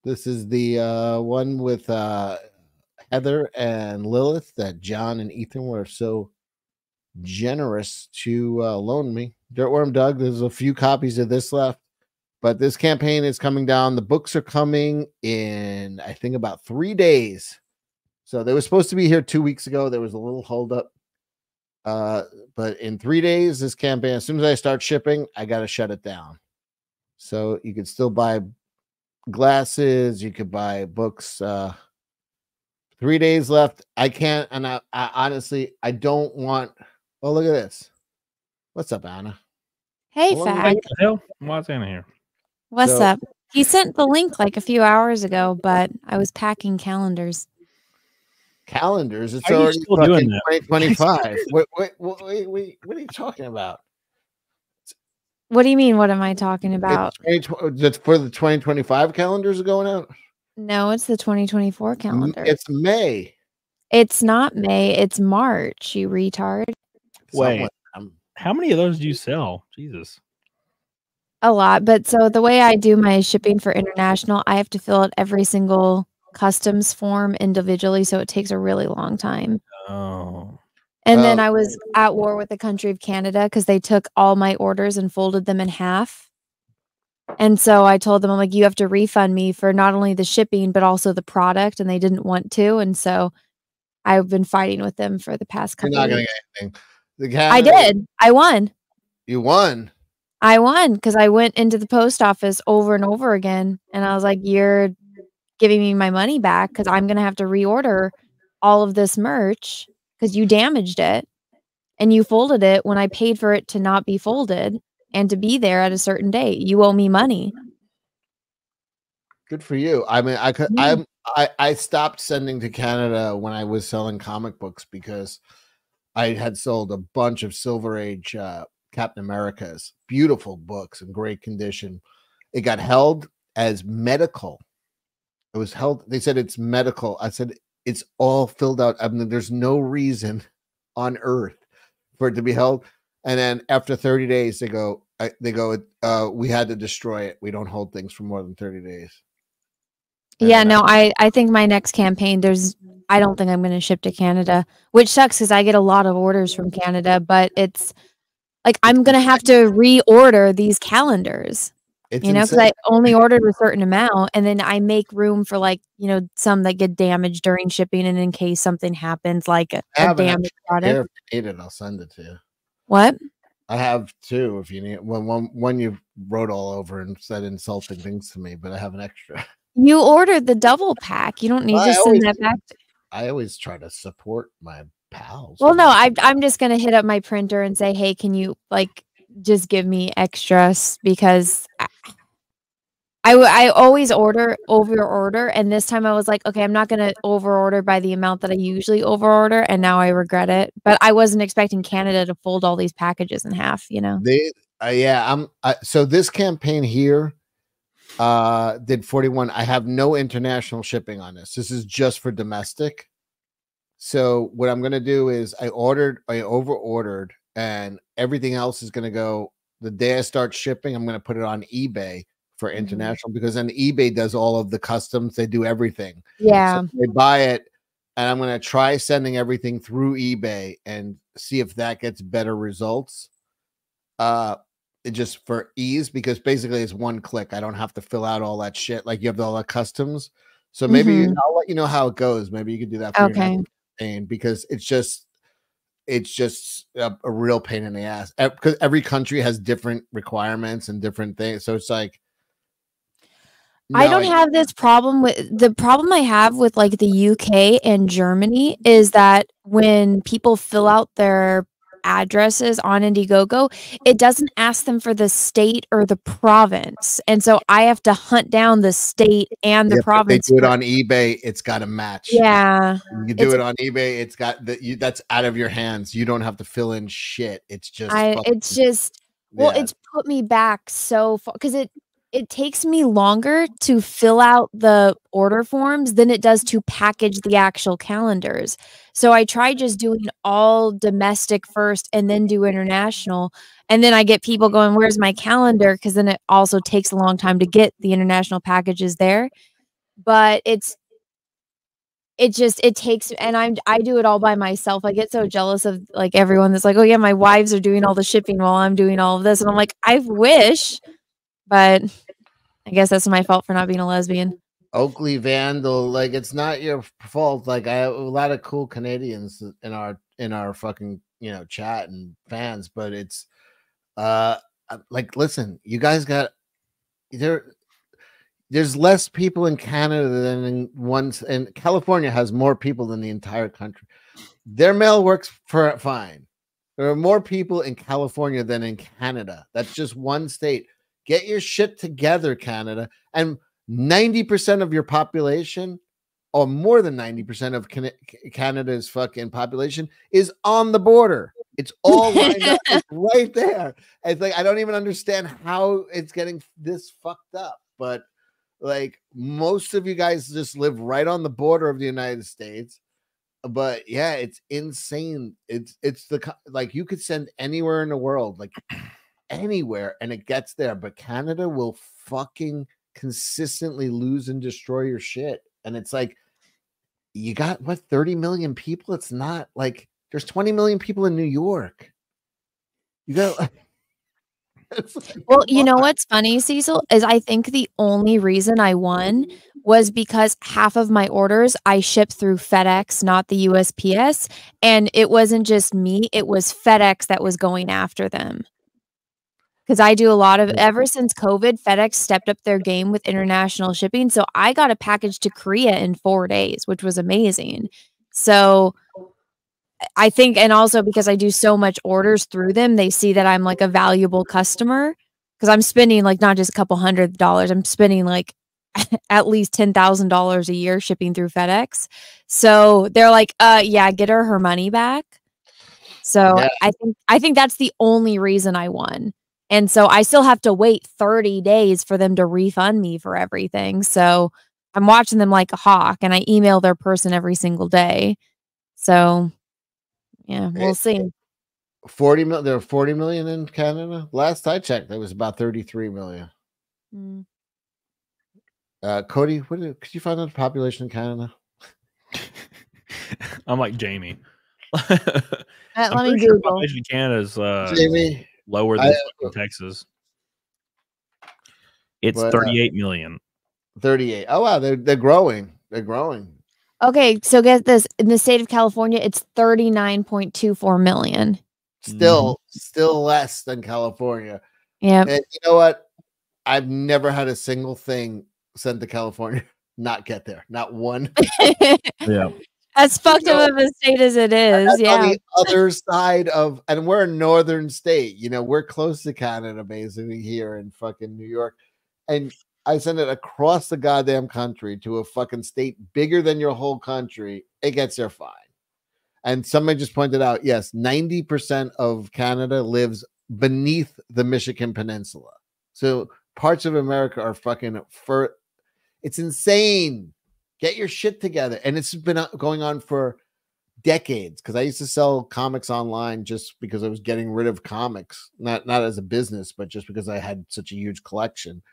This is the one with Heather and Lilith that John and Ethan were so generous to loan me. Dirtworm Doug, there's a few copies of this left. But this campaign is coming down. The books are coming in, I think, about 3 days. So they were supposed to be here 2 weeks ago. There was a little holdup. But in 3 days, this campaign, as soon as I start shipping, I got to shut it down. So you could still buy glasses. You could buy books. 3 days left. I can't, and I honestly, I don't want. Oh, look at this. What's up, Anna? Hey, Fag. What's Anna here? What's up? He sent the link like a few hours ago, but I was packing calendars. Calendars? It's already still doing that? 2025. What are you talking about? What do you mean? What am I talking about? That's for the 2025 calendars going out? No, it's the 2024 calendar. It's May. It's not May. It's March, you retard. Wait, how many of those do you sell? Jesus. A lot. But so the way I do my shipping for international, I have to fill out every single customs form individually. So it takes a really long time. Oh. And then I was at war with the country of Canada because they took all my orders and folded them in half. And so I told them, I'm like, you have to refund me for not only the shipping, but also the product. And they didn't want to. And so I've been fighting with them for the past couple of years. You're not going to get anything. I did. I won. You won. I won because I went into the post office over and over again. And I was like, you're giving me my money back because I'm going to have to reorder all of this merch. Because you damaged it and you folded it when I paid for it to not be folded and to be there at a certain date. You owe me money. Good for you. I mean, I could, I stopped sending to Canada when I was selling comic books because I had sold a bunch of Silver Age Captain America's, beautiful books in great condition. It got held as medical. It was held. They said it's medical. I said, it's all filled out. I mean, there's no reason on earth for it to be held. And then after 30 days, they go, we had to destroy it. We don't hold things for more than 30 days. And yeah, no, I think my next campaign, I don't think I'm going to ship to Canada, which sucks because I get a lot of orders from Canada, but it's like, I'm going to have to reorder these calendars. It's you know, because I only ordered a certain amount and then I make room for like, you know, some that get damaged during shipping and in case something happens, like a damaged product. If you need it, I'll send it to you. What? I have two if you need one you wrote all over and said insulting things to me, but I have an extra. You ordered the double pack. You don't need to send that back. I always try to support my pals. Well, no, I'm just going to hit up my printer and say, hey, can you like just give me extras because I always over order. And this time I was like, okay, I'm not going to over order by the amount that I usually over order. And now I regret it, but I wasn't expecting Canada to fold all these packages in half, you know? So this campaign here, did 41. I have no international shipping on this. This is just for domestic. So what I'm going to do is I over ordered and everything else is going to go the day I start shipping. I'm going to put it on eBay for international because then eBay does all of the customs. They do everything. Yeah. So they buy it and I'm going to try sending everything through eBay and see if that gets better results. Just for ease, because basically it's one click. I don't have to fill out all that shit. Like you have all the customs. So maybe I'll let you know how it goes. Maybe you could do that. For okay. Your campaign because it's just a real pain in the ass because every country has different requirements and different things. So it's like, no, I don't have this problem with the problem I have with like the UK and Germany is that when people fill out their addresses on Indiegogo, it doesn't ask them for the state or the province. And so I have to hunt down the state and the province. They do it on eBay. It's got to match. Yeah. You do it on eBay. It's got that's out of your hands. You don't have to fill in shit. It's just, it's put me back so far because it takes me longer to fill out the order forms than it does to package the actual calendars. So I try just doing all domestic first and then do international. And then I get people going, where's my calendar? Because then it also takes a long time to get the international packages there. But it takes, and I do it all by myself. I get so jealous of like everyone that's like, oh yeah, my wives are doing all the shipping while I'm doing all of this. And I'm like, I wish. But I guess that's my fault for not being a lesbian. Oakley Vandal, like it's not your fault. Like I have a lot of cool Canadians in our fucking, you know, chat and fans, but it's like, listen, you guys got there. there's less people in Canada than in one's, and California has more people than the entire country. Their mail works fine. There are more people in California than in Canada. That's just one state. Get your shit together, Canada. And 90% of your population, or more than 90% of Canada's fucking population, is on the border. It's all lined up. It's right there. It's like, I don't even understand how it's getting this fucked up. But like, most of you guys just live right on the border of the United States. But yeah, it's insane. It's the, like, you could send anywhere in the world, like anywhere, and it gets there. But Canada will fucking consistently lose and destroy your shit. And it's like, you got what, 30 million people? It's not like there's 20 million people in New York. You got. Like, well, you know what's funny, Cecil, is I think the only reason I won was because half of my orders I shipped through FedEx, not the USPS. And it wasn't just me, it was FedEx that was going after them. Because I do a lot of, ever since COVID, FedEx stepped up their game with international shipping. So I got a package to Korea in 4 days, which was amazing. So I think, and also because I do so much orders through them, they see that I'm like a valuable customer, because I'm spending like not just a couple $100s. I'm spending like at least $10,000 a year shipping through FedEx. So they're like, yeah, get her money back. So yeah. I think that's the only reason I won. And so I still have to wait 30 days for them to refund me for everything. So I'm watching them like a hawk, and I email their person every single day. So yeah, we'll see. 40 million. There are 40 million in Canada. Last I checked, there was about 33 million. Mm. Cody, could you find out the population in Canada? I'm like Jamie. Let me Google. Population in Canada is Jamie, lower than Texas. It's 38 million. 38. Oh wow, they're growing. They're growing. Okay, so get this. In the state of California, it's 39.24 million. Still less than California. Yeah. And you know what? I've never had a single thing sent to California not get there. Not one. Yeah. As fucked up of a state as it is. That's on the other side of, and we're a northern state. You know, we're close to Canada, basically, here in fucking New York. And I send it across the goddamn country to a fucking state bigger than your whole country. It gets there fine. And somebody just pointed out, yes, 90% of Canada lives beneath the Michigan Peninsula. So parts of America are fucking it's insane. Get your shit together. And it's been going on for decades, because I used to sell comics online just because I was getting rid of comics, not as a business, but just because I had such a huge collection.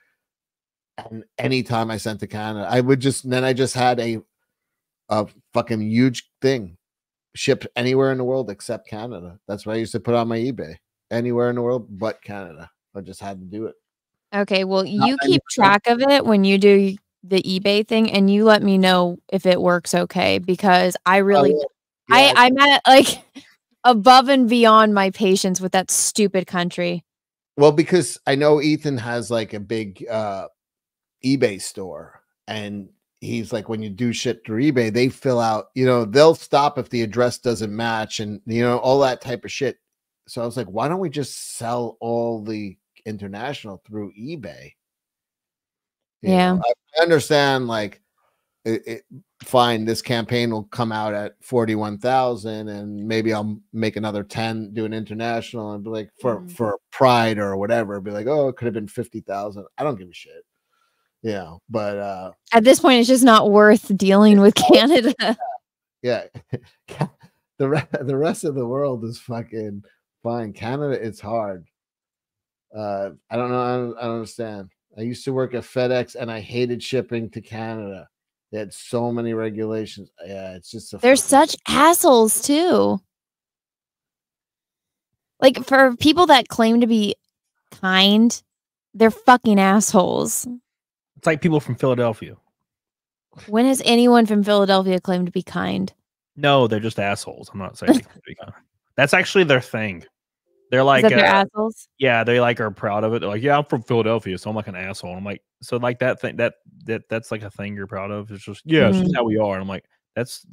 And anytime I sent to Canada, I would just, then I just had a fucking huge thing shipped anywhere in the world except Canada. That's why I used to put on my eBay, anywhere in the world but Canada. I just had to do it. Okay, well, you keep track of it when you do the eBay thing, and you let me know if it works okay, because I really, I'm at like above and beyond my patience with that stupid country. Well, because I know Ethan has like a big, eBay store, and he's like, when you do shit through eBay, they fill out, you know, they'll stop if the address doesn't match, and you know, all that type of shit. So I was like, why don't we just sell all the international through eBay? You know, I understand, like, fine, this campaign will come out at 41,000, and maybe I'll make another 10, do an international, and be like, for pride or whatever, be like, oh, it could have been 50,000. I don't give a shit. Yeah, but at this point, it's just not worth dealing with Canada. Yeah, the rest of the world is fucking fine. Canada, it's hard. I don't know. I don't understand. I used to work at FedEx, and I hated shipping to Canada. They had so many regulations. Yeah, it's just they're such assholes too. Like, for people that claim to be kind, they're fucking assholes. It's like people from Philadelphia. When has anyone from Philadelphia claimed to be kind? No, they're just assholes. I'm not saying they claim to be kind. That's actually their thing. They're like, they're assholes. Yeah, they like are proud of it. They're like, yeah, I'm from Philadelphia, so I'm like an asshole. And I'm like, so like that thing that's like a thing you're proud of. It's just yeah, it's just how we are. And I'm like, that's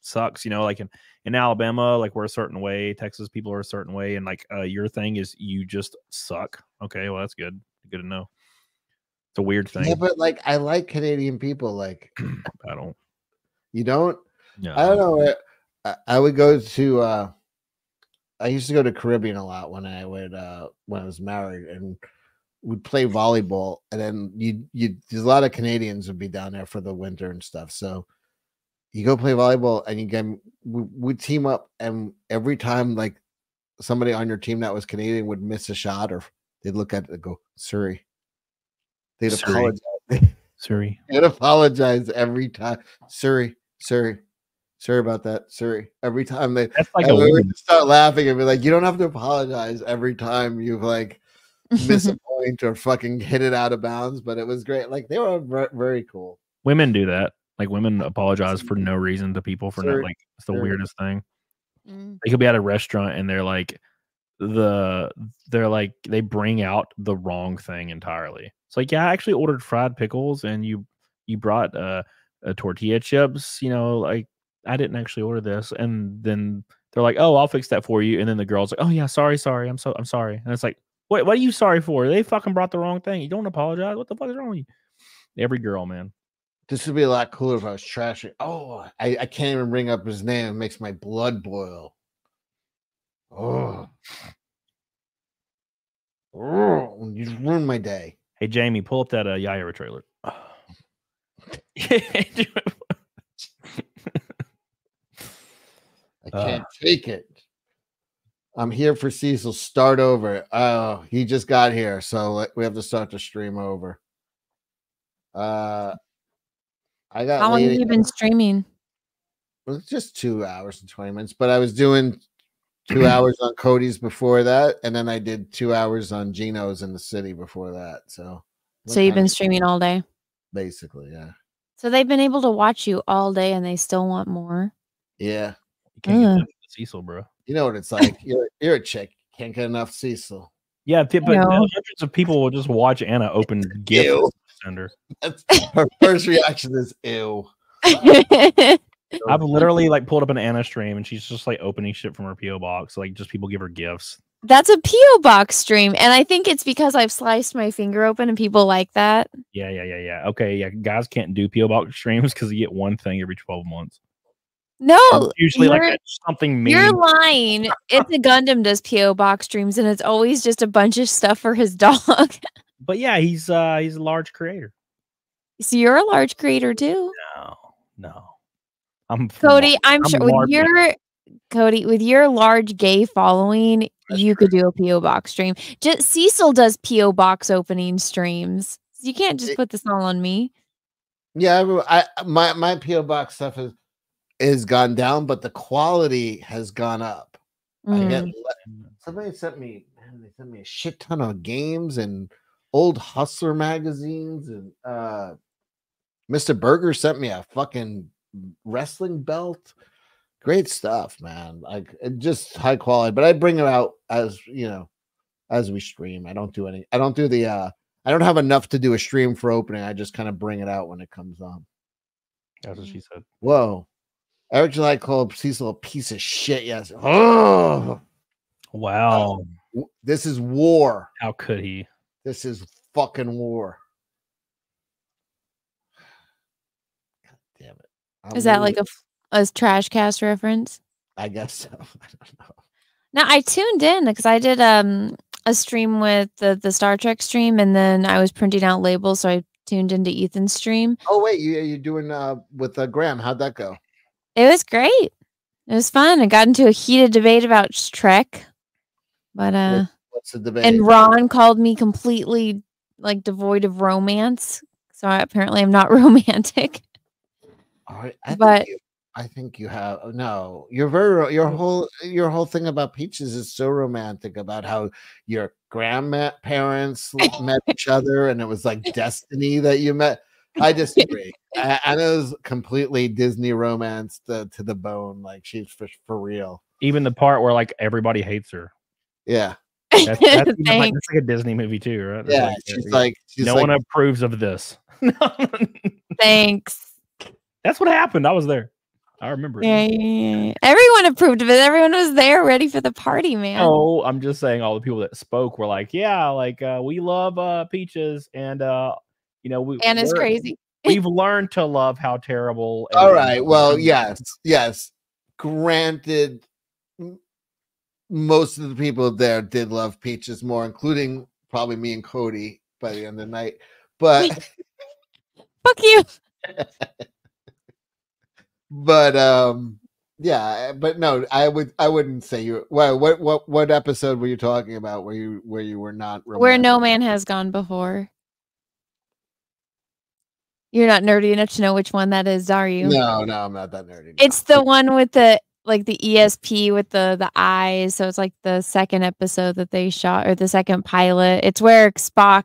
sucks, you know. Like in Alabama, like we're a certain way. Texas people are a certain way, and like your thing is you just suck. Okay, well that's good. Good to know. It's a weird thing. Yeah, but like I like Canadian people. Like I don't. You don't? No. I don't know. I would go to. I used to go to Caribbean a lot when I was married, and we'd play volleyball. And then there's a lot of Canadians would be down there for the winter and stuff. So you go play volleyball, and we team up, and every time like somebody on your team that was Canadian would miss a shot, or they'd look at it and go Surrey. They'd apologize. Surrey. They'd apologize every time. Surrey, Surrey. Sorry about that. Sorry. Every time we would start laughing and be like, you don't have to apologize every time you've like missed a point or fucking hit it out of bounds. But it was great. Like they were very cool. Women do that. Like women apologize for no reason to people for not like it's the weirdest thing. They could be at a restaurant and they bring out the wrong thing entirely. It's like, yeah, I actually ordered fried pickles and you brought tortilla chips, you know, like I didn't actually order this. And then they're like, oh, I'll fix that for you. And then the girl's like, oh yeah, sorry. I'm sorry. And it's like, wait, what are you sorry for? They fucking brought the wrong thing. You don't apologize. What the fuck is wrong with you? Every girl, man. This would be a lot cooler if I was trashing. Oh, I can't even bring up his name. It makes my blood boil. Oh. Oh, you ruined my day. Hey, Jamie, pull up that Yaira trailer. I can't take it. I'm here for Cecil. Start over. Oh, he just got here, so we have to start the stream over. I got. How long have you been streaming? Well, it's just 2 hours and 20 minutes, but I was doing 2 hours on Cody's before that, and then I did 2 hours on Gino's in the city before that. So you've been streaming all day, basically, yeah. So they've been able to watch you all day, and they still want more. Yeah. You can't get enough of Cecil, bro. You know what it's like. You're a chick. Can't get enough Cecil. Yeah, but hundreds of people will just watch Anna open gifts. Her first reaction is ew. I've literally like pulled up an Anna stream, and she's just like opening shit from her PO box. Like just people give her gifts. That's a PO box stream, and I think it's because I've sliced my finger open, and people like that. Yeah. Okay, yeah. Guys can't do PO box streams because you get one thing every 12 months. No, it's usually like something mean. You're lying. It's a Gundam does PO box streams, and it's always just a bunch of stuff for his dog. But yeah, he's a large creator. So you're a large creator too. No, I'm Cody. I'm sure with your Cody with your large gay following, you could do a PO box stream. Just Cecil does PO box opening streams. You can't just put this all on me. Yeah, my PO box stuff is gone down, but the quality has gone up. Somebody sent me a shit ton of games and old Hustler magazines, and Mr. Burger sent me a fucking wrestling belt. Great stuff, man. Like just high quality, but I bring it out as you know, as we stream. I don't do the I don't have enough to do a stream for opening. I just kind of bring it out when it comes on. That's what she said. Whoa. Eric July called Cecil a piece of shit. Yes. Oh, wow. This is war. How could he? This is fucking war. God damn it. Is that like a trash cast reference? I guess so. I don't know. Now I tuned in because I did a stream with the Star Trek stream, and then I was printing out labels, so I tuned into Ethan's stream. Oh wait, you're doing with Graham? How'd that go? It was great. It was fun. I got into a heated debate about Trek, but what's the debate? And Ron called me completely like devoid of romance, so apparently I'm not romantic. All right, I think you have no. Your whole thing about Peaches is so romantic about how your grandparents met each other, and it was like destiny that you met. I disagree. Anna's completely Disney romance to the bone. Like she's for real. Even the part where like everybody hates her. Yeah. That's like a Disney movie too, right? That's she's like, one approves of this. Thanks. That's what happened. I was there. I remember. Yeah. Everyone approved of it. Everyone was there ready for the party, man. Oh, I'm just saying all the people that spoke were like, yeah, like we love Peaches and you know, Anna's crazy. We've learned to love how terrible. All right. Well, yes, yes. Granted, most of the people there did love Peaches more, including probably me and Cody by the end of the night. But fuck you. But yeah, but no, I wouldn't say you. Well, what episode were you talking about? Where you were not romantic? Where no man has gone before. You're not nerdy enough to know which one that is, are you? No, no, I'm not that nerdy. No. It's the one with the like the ESP with the eyes. So it's like the second episode that they shot, or the second pilot. It's where Spock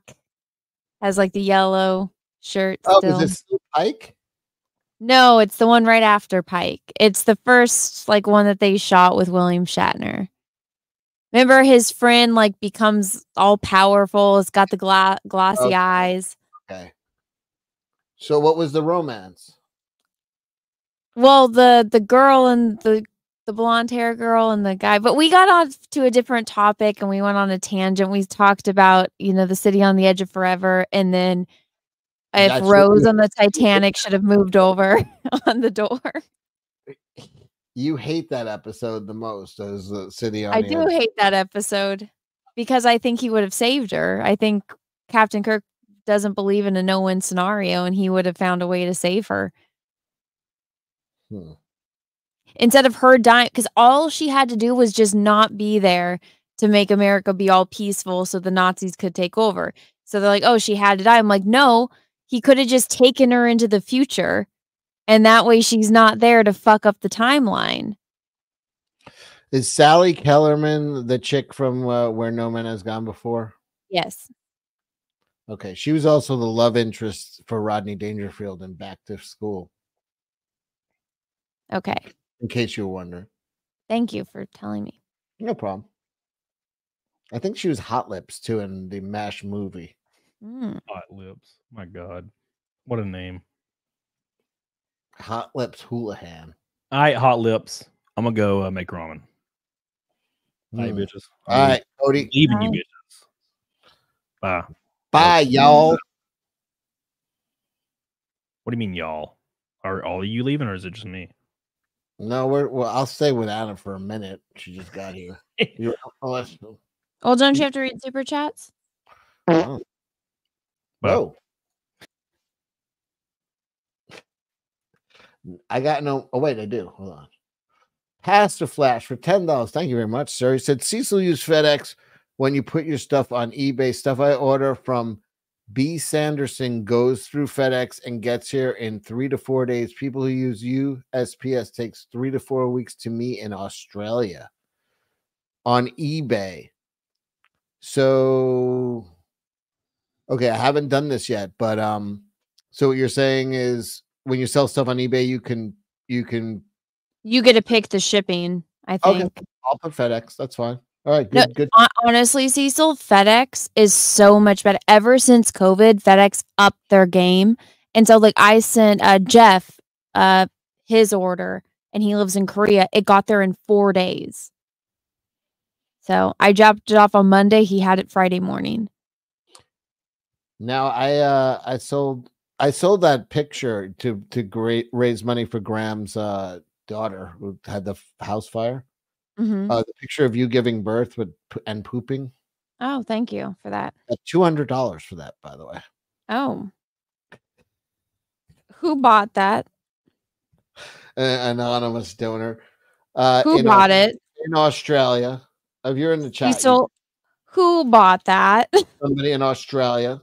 has like the yellow shirt. Oh, still. Is this Pike? No, it's the one right after Pike. It's the first like one that they shot with William Shatner. Remember his friend like becomes all powerful. It's got the glossy eyes. Okay. So what was the romance? Well, the girl and the blonde hair girl and the guy, but we got off to a different topic and we went on a tangent. We talked about, you know, the city on the edge of forever. And then if that's Rose on the Titanic should have moved over on the door. You hate that episode the most as the city on the edge. I do hate that episode because I think he would have saved her. I think Captain Kirk doesn't believe in a no-win scenario and he would have found a way to save her. Hmm. Instead of her dying, because all she had to do was just not be there to make America be all peaceful so the Nazis could take over. So they're like, oh, she had to die. I'm like, no, he could have just taken her into the future and that way she's not there to fuck up the timeline. Is Sally Kellerman the chick from Where No Man Has Gone Before? Yes. Okay, she was also the love interest for Rodney Dangerfield in Back to School. Okay. In case you were wondering. Thank you for telling me. No problem. I think she was Hot Lips, too, in the MASH movie. Mm. Hot Lips. My God. What a name. Hot Lips Houlihan. All right, Hot Lips. I'm going to go make ramen. Mm. All right, bitches. All right, Cody. Even you bitches. Bye. Bye, y'all. What do you mean, y'all? Are all of you leaving, or is it just me? No, we're. Well, I'll stay with Anna for a minute. She just got here. You're awesome. Well, don't you have to read super chats? Oh. Whoa. I got no. Oh wait, I do. Hold on. Pastor Flash for $10. Thank you very much, sir. He said Cecil used FedEx. When you put your stuff on eBay, stuff I order from B. Sanderson goes through FedEx and gets here in 3 to 4 days. People who use USPS takes 3 to 4 weeks to me in Australia on eBay. So, okay, I haven't done this yet, but so what you're saying is when you sell stuff on eBay, you get to pick the shipping. I think I'll put FedEx. That's fine. All right, good, no, good. Honestly, Cecil, FedEx is so much better. Ever since COVID, FedEx upped their game. And so, like, I sent Jeff his order, and he lives in Korea. It got there in 4 days. So I dropped it off on Monday. He had it Friday morning. Now, I sold that picture to raise money for Graham's daughter who had the house fire. Mm-hmm. The picture of you giving birth and pooping. Oh, thank you for that. $200 for that, by the way. Oh, who bought that? An anonymous donor. Who bought it in Australia? If you're in the chat, so who bought that? Somebody in Australia.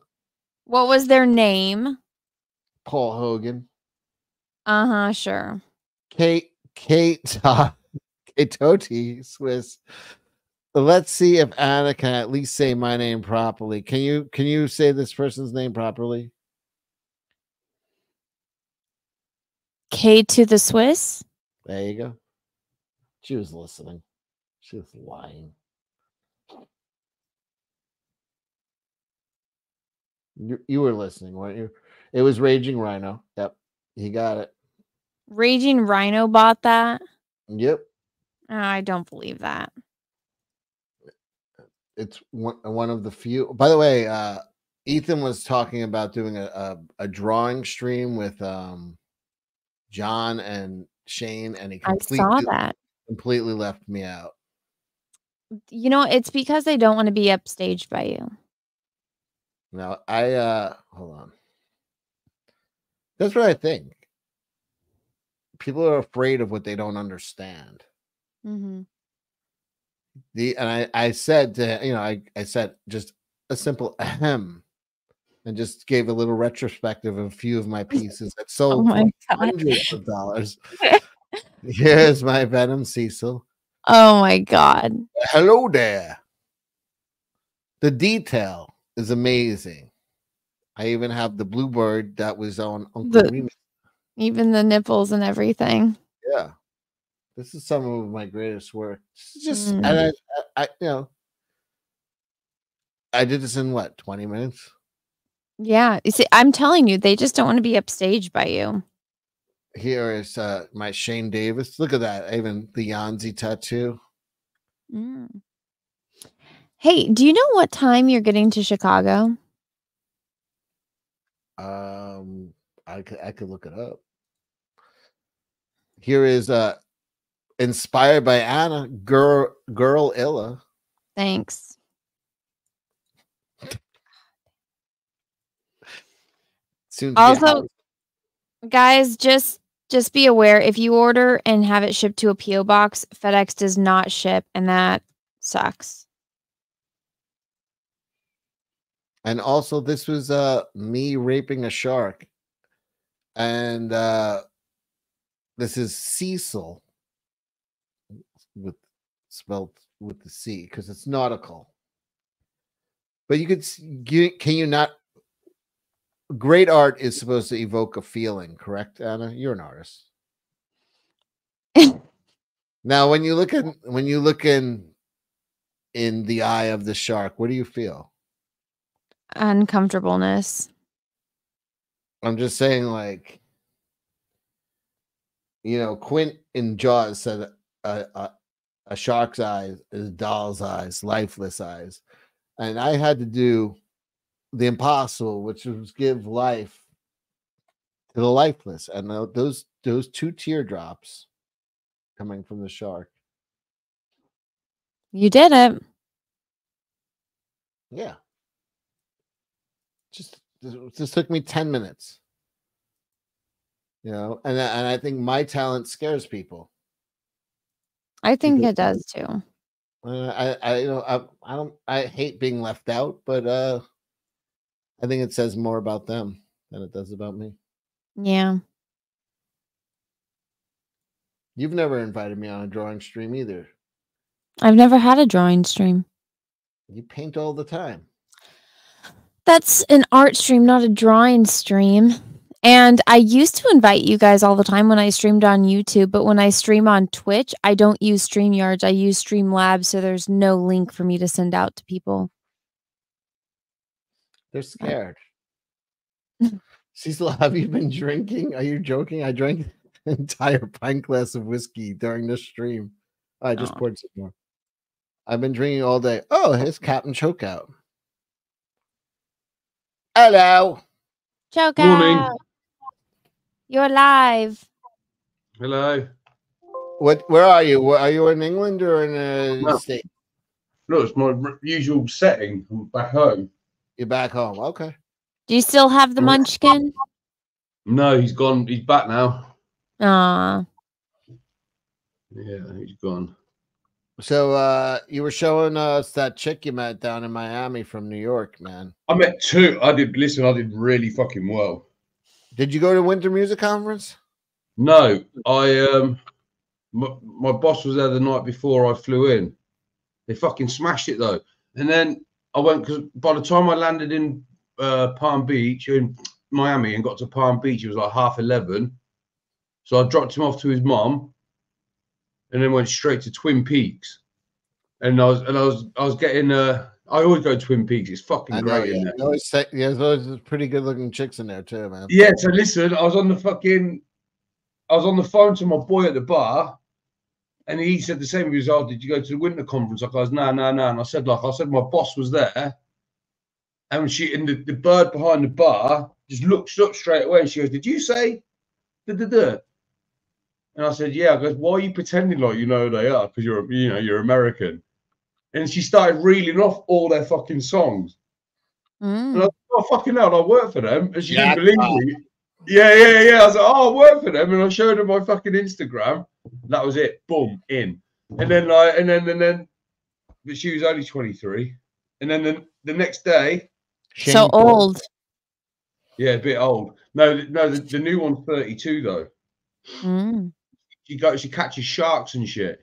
What was their name? Paul Hogan. Sure. Kate. Toti Swiss. Let's see if Anna can at least say my name properly. Can you say this person's name properly? K to the Swiss. There you go. She was listening. She was lying. You were listening, weren't you? It was Raging Rhino. Yep. He got it. Raging Rhino bought that? Yep. Oh, I don't believe that. It's one of the few. By the way, Ethan was talking about doing a drawing stream with John and Shane, and he completely left me out. You know, it's because they don't want to be upstaged by you. No, I hold on. That's what I think. People are afraid of what they don't understand. Mm-hmm. And I said to him, you know, I said just a simple ahem, and just gave a little retrospective of a few of my pieces that sold hundreds of dollars. Here's my Venom Cecil. Oh my God. Hello there. The detail is amazing. I even have the bluebird that was on Uncle Remus. Even the nipples and everything. Yeah. This is some of my greatest work. Just and I you know, I did this in what, 20 minutes? Yeah. You see, I'm telling you, they just don't want to be upstaged by you. Here is my Shane Davis. Look at that. Even the Yanzi tattoo. Mm. Hey, do you know what time you're getting to Chicago? I could look it up. Here is inspired by Anna Girl Illa. Thanks. Soon also, guys, just be aware, if you order and have it shipped to a PO box, FedEx does not ship, and that sucks. And also, this was me raping a shark, and this is Cecil with spelled with the C because it's nautical. But you could, can you not? Great art is supposed to evoke a feeling, correct, Anna? You're an artist. Now, when you look in the eye of the shark, what do you feel? Uncomfortableness. I'm just saying, like, you know, Quint in Jaws said a shark's eyes is a doll's eyes, lifeless eyes. And I had to do the impossible, which was give life to the lifeless, and those two teardrops coming from the shark. You did it. Yeah. Just took me 10 minutes. You know, and I think my talent scares people. I think it does too. I hate being left out, but I think it says more about them than it does about me. Yeah. You've never invited me on a drawing stream either. I've never had a drawing stream. You paint all the time. That's an art stream, not a drawing stream. And I used to invite you guys all the time when I streamed on YouTube, but when I stream on Twitch, I don't use StreamYards. I use Streamlabs, so there's no link for me to send out to people. They're scared. Cecil, have you been drinking? Are you joking? I drank an entire pint glass of whiskey during this stream. I just poured some more. I've been drinking all day. Oh, here's Captain Chokeout. Hello. Chokeout. Morning. You're live. Hello. What? Where are you? Are you in England or in the States? No, it's my usual setting. I'm back home. You're back home. Okay. Do you still have the munchkin? No, he's gone. He's back now. Aw. Yeah, he's gone. So you were showing us that chick you met down in Miami from New York, man. I met two. I did really fucking well. Did you go to Winter Music Conference? No. My boss was there the night before I flew in. They fucking smashed it though. And then I went because by the time I landed in Miami and got to Palm Beach, it was like 11:30. So I dropped him off to his mom, and then went straight to Twin Peaks. And I was getting I always go to Twin Peaks. It's fucking great in there. There's always pretty good looking chicks in there too, man. Yeah. So listen, I was on the phone to my boy at the bar, and he said the same. He was, "Oh, did you go to the winter conference?" Like, I was, no. And I said, my boss was there, and the bird behind the bar just looks up straight away, and she goes, "Did you say da-da-da?" And I said, "Yeah." I goes, "Why are you pretending like you know who they are? Because you're American." And she started reeling off all their fucking songs. Mm. And I was like, "Oh, fucking hell, I work for them." And she didn't believe me. Yeah. I was like, "Oh, I work for them." And I showed her my fucking Instagram. That was it. Boom, in. And then but she was only 23. And then the next day. So old. Yeah, a bit old. No, the new one's 32 though. Mm. She catches sharks and shit.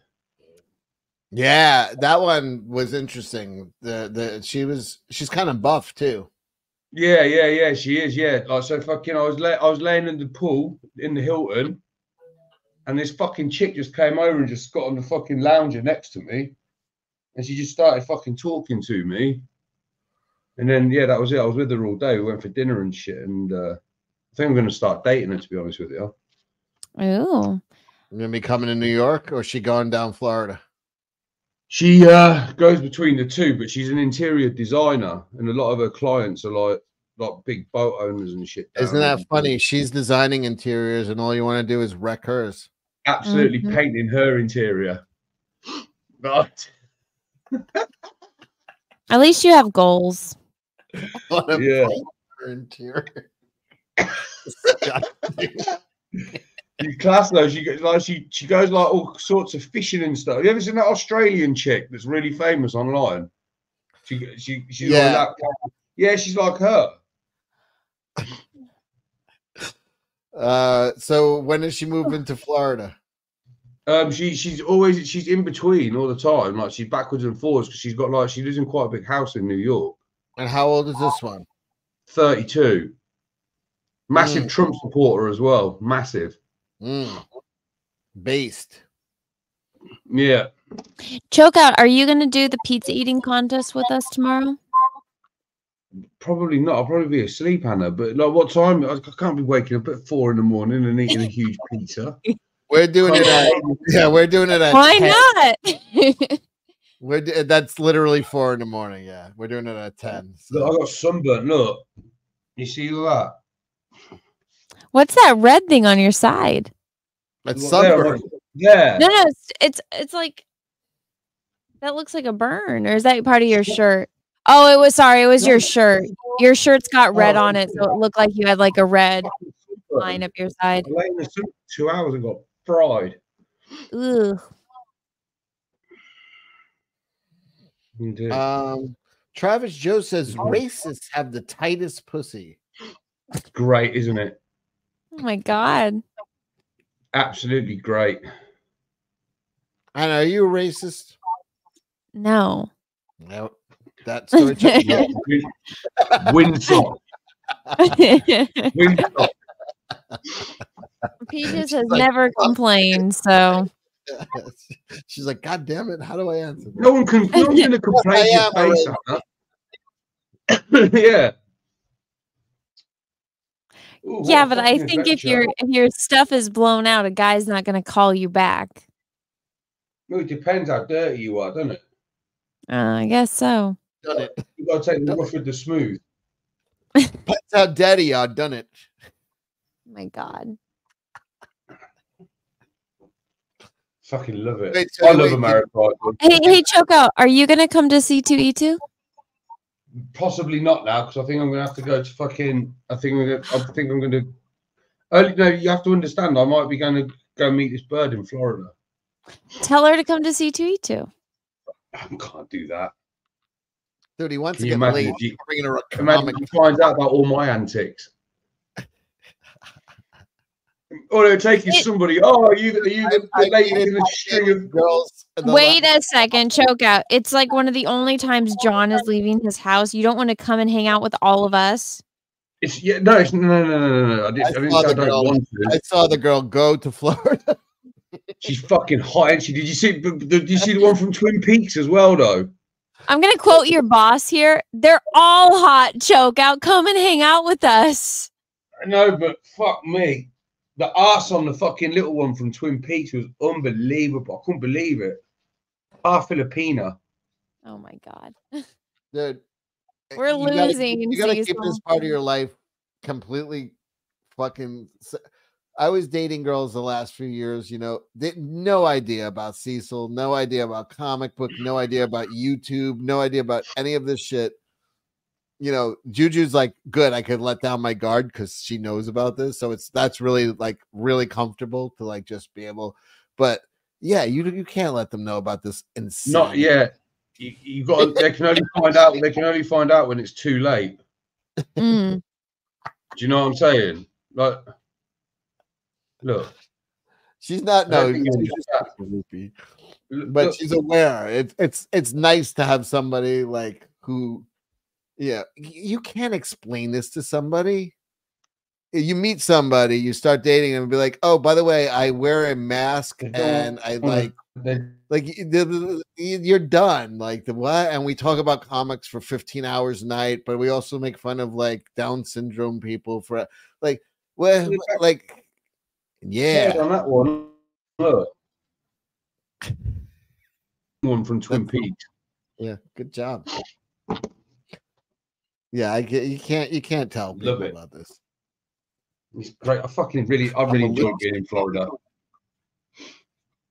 Yeah, that one was interesting. She's kind of buff too. Yeah, she is. Yeah, like, so fucking I was laying in the pool in the Hilton, and this fucking chick just came over and just got on the fucking lounger next to me, and she just started fucking talking to me. And then yeah, that was it. I was with her all day. We went for dinner and shit, and I think I'm gonna start dating her, to be honest with you. Oh, you gonna be coming to New York, or is she going down Florida? She goes between the two, but she's an interior designer, and a lot of her clients are like big boat owners and shit. Isn't that funny? She's designing interiors, and all you want to do is wreck hers. Absolutely painting her interior. But at least you have goals. Yeah. Her interior. She's class though. She goes like all sorts of fishing and stuff. You ever seen that Australian chick that's really famous online? She's like that. Yeah, she's like her. So when does she move into Florida? She's in between all the time. Like, she's backwards and forwards because she's got she lives in quite a big house in New York. And how old is this one? 32. Massive Trump supporter as well. Massive. Based. Yeah. Chokeout, are you going to do the pizza eating contest with us tomorrow? Probably not. I'll probably be asleep, Hannah. But like, what time? I can't be waking up at 4 in the morning and eating a huge pizza. We're doing it at, we're doing it at. Why 10. Not? That's literally 4 in the morning. Yeah, we're doing it at 10. So. Look, I got sunburn. Look, you see that? What's that red thing on your side? That's sunburn. Yeah. No, it's like that looks like a burn, or is that part of your shirt? Oh, it was your shirt. Your shirt's got red on it, so it looked like you had like a red line up your side. I lay in the soup 2 hours and got fried. Ugh. Travis Joe says racists have the tightest pussy. It's great, isn't it? Oh my God. Absolutely great. And are you a racist? No. No. That's Winslow. Peaches has never complained, so she's like, God damn it, how do I answer this? No one can complain. Yeah. Ooh, yeah, but I think if your stuff is blown out, a guy's not going to call you back. Well, it depends how dirty you are, doesn't it? I guess so. Done it. You got to take the rough with the smooth. That's how dirty you are, done it. My God. Fucking love it. I love America. Hey, Choco, are you going to come to C2E2? Possibly not now, because I think I'm gonna have to go to fucking. I think I'm gonna. Early, no, you have to understand. I might be going to go meet this bird in Florida. Tell her to come to C2E2. I can't do that. Dude, he wants to get laid. Bringing her a comic. He finds out about all my antics. Or they'll take you somebody. Oh, are you the lady in the string of girls? Wait a second, Chokeout. It's like one of the only times John is leaving his house. You don't want to come and hang out with all of us. No. I saw the girl go to Florida. She's fucking hot, isn't she? Did you see the one from Twin Peaks as well, though? I'm going to quote your boss here. They're all hot, choke out. Come and hang out with us. I know, but fuck me. The arse on the fucking little one from Twin Peaks was unbelievable. I couldn't believe it. Half Filipina. Oh, my God. Dude. We're losing. You got to keep this part of your life completely fucking... I was dating girls the last few years, you know, no idea about Cecil, no idea about comic book, no idea about YouTube, no idea about any of this shit. You know, Juju's like, good, I could let down my guard because she knows about this. So that's really like really comfortable to like just be able. But yeah, you can't let them know about this. Insane. Not yet. You got. They can only find out. They can only find out when it's too late. Mm. Do you know what I'm saying? Like. Look, she's not but she's aware. It's nice to have somebody like who, yeah. You can't explain this to somebody. You meet somebody, you start dating them and be like, oh, by the way, I wear a mask and I like you're done. Like the what? And we talk about comics for 15 hours a night, but we also make fun of like Down syndrome people for like well like. Yeah, on that one. Look, one from Twin Peaks. Yeah, good job. Yeah, you can't tell people about this. It's great. I really enjoyed being in Florida.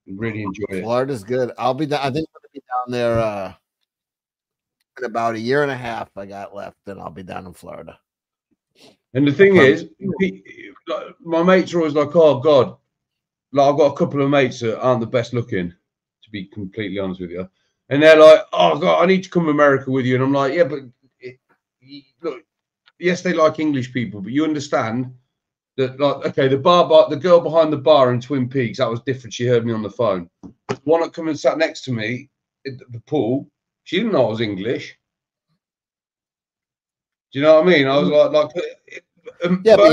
Really enjoyed it. Florida's good. I think I'm gonna be down there in about a year and a half. I got left, and I'll be down in Florida. And the thing is, my mates are always like, oh, God, like, I've got a couple of mates that aren't the best looking, to be completely honest with you. And they're like, oh, God, I need to come to America with you. And I'm like, yeah, but look, yes, they like English people, but you understand that, like, okay, the girl behind the bar in Twin Peaks, that was different. She heard me on the phone. The one that come and sat next to me at the pool, she didn't know I was English. Do you know what I mean? I was like yeah, but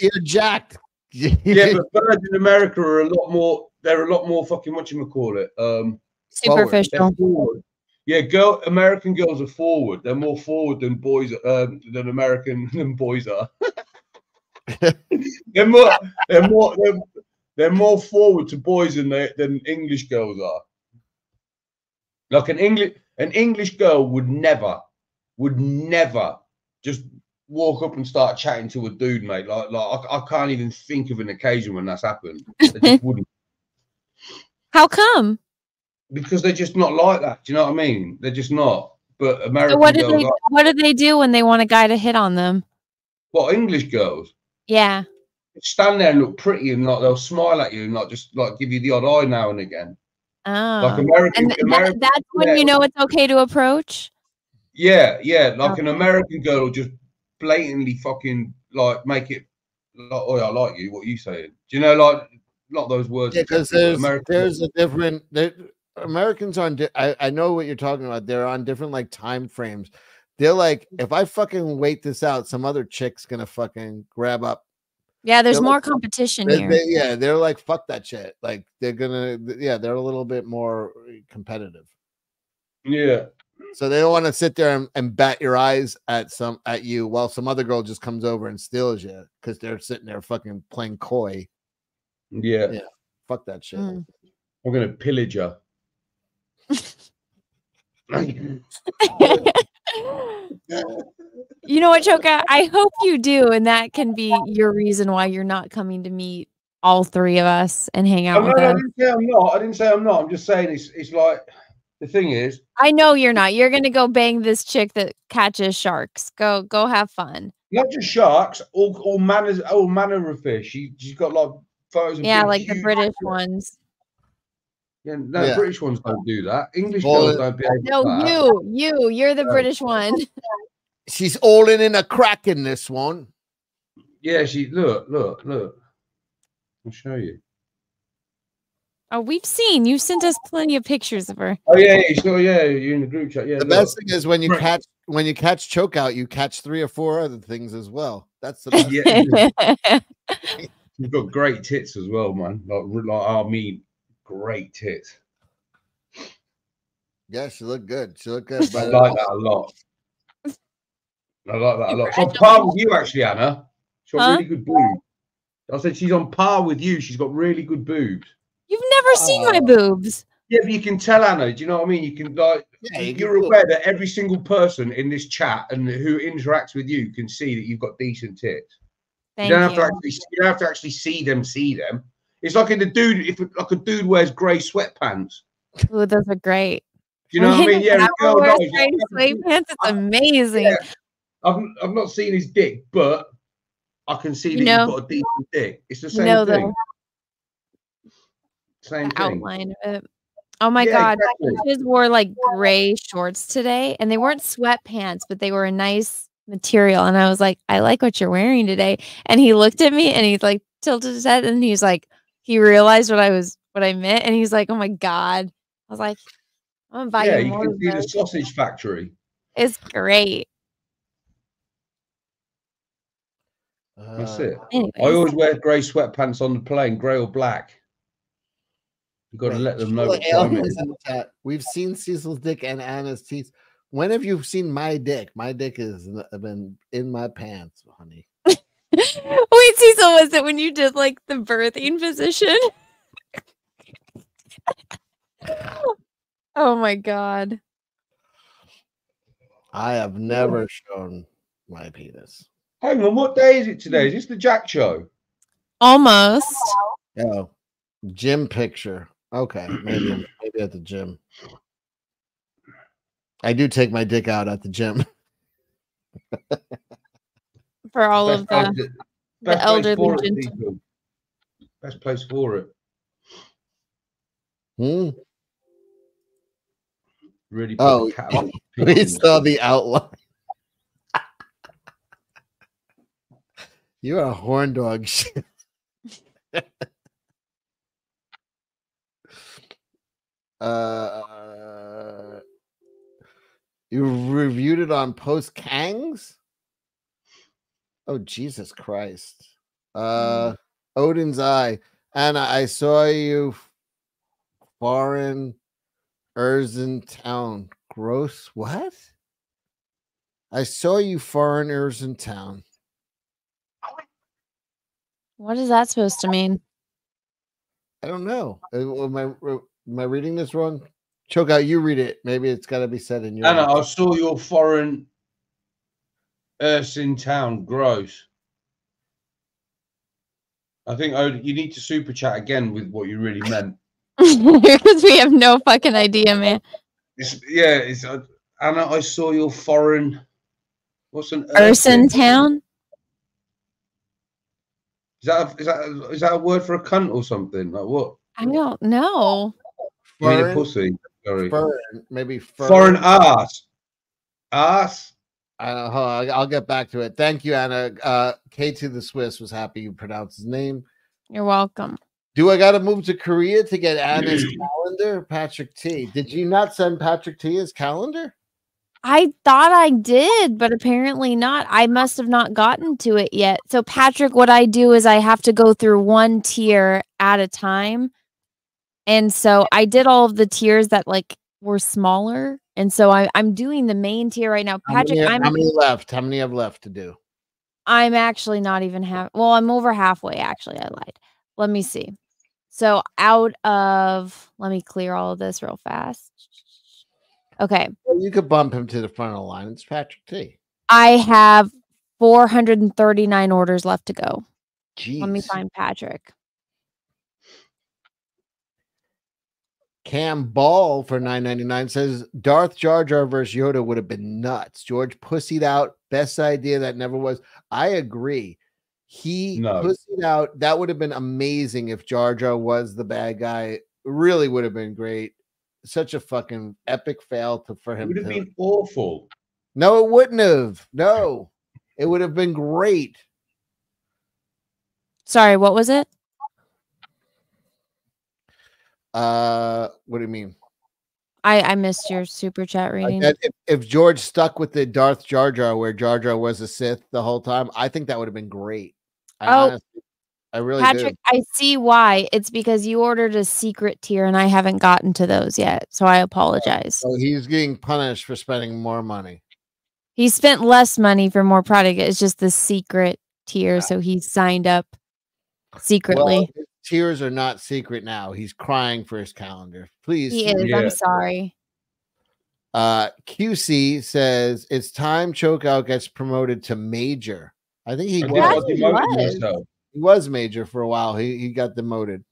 you're jacked. Yeah, but birds in America are a lot more. They're a lot more fucking whatchamacallit. Superficial. Yeah, American girls are forward. They're more forward than boys. Than boys are. They're more forward to boys than English girls are. Like an English girl would never. Just walk up and start chatting to a dude, mate. Like I can't even think of an occasion when that's happened. They just wouldn't. How come? Because they're just not like that. Do you know what I mean? They're just not. But American what do they do when they want a guy to hit on them? What, English girls? Yeah. Stand there and look pretty and like they'll smile at you and like just like give you the odd eye now and again. Oh. Like American that's when you know it's okay to approach. Yeah, like an American girl will just blatantly fucking like make it like, oh, I like you. What are you saying? Do you know, like, not those words? Because there's a different. Americans on. I know what you're talking about. They're on different like time frames. They're like, if I fucking wait this out, some other chick's gonna fucking grab up. Yeah, there's more competition here. Yeah, they're like, fuck that shit. Like they're a little bit more competitive. Yeah. So they don't want to sit there and bat your eyes at you while some other girl just comes over and steals you because they're sitting there fucking playing coy. Yeah. Fuck that shit. Mm. I'm gonna pillage her. You know what, Choka? I hope you do, and that can be your reason why you're not coming to meet all three of us and hang out with us. I didn't say I'm not. I'm just saying it's like. The thing is, I know you're not. You're gonna go bang this chick that catches sharks. Go have fun. Not just sharks, all manner of fish. She's got like photos of like the British ones. Yeah, no, yeah. British ones don't do that. English girls don't be able to. No, you're the British one. She's all in a crack in this one. Yeah, look. I'll show you. Oh, we've seen. You sent us plenty of pictures of her. Oh yeah, sure, yeah. You're in the group chat. Yeah. The best thing is when you catch choke out, you catch 3 or 4 other things as well. That's the best. Yeah. You've got great tits as well, man. Like I mean, great tits. Yeah, she looked good. She looked good. I like that a lot. I like that a lot. She's on par with you, actually, Anna. She's got really good boobs. I said she's on par with you. She's got really good boobs. You've never seen my boobs. Yeah, but you can tell, Anna. Do you know what I mean? You can, like, yeah, you're aware that every single person in this chat and who interacts with you can see that you've got decent tits. You don't have to actually see them. It's like in the dude. If like a dude wears grey sweatpants. Oh, those are great. Do you know what I mean? Yeah, girl wears grey sweatpants. It's amazing. Yeah, I've not seen his dick, but I can see that you've got a decent dick. It's the same thing. Same thing. Outline of it. Oh my God! Exactly. I just wore like gray shorts today, and they weren't sweatpants, but they were a nice material. And I was like, I like what you're wearing today. And he looked at me, and he like tilted his head, and he's like, he realized what I meant, and he's like, oh my God! I was like, I'm gonna buy you more. Yeah, you can see the sausage factory. It's great. That's it. Anyways. I always wear gray sweatpants on the plane, gray or black. You've got to let them know. We've seen Cecil's dick and Anna's teeth. When have you seen my dick? My dick has been in my pants, honey. Wait, Cecil, was it when you did like the birthing position? Oh my God. I have never shown my penis. Hang on, what day is it today? Is this the Jack show? Almost. Oh, gym picture. Okay, maybe at the gym. I do take my dick out at the gym. For all of the elderly gentlemen. Best place for it. Hmm. Really. Oh, we saw the outline. You're a horn dog. You reviewed it on Post Kangs? Oh, Jesus Christ. Odin's Eye. Anna, I saw you foreign Erzen town. Gross. What? I saw you foreign Erzen town. What is that supposed to mean? I don't know. Am I reading this wrong? Choke out, you read it. Maybe it's got to be said in your. Anna, I saw your foreign Erse in town. Gross. I think you need to super chat again with what you really meant. Because we have no fucking idea, man. Anna, I saw your foreign. What's an Erse in town? Is that a word for a cunt or something? Like what? I don't know. Foreign pussy. Sorry. Maybe foreign ass. Ass. I don't know. I'll get back to it. Thank you, Anna. K2 the Swiss was happy you pronounced his name. You're welcome. Do I got to move to Korea to get Anna's calendar? Patrick T. Did you not send Patrick T his calendar? I thought I did, but apparently not. I must have not gotten to it yet. So, Patrick, what I do is I have to go through one tier at a time. And so I did all of the tiers that, like, were smaller. And so I'm doing the main tier right now. Patrick, how many left? How many have left to do? I'm actually not even half. Well, I'm over halfway, actually. I lied. Let me see. So let me clear all of this real fast. Okay. Well, you could bump him to the front of the line. It's Patrick T. I have 439 orders left to go. Jeez. Let me find Patrick. Cam Ball for $9.99 says Darth Jar Jar versus Yoda would have been nuts. George pussied out. Best idea that never was. I agree. He pussied out. That would have been amazing if Jar Jar was the bad guy. It really would have been great. Such a fucking epic fail for him. It would have been awful. No, it wouldn't have. No, it would have been great. Sorry, what was it? What do you mean? I missed your super chat reading. If George stuck with the Darth Jar Jar, where Jar Jar was a Sith the whole time, I think that would have been great. I I really Patrick, do. I see why. It's because you ordered a secret tier and I haven't gotten to those yet. So I apologize. So he's getting punished for spending more money. He spent less money for more product. It's just the secret tier. Yeah. So he signed up secretly. Well, his tiers are not secret now. He's crying for his calendar. Please. He is. I'm sorry. QC says it's time Chokeout gets promoted to major. I think he was. He was major for a while. He got demoted.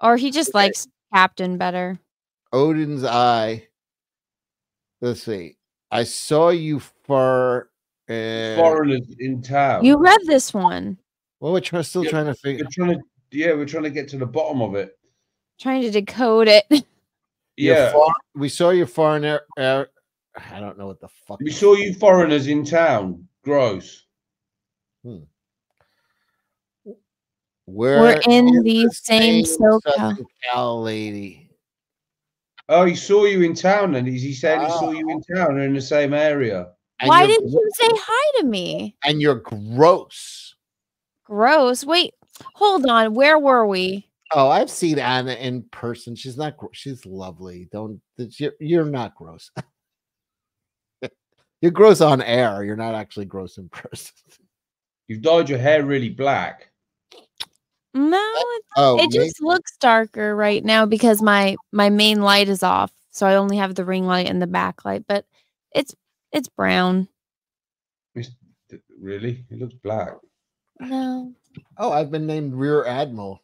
Or he just likes captain better. Odin's Eye. Let's see. I saw you far. Foreign is in town. You read this one. Well, we're still trying to figure out. Yeah, we're trying to get to the bottom of it. Trying to decode it. Yeah. We saw you foreign. I don't know what the fuck. We saw you foreigners in town. Gross. Hmm. We're in the same SoCal lady. Oh, he saw you in town, and he said he saw you in town and in the same area. And why didn't you say hi to me? And you're gross. Gross. Wait, hold on. Where were we? Oh, I've seen Anna in person. She's not. She's lovely. Don't. You're not gross. You're gross on air. You're not actually gross in person. You've dyed your hair really black. No, it just looks darker right now because my main light is off, so I only have the ring light and the backlight. But it's brown. Really, it looks black. No. Oh, I've been named Rear Admiral.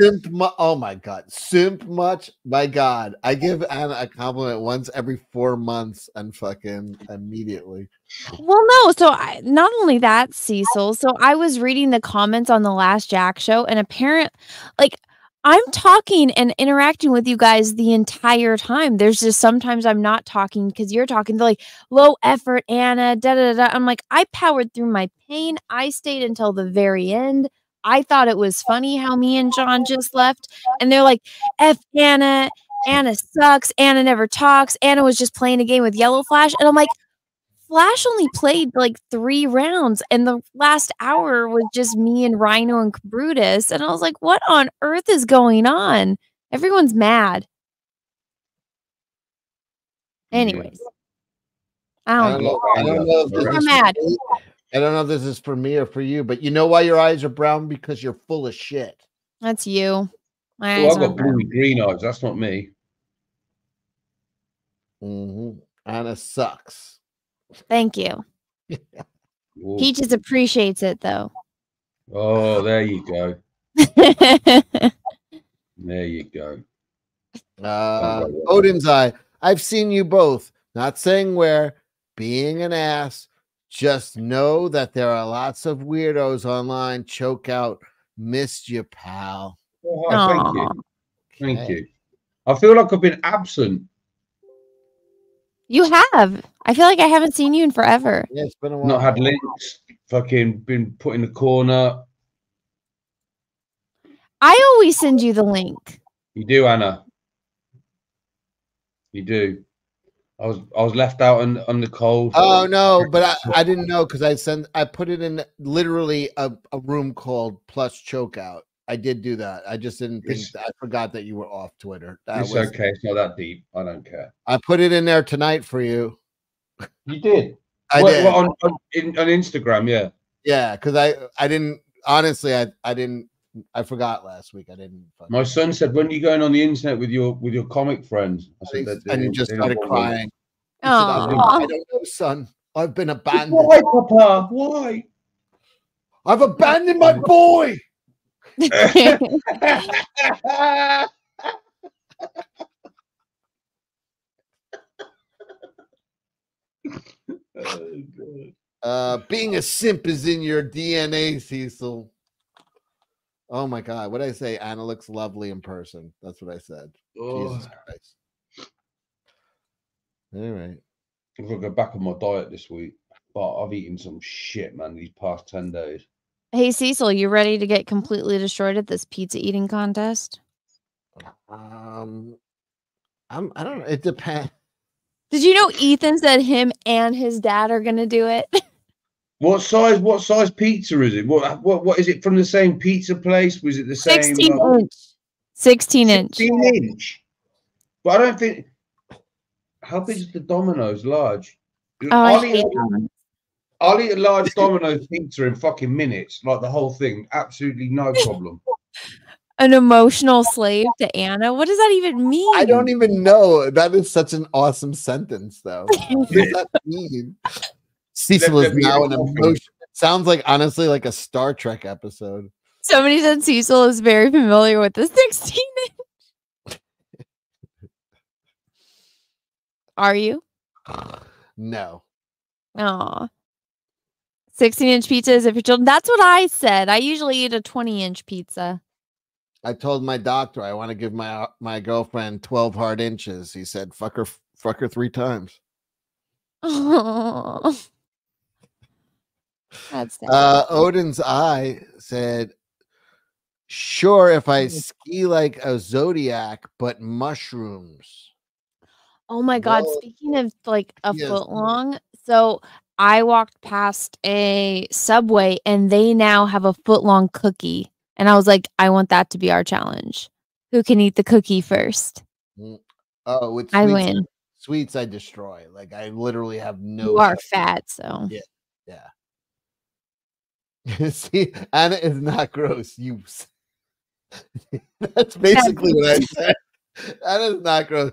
Simp, oh my god, simp much. My god, I give Anna a compliment once every 4 months and fucking immediately. Well, no, so not only that, Cecil, so I was reading the comments on the last Jack show, and I'm talking and interacting with you guys the entire time. There's just sometimes I'm not talking because you're talking. They're like, low effort, Anna, da da da. I'm like, I powered through my pain, I stayed until the very end. I thought it was funny how me and John just left. And they're like, F Anna. Anna sucks. Anna never talks. Anna was just playing a game with Yellow Flash. And I'm like, Flash only played like 3 rounds. And the last hour was just me and Rhino and Brutus. And I was like, what on earth is going on? Everyone's mad. Anyways. I don't know. I don't know if this is for me or for you, but you know why your eyes are brown? Because you're full of shit. That's you. I've got blue and green eyes. That's not me. Mm-hmm. Anna sucks. Thank you. Peaches appreciates it, though. Oh, there you go. There you go. Odin's Eye. I've seen you both. Not saying where. Being an ass. Just know that there are lots of weirdos online. Chokeout missed you, pal. Oh, thank you. Thank you. I feel like I've been absent. You have. I feel like I haven't seen you in forever. Yeah, it's been a while. Not had links. Fucking been put in the corner. I always send you the link. You do, Anna. You do. I was left out on the cold. Oh no, but I didn't know because I put it in literally a room called Plus Chokeout. I did do that. I just didn't think that, I forgot that you were off Twitter. It's okay, it's not that deep. I don't care. I put it in there tonight for you. You did. I did. On Instagram, yeah. Yeah, because I didn't honestly I forgot last week. I didn't. My son said, "When are you going on the internet with your comic friends?" I said, and he just started crying. Said, I don't know, son. I've been abandoned. Why, Papa? Why? I've abandoned my boy. Being a simp is in your DNA, Cecil. Oh my god, what did I say? Anna looks lovely in person. That's what I said. Oh. Jesus Christ. All right. I'm going to go back on my diet this week. But I've eaten some shit, man, these past 10 days. Hey, Cecil, you ready to get completely destroyed at this pizza eating contest? I don't know. It depends. Did you know Ethan said him and his dad are going to do it? What size pizza is it? What is it from the same pizza place? Was it the same? 16 inch. But I don't think. How big is the Domino's? Large. Oh, I'll eat a large Domino's pizza in fucking minutes, like the whole thing. Absolutely no problem. An emotional slave to Anna. What does that even mean? I don't even know. That is such an awesome sentence, though. What does that mean? Cecil is now an emotion. Sounds like, honestly, like a Star Trek episode. Somebody said Cecil is very familiar with the 16-inch. Are you? No. Oh. 16-inch pizza is it for children? That's what I said. I usually eat a 20-inch pizza. I told my doctor I want to give my girlfriend 12 hard inches. He said, fuck her 3 times. Oh. That's Odin's Eye said, sure, if I ski like a Zodiac, but mushrooms. Oh my God. Well, speaking of like a foot long, so I walked past a Subway and they now have a foot-long cookie. And I was like, I want that to be our challenge. Who can eat the cookie first? Oh, with sweets, I win. Sweets I destroy. Like, I literally have no... You are fat, so... Yeah. Yeah. See, Anna is not gross. You... That's basically what I said. Anna's not gross.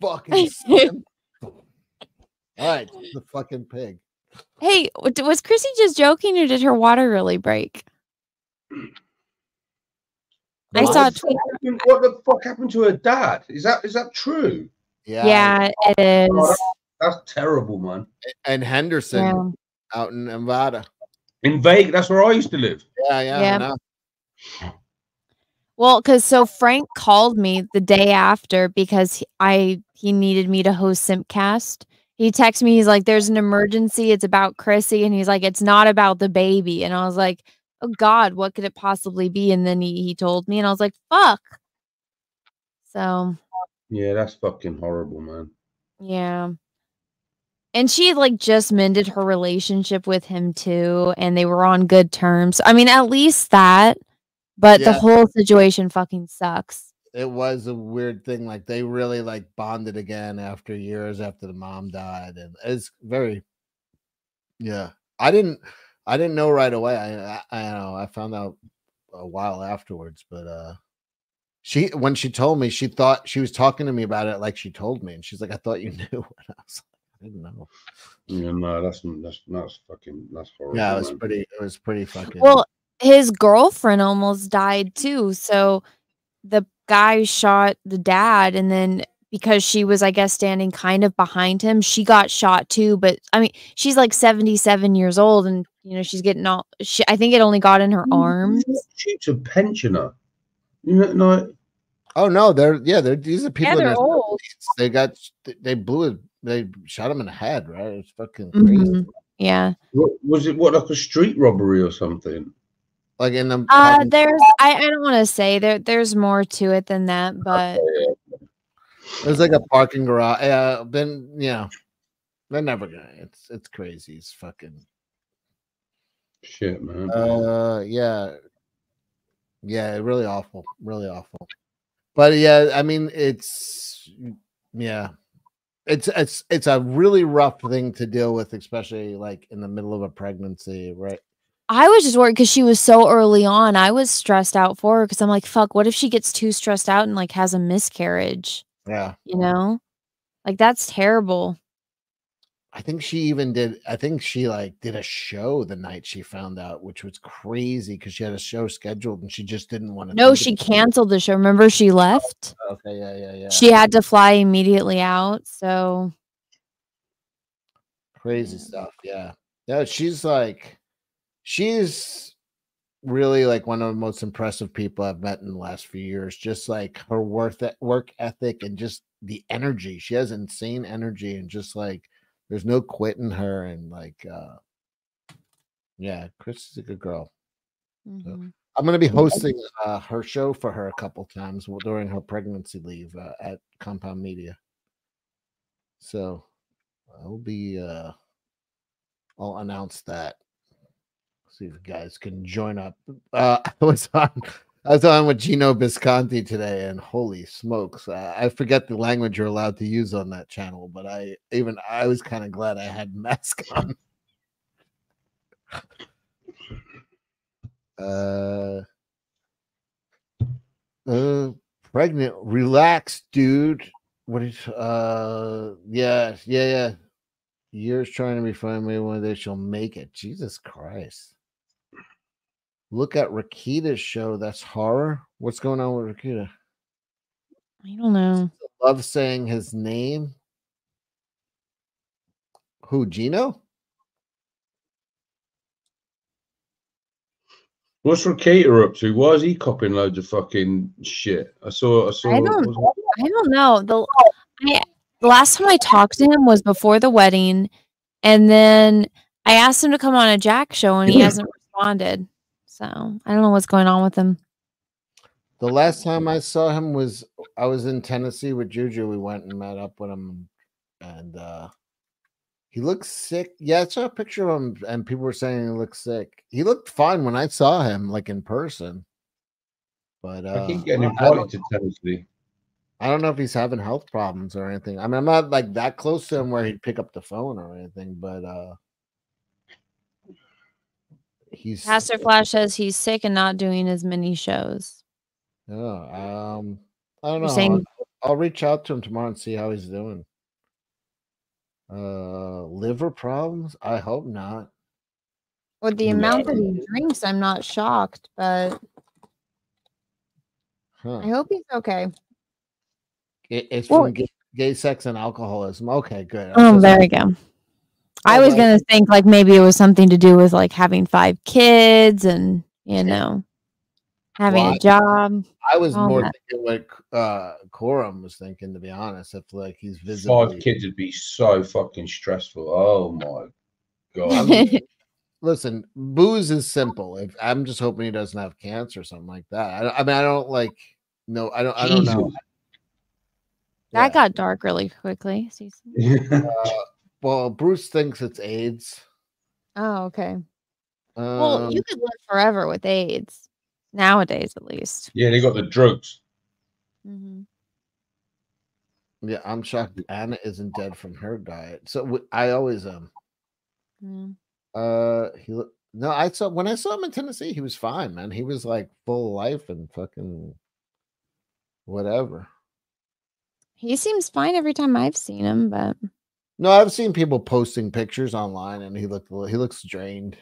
Fucking... All right, the fucking pig. Hey, was Chrissy just joking or did her water really break? I saw a tweet. What the fuck happened to her dad? Is that true? Yeah, it is. Oh, that's terrible, man. And Henderson out in Nevada. In Vegas, that's where I used to live. Yeah. Well, because Frank called me the day after because he needed me to host Simpcast. He texted me. He's like, "There's an emergency. It's about Chrissy," and he's like, "It's not about the baby." And I was like, "Oh God, what could it possibly be?" And then he told me, and I was like, "Fuck." So. Yeah, that's fucking horrible, man. Yeah. And she like just mended her relationship with him too, and they were on good terms. I mean, at least that. But the whole situation fucking sucks. It was a weird thing. Like they really like bonded again after years after the mom died. And it's very, I didn't know right away. I know I found out a while afterwards, but, when she told me, she thought she was talking to me about it. Like she told me and she's like, I thought you knew. And I was like, I didn't know. Yeah, no, that's fucking, that's horrible. Yeah. It was pretty fucking. Well, his girlfriend almost died too. So the guy shot the dad, and then because she was, I guess, standing kind of behind him, she got shot too. But I mean, she's like 77 years old, and you know she's getting all. I think it only got in her arms. She's a pensioner. No. Oh no, these are people. Yeah, they're old. They shot him in the head, right? It's fucking crazy. Yeah. Was it like a street robbery or something? Like in the I don't want to say there's more to it than that, but there's like a parking garage. They're never gonna. It's crazy. It's fucking shit, man. Yeah, really awful, really awful. But yeah, I mean, it's a really rough thing to deal with, especially like in the middle of a pregnancy, right? I was just worried because she was so early on. I was stressed out for her because I'm like, fuck, what if she gets too stressed out and like has a miscarriage? Yeah. You know, like that's terrible. I think she did a show the night she found out, which was crazy because she had a show scheduled and she just didn't want to. No, she canceled the show. Remember, she left. Okay. Yeah. She had to fly immediately out. So. Crazy stuff. Yeah. No, she's like. She's really like one of the most impressive people I've met in the last few years. Just like her work ethic and just the energy. She has insane energy and just like there's no quitting her. And like, yeah, Chris is a good girl. Mm-hmm. So I'm going to be hosting her show for her a couple times during her pregnancy leave at Compound Media. So I'll be I'll announce that. See if you guys can join up. I was on with Gino Bisconti today, and holy smokes, I forget the language you're allowed to use on that channel, but I was kind of glad I had a mask on. Pregnant, relax, dude. What is yeah. Years trying to be fine, maybe one day she'll make it. Jesus Christ. Look at Rakita's show. That's horror. What's going on with Rakita? I don't know. I love saying his name. Who, Gino? What's Rakita up to? Why is he copying loads of fucking shit? I don't know. The last time I talked to him was before the wedding, and then I asked him to come on a Jack show, and he hasn't responded. So I don't know what's going on with him. The last time I saw him was I was in Tennessee with Juju. We went and met up with him, and he looked sick. Yeah, I saw a picture of him, and people were saying he looked sick. He looked fine when I saw him, like in person. But I keep getting invited to Tennessee. I don't know if he's having health problems or anything. I mean, I'm not like that close to him where he'd pick up the phone or anything, but he's Pastor Flash says he's sick and not doing as many shows. Yeah, I don't know. I'll reach out to him tomorrow and see how he's doing. Liver problems? I hope not. With the amount that he drinks, I'm not shocked, but I hope he's okay. It's from gay sex and alcoholism. Okay, good. Oh, there we go. I was going to think like maybe it was something to do with like having 5 kids and, you know, having a job. I was more thinking like Corum was thinking, to be honest. If like he's visible. 5 kids would be so fucking stressful. Oh my God. I mean, listen, booze is simple. I'm just hoping he doesn't have cancer or something like that. I don't know. That got dark really quickly. Well, Bruce thinks it's AIDS. Oh, okay. Well, you could live forever with AIDS nowadays, at least. Yeah, they got the drugs. Mm-hmm. Yeah, I'm shocked Anna isn't dead from her diet. So I always am. When I saw him in Tennessee, he was fine, man. He was like full of life and fucking whatever. He seems fine every time I've seen him, but no, I've seen people posting pictures online, and he looks drained.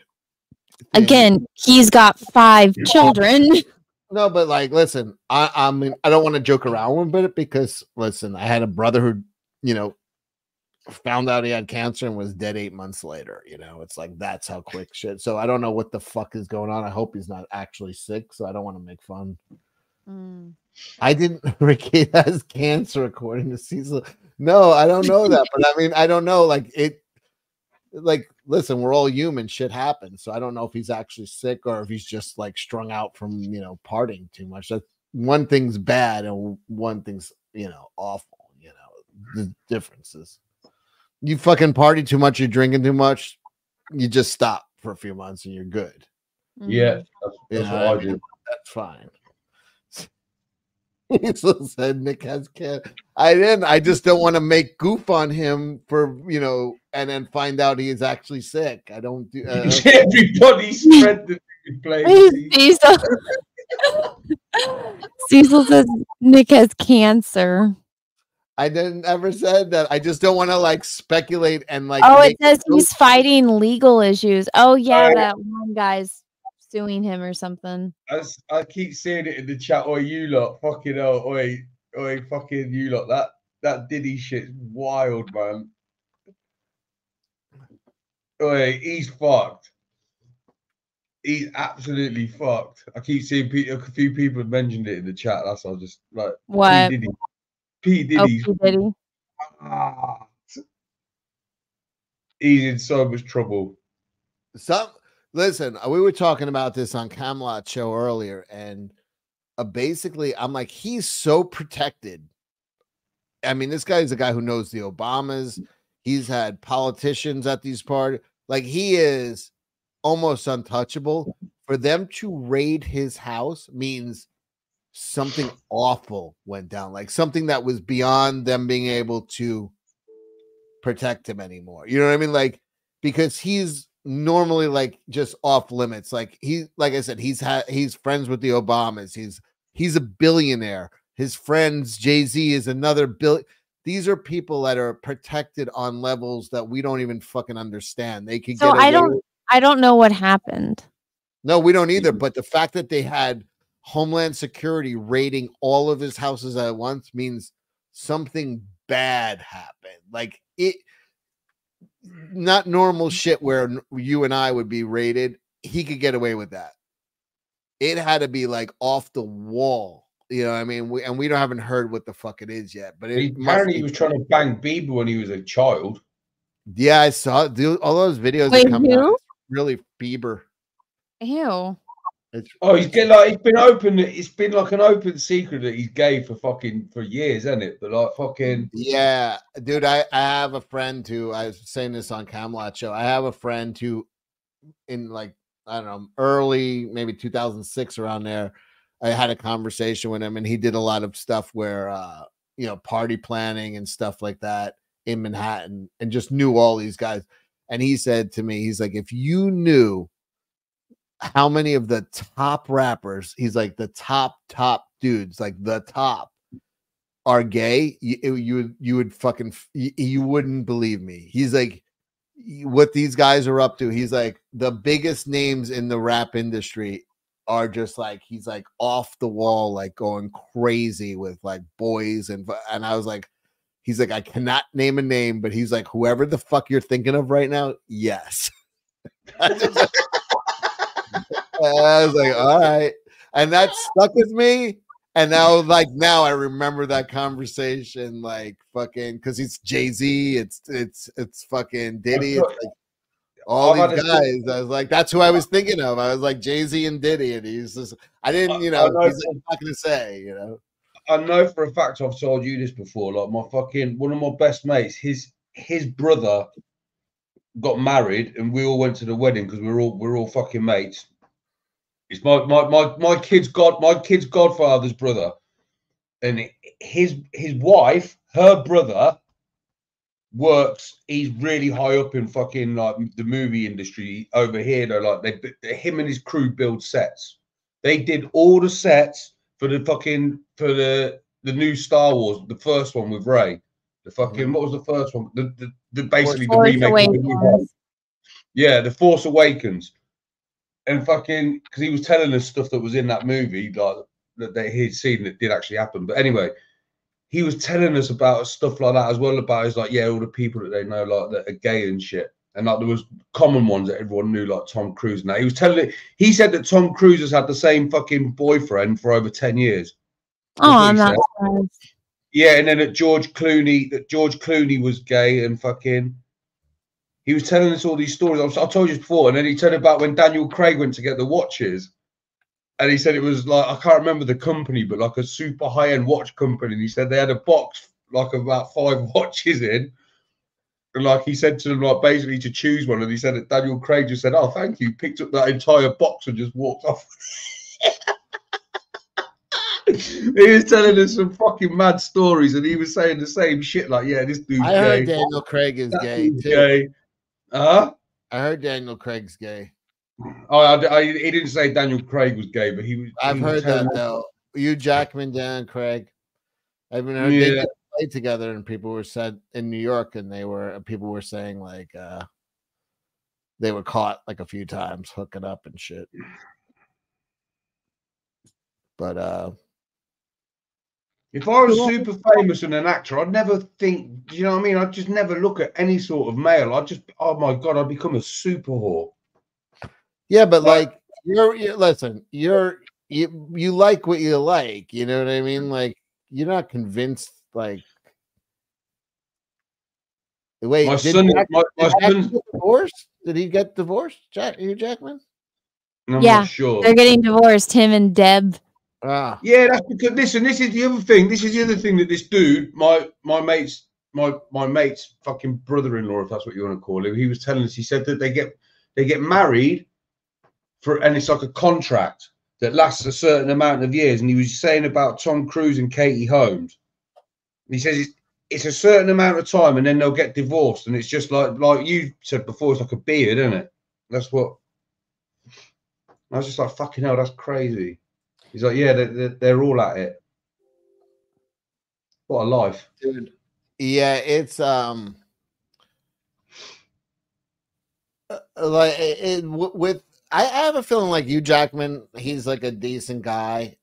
Again, he's got 5 children. No, but like, listen, I mean, I don't want to joke around with it because, listen, I had a brother who, you know, found out he had cancer and was dead 8 months later. You know, it's like that's how quick shit. So I don't know what the fuck is going on. I hope he's not actually sick, so I don't want to make fun. I didn't. Ricky has cancer, according to Cecil. No, I don't know that, but I mean, I don't know. Like it, like listen, we're all human. Shit happens, so I don't know if he's actually sick or if he's just like strung out from partying too much. That's one thing's bad and one thing's awful. You know the differences. You fucking party too much. You're drinking too much. You just stop for a few months and you're good. Yeah, that's what I do. That's fine. Cecil said Nick has cancer. I didn't. I just don't want to make goof on him for and then find out he is actually sick. I don't do. Everybody's spread the play. Cecil. Cecil says Nick has cancer. I didn't ever said that. I just don't want to like speculate and like. Oh, it says he's fighting legal issues. Oh yeah, that one guy's suing him or something. I keep seeing it in the chat. Oi, you lot, fucking oi, fucking you lot. That Diddy shit's wild, man. Oi, he's fucked. He's absolutely fucked. I keep seeing a few people have mentioned it in the chat. That's all. Just like what? P Diddy's. Oh, P. Diddy. Ah, he's in so much trouble. Listen, we were talking about this on Camelot show earlier, and basically I'm like, he's so protected I mean, this guy is a guy who knows the Obamas. He's had politicians at these parties. Like, he is almost untouchable. For them to raid his house means something awful went down, like something that was beyond them being able to protect him anymore. You know what I mean? Like, because he's normally like just off limits. Like he, like I said, he's friends with the Obamas. He's a billionaire. His friends, Jay-Z is another billion. These are people that are protected on levels that we don't even fucking understand. They could get away. I don't know what happened. No, we don't either. But the fact that they had Homeland Security raiding all of his houses at once means something bad happened. Like, it, not normal shit where you and I would be raided. He could get away with that. It had to be like off the wall. You know what I mean? We haven't heard what the fuck it is yet. But apparently he was trying to bang Bieber when he was a child. Yeah, I saw all those videos that come out. Really, Bieber. Ew. Oh, it's been open. It's been like an open secret that he's gay for years, isn't it? But like fucking yeah, dude. I have a friend who, I was saying this on Camelot show, I have a friend who, in like, I don't know, early maybe 2006 around there, I had a conversation with him, and he did a lot of stuff where you know, party planning and stuff like that in Manhattan, and just knew all these guys. And he said to me, he's like, if you knew how many of the top rappers, he's like, the top dudes, like the top, are gay, you would fucking, you wouldn't believe me. He's like, what these guys are up to. He's like, the biggest names in the rap industry are just like, he's like off the wall, like going crazy with like boys. And I was like, he's like, I cannot name a name, but he's like, whoever the fuck you're thinking of right now, yes. I was like, all right. And that stuck with me. And now, like, now I remember that conversation, like, fucking, because it's Jay-Z, it's fucking Diddy, it's like all these guys. I was like, that's who I was thinking of. I was like, Jay-Z and Diddy, and he's just, I didn't, you know, he's like, not gonna say, you know. I know for a fact, I've told you this before, like my fucking, one of my best mates, his brother got married, and we all went to the wedding because we're all fucking mates. It's my kid's godfather's brother, and his wife, her brother works. He's really high up in fucking like the movie industry over here. Though, like him and his crew build sets. They did all the sets for the fucking for the new Star Wars, the first one with Rey. The fucking what was the first one? The remake. Yeah, The Force Awakens. And fucking, because he was telling us stuff that was in that movie, like that he'd seen that did actually happen. But anyway, he was telling us about stuff like that as well, about his, like, yeah, all the people that they know, like, that are gay and shit. And like there was common ones that everyone knew, like Tom Cruise. And that he was telling it. He said that Tom Cruise has had the same fucking boyfriend for over 10 years. Oh, I'm not surprised. Yeah, and then that George Clooney was gay and fucking. He was telling us all these stories. I told you before, and then he told about when Daniel Craig went to get the watches, and he said it was like, I can't remember the company, but like a super high-end watch company. And he said they had a box like about 5 watches in, and like he said to them, like basically to choose one. And he said that Daniel Craig just said, "Oh, thank you," picked up that entire box and just walked off. He was telling us some fucking mad stories, and he was saying the same shit. Like, yeah, this dude's gay. I heard Daniel Craig is gay too. Huh? I heard Daniel Craig's gay. Oh, he didn't say Daniel Craig was gay, but he was. I've heard that though. Hugh Jackman, Daniel Craig. I've been heard they played together, and people were said in New York, and people were saying like they were caught like a few times hooking up and shit. But if I was super famous and an actor, I'd never think, you know what I mean? I'd just never look at any sort of male. I'd just, oh my God, I'd become a super whore. Yeah, but like, you like what you like, you know what I mean? Like, you're not convinced, like, wait, my son divorced? Did he get divorced, Hugh Jackman? I'm not sure. They're getting divorced, him and Deb. Ah. Yeah, that's because, listen, this is the other thing. This is the other thing that this dude, my mate's fucking brother-in-law, if that's what you want to call him, he was telling us. He said that they get married for, and it's like a contract that lasts a certain amount of years. And he was saying about Tom Cruise and Katie Holmes. And he says it's a certain amount of time, and then they'll get divorced. And it's just like you said before, it's like a beard, isn't it? That's what. I was just like, fucking hell, that's crazy. He's like, yeah, they're all at it. What a life, dude. Yeah, it's like it with. I have a feeling like Hugh Jackman, he's like a decent guy.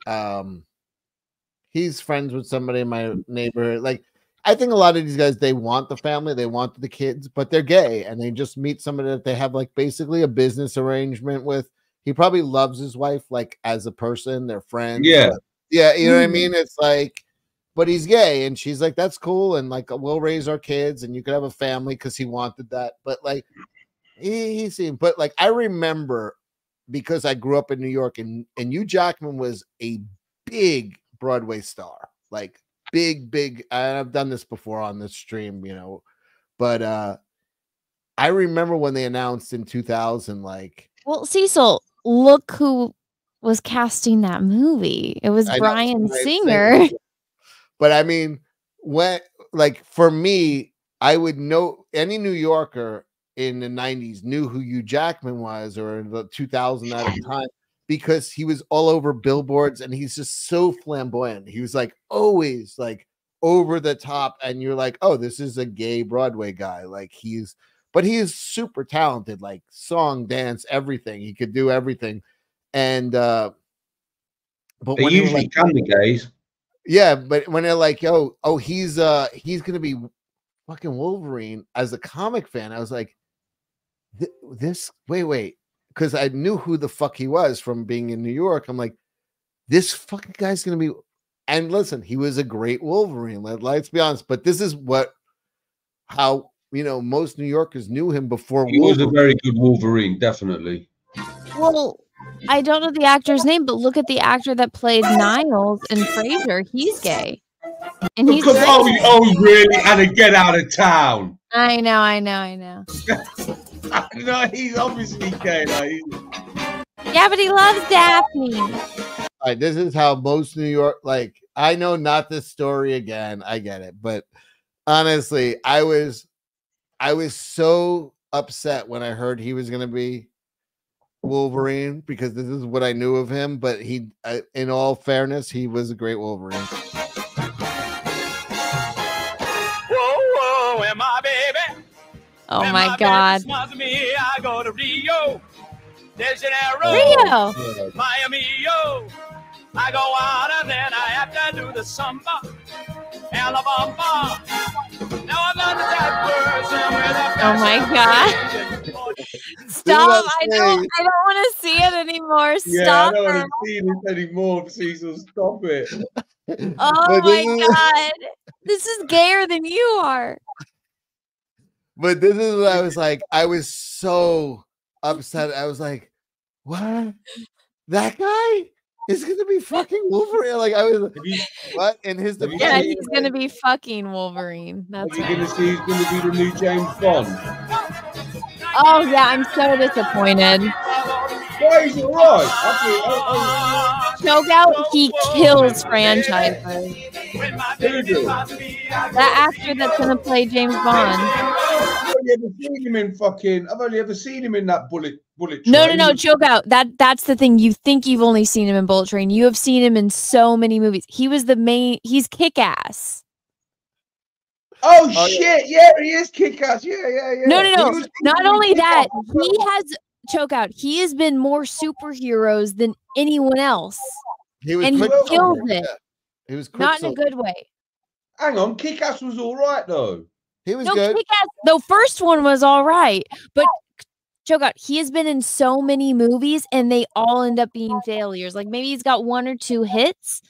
He's friends with somebody in my neighborhood. Like, I think a lot of these guys, they want the family, they want the kids, but they're gay and they just meet somebody that they have like basically a business arrangement with. He probably loves his wife, like as a person, they're friends. Yeah. But, yeah. You know what I mean? It's like, but he's gay and she's like, that's cool. And like, we'll raise our kids and you could have a family because he wanted that. But like, he seemed, but like, I remember because I grew up in New York and Hugh Jackman was a big Broadway star, like big. And I've done this before on this stream, you know, but I remember when they announced in 2000, like, well, Cecil, look who was casting that movie. It was Bryan Singer. But I mean, when, like, for me, I would know any New Yorker in the 90s knew who Hugh Jackman was, or in the 2000 at the time, because he was all over billboards and he's just so flamboyant. He was like always like over the top. And you're like, oh, this is a gay Broadway guy. Like but he is super talented, like song, dance, everything. He could do everything. And, but they usually come to gays. Yeah. But when they're like, yo, oh, he's going to be fucking Wolverine, as a comic fan, I was like, wait, because I knew who the fuck he was from being in New York. I'm like, this fucking guy's gonna be, and listen, he was a great Wolverine, let's be honest, but this is how you know most New Yorkers knew him before. He was a very good Wolverine, definitely. Well, I don't know the actor's name, but look at the actor that played Niles in Frasier, he's gay. And he's because, oh, really? And to get out of town. I know. No, he's obviously gay. Yeah, but he loves Daphne. All right, this is how most New York, like, I know not this story again. I get it. But honestly, I was so upset when I heard he was going to be Wolverine, because this is what I knew of him. But in all fairness, he was a great Wolverine. Oh my God! Me, I go to Rio, Rio, Miami, yo. I go out and then I have to do the samba, Alabama. Now I'm not that person. Oh my God! Stop! I don't want to see it anymore. Yeah, stop! I don't want to see this anymore, Cecil. Stop it! Oh my God! This is gayer than you are. But this is what I was like. I was so upset. I was like, what? That guy is going to be fucking Wolverine. Like, I was like, what? And his defense. Yeah, he's going to be fucking Wolverine. That's what you're going to see. He's going to be the new James Bond. Oh, yeah. I'm so disappointed. Why is it right? Chokeout, he kills franchises. That actor that's going to play James Bond. I've only ever seen him in that bullet train. No, Chokeout. That's the thing. You think you've only seen him in Bullet Train. You have seen him in so many movies. He was the main. He's Kick-Ass. Oh shit! Yeah, he is Kick-Ass. Yeah. No. Not only that, he has Chokeout. He has been more superheroes than anyone else, and he killed it. He was not in a good way. Hang on, Kick-Ass was all right though. He was good. Kick-Ass, the first one was all right, but Chokeout, he has been in so many movies and they all end up being failures. Like maybe he's got one or two hits.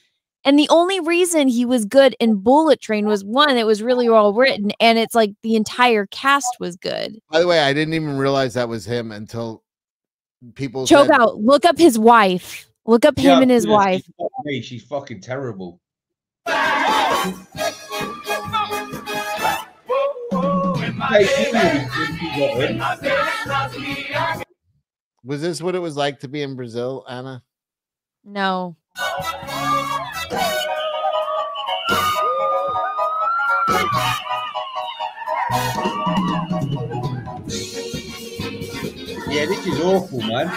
And the only reason he was good in Bullet Train was one, it was really well written. And it's like the entire cast was good. By the way, I didn't even realize that was him until people Chokeout. Look up his wife. Look up him and his wife. me, she's fucking terrible. Was this what it was like to be in Brazil, Anna? No. Yeah, this is awful, man.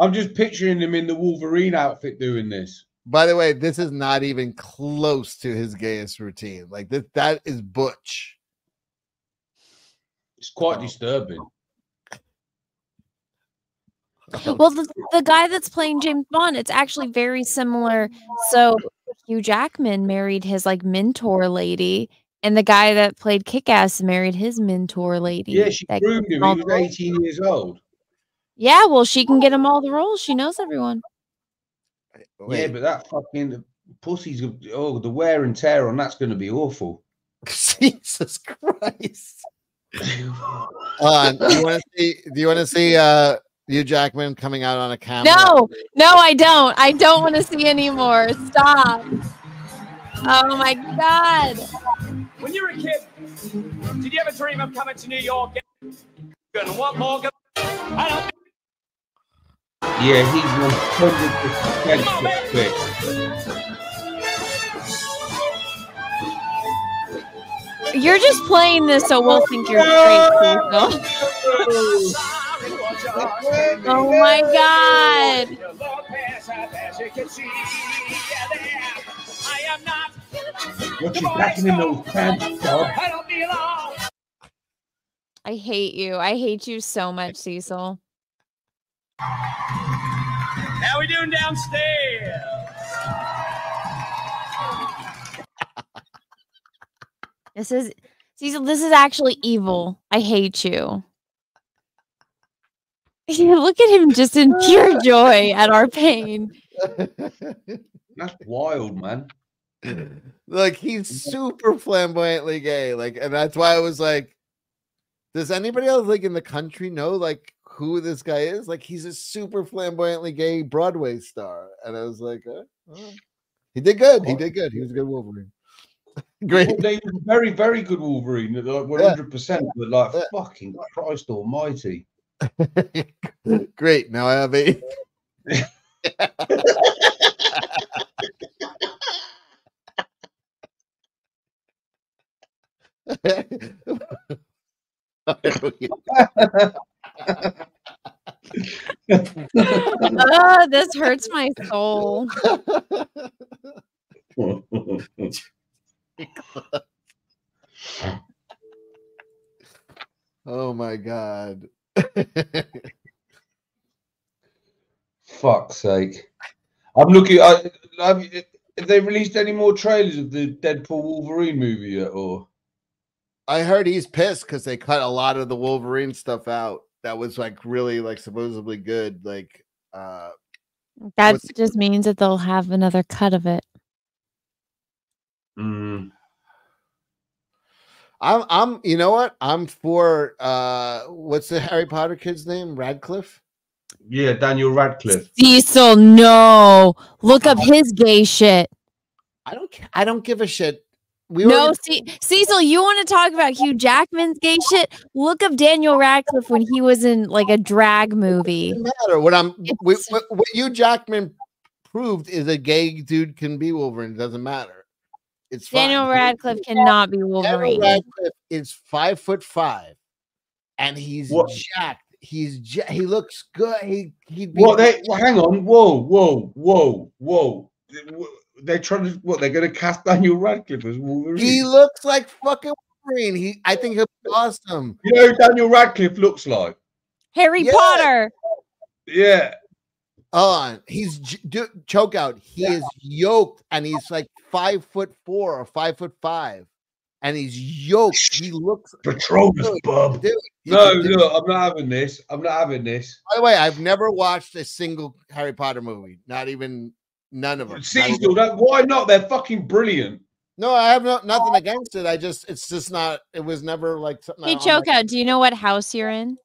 I'm just picturing him in the Wolverine outfit doing this. By the way, this is not even close to his gayest routine. Like that is butch. It's quite disturbing. Well, the guy that's playing James Bond, it's actually very similar. So Hugh Jackman married his like mentor lady, and the guy that played Kick-Ass married his mentor lady. Yeah, she groomed him. He was 18 years old. Yeah, well, she can get him all the roles. She knows everyone. Yeah, but that fucking pussy's, oh, the wear and tear on that's going to be awful. Jesus Christ. Do you want to see? Do you want to see Hugh Jackman coming out on a camera? No, no, I don't. I don't want to see anymore. Stop. Oh my God. When you were a kid, did you ever dream of coming to New York? And what more? I don't. Yeah, he's 100%. You're just playing this so we'll think you're straight people. Oh my God. I hate you. I hate you so much, Cecil. How we doing downstairs? This is, Cecil, this is actually evil. I hate you. Look at him just in pure joy at our pain. That's wild, man. Like, he's super flamboyantly gay. Like, and that's why I was like, does anybody else like in the country know like who this guy is? Like, he's a super flamboyantly gay Broadway star. And I was like, oh. He did good. He did good. He was a good Wolverine. Great. They were very, very good Wolverine. Like 100%, but like fucking Christ Almighty. Great. Now I have a. Oh, this hurts my soul. Oh my God. Fuck's sake. I'm looking. Have they released any more trailers of the Deadpool Wolverine movie yet? Or I heard he's pissed because they cut a lot of the Wolverine stuff out that was like really like supposedly good. Like that just means that they'll have another cut of it. Mm. I'm you know what? I'm for what's the Harry Potter kid's name? Radcliffe? Yeah, Daniel Radcliffe. Cecil, no. Look up his gay shit. I don't give a shit. Cecil, you want to talk about Hugh Jackman's gay shit? Look up Daniel Radcliffe when he was in like a drag movie. It doesn't matter. What Hugh Jackman proved is a gay dude can be Wolverine, it doesn't matter. It's Daniel fine. Radcliffe cannot be Wolverine. Daniel Radcliffe is 5'5", and he's jacked. He looks good. Hang on. Whoa. They're trying to They're going to cast Daniel Radcliffe as Wolverine. He looks like fucking Wolverine. I think he'll be awesome. You know who Daniel Radcliffe looks like? Harry Potter. Yeah. He's choke out. He is yoked, and he's like 5'4" or 5'5", and he's yoked. He looks Patronus, bub. No, look, I'm not having this. I'm not having this. By the way, I've never watched a single Harry Potter movie. Not even none of them. Cecil, why not? They're fucking brilliant. No, I have nothing against it. It's just not. It was never like something. Hey, choke out. Do you know what house you're in?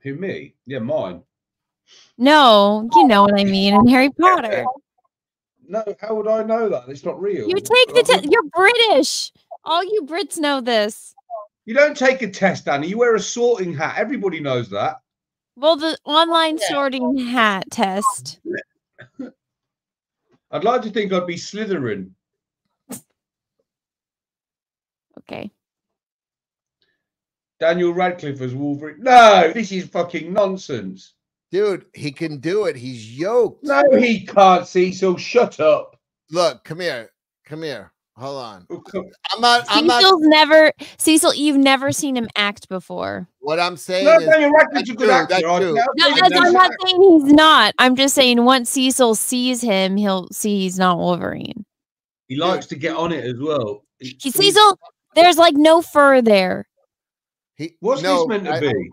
Who, me? Yeah, mine. No, you know what I mean. In Harry Potter. No, how would I know that? It's not real. You take the test. You're British. All you Brits know this. You don't take a test, Annie. You wear a sorting hat. Everybody knows that. Well, the online sorting hat test. I'd like to think I'd be Slytherin. Okay. Daniel Radcliffe as Wolverine. No, this is fucking nonsense. Dude, he can do it. He's yoked. No, he can't, see, so shut up. Look, come here. Come here. Hold on. Okay. Cecil, you've never seen him act before. What I'm saying is that's true, that's true. No, I'm not saying he's not. I'm just saying once Cecil sees him, he'll see he's not Wolverine. He likes to get on it as well. Cecil, there's like no fur there. What's this meant to be?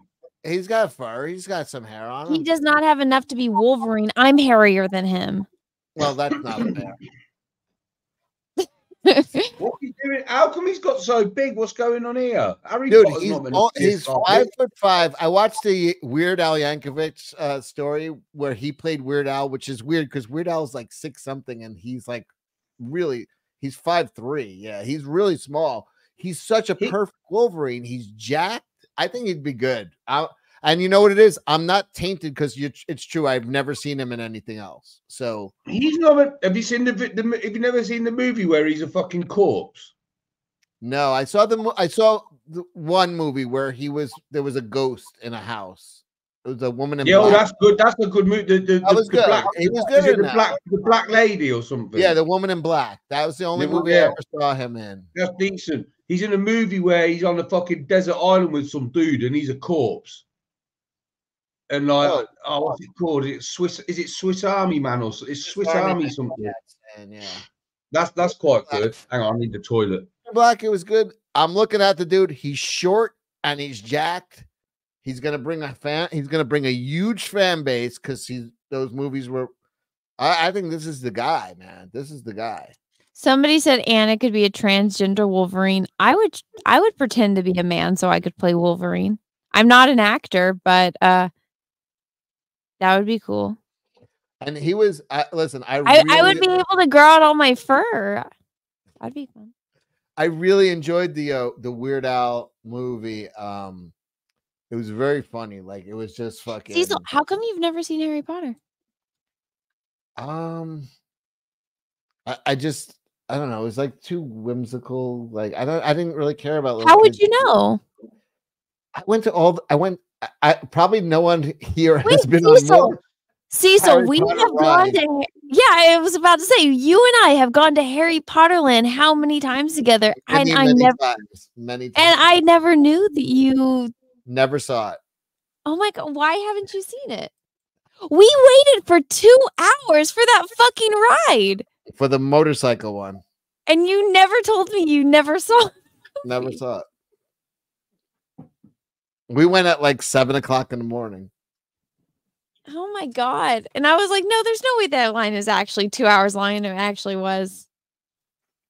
He's got fur. He's got some hair on him. He does not have enough to be Wolverine. I'm hairier than him. Well, that's not fair. What are you doing? How come he's got so big? What's going on here? Harry Potter's he's 5'5". I watched the Weird Al Yankovic story where he played Weird Al, which is weird because Weird Al's like 6-something, and he's like really, he's 5'3". Yeah, he's really small. He's such a perfect Wolverine. He's jacked. I think he'd be good. And you know what it is? I'm not tainted because it's true. I've never seen him in anything else. So he's not. Have you seen Have you never seen the movie where he's a fucking corpse? No, I saw the one movie where he was. There was a ghost in a house. It was a woman in black. That's good. That's a good movie. That was good. He was good in the Black Lady or something. Yeah, the woman in black. That was the only movie I ever saw him in. That's decent. He's in a movie where he's on a fucking desert island with some dude and he's a corpse. And like, oh what's it called? It's Swiss. Is it Swiss Army Man or it's Swiss Army something? Yeah, that's quite good. Hang on, I need the toilet. Black, it was good. I'm looking at the dude. He's short and he's jacked. He's gonna bring a fan. He's gonna bring a huge fan base because those movies were. I think this is the guy, man. This is the guy. Somebody said Anna could be a transgender Wolverine. I would pretend to be a man so I could play Wolverine. I'm not an actor, but that would be cool. And he was listen, I would be able to grow out all my fur. That'd be fun. I really enjoyed the Weird Al movie. It was very funny. Like it was just fucking. Cecil, how come you've never seen Harry Potter? I don't know. It was like too whimsical. Like I didn't really care about. How would you know? I probably no one here has been on more. Cecil, we have gone to. Yeah, I was about to say you and I have gone to Harry Potterland how many times together? And I never. Many times. And I never knew that you. Never saw it. Oh my god! Why haven't you seen it? We waited for 2 hours for that fucking ride. For the motorcycle one. And you never told me you never saw it. Never saw it. We went at like 7 o'clock in the morning. Oh my god. And I was like, no, there's no way that line is actually 2 hours long, and it actually was.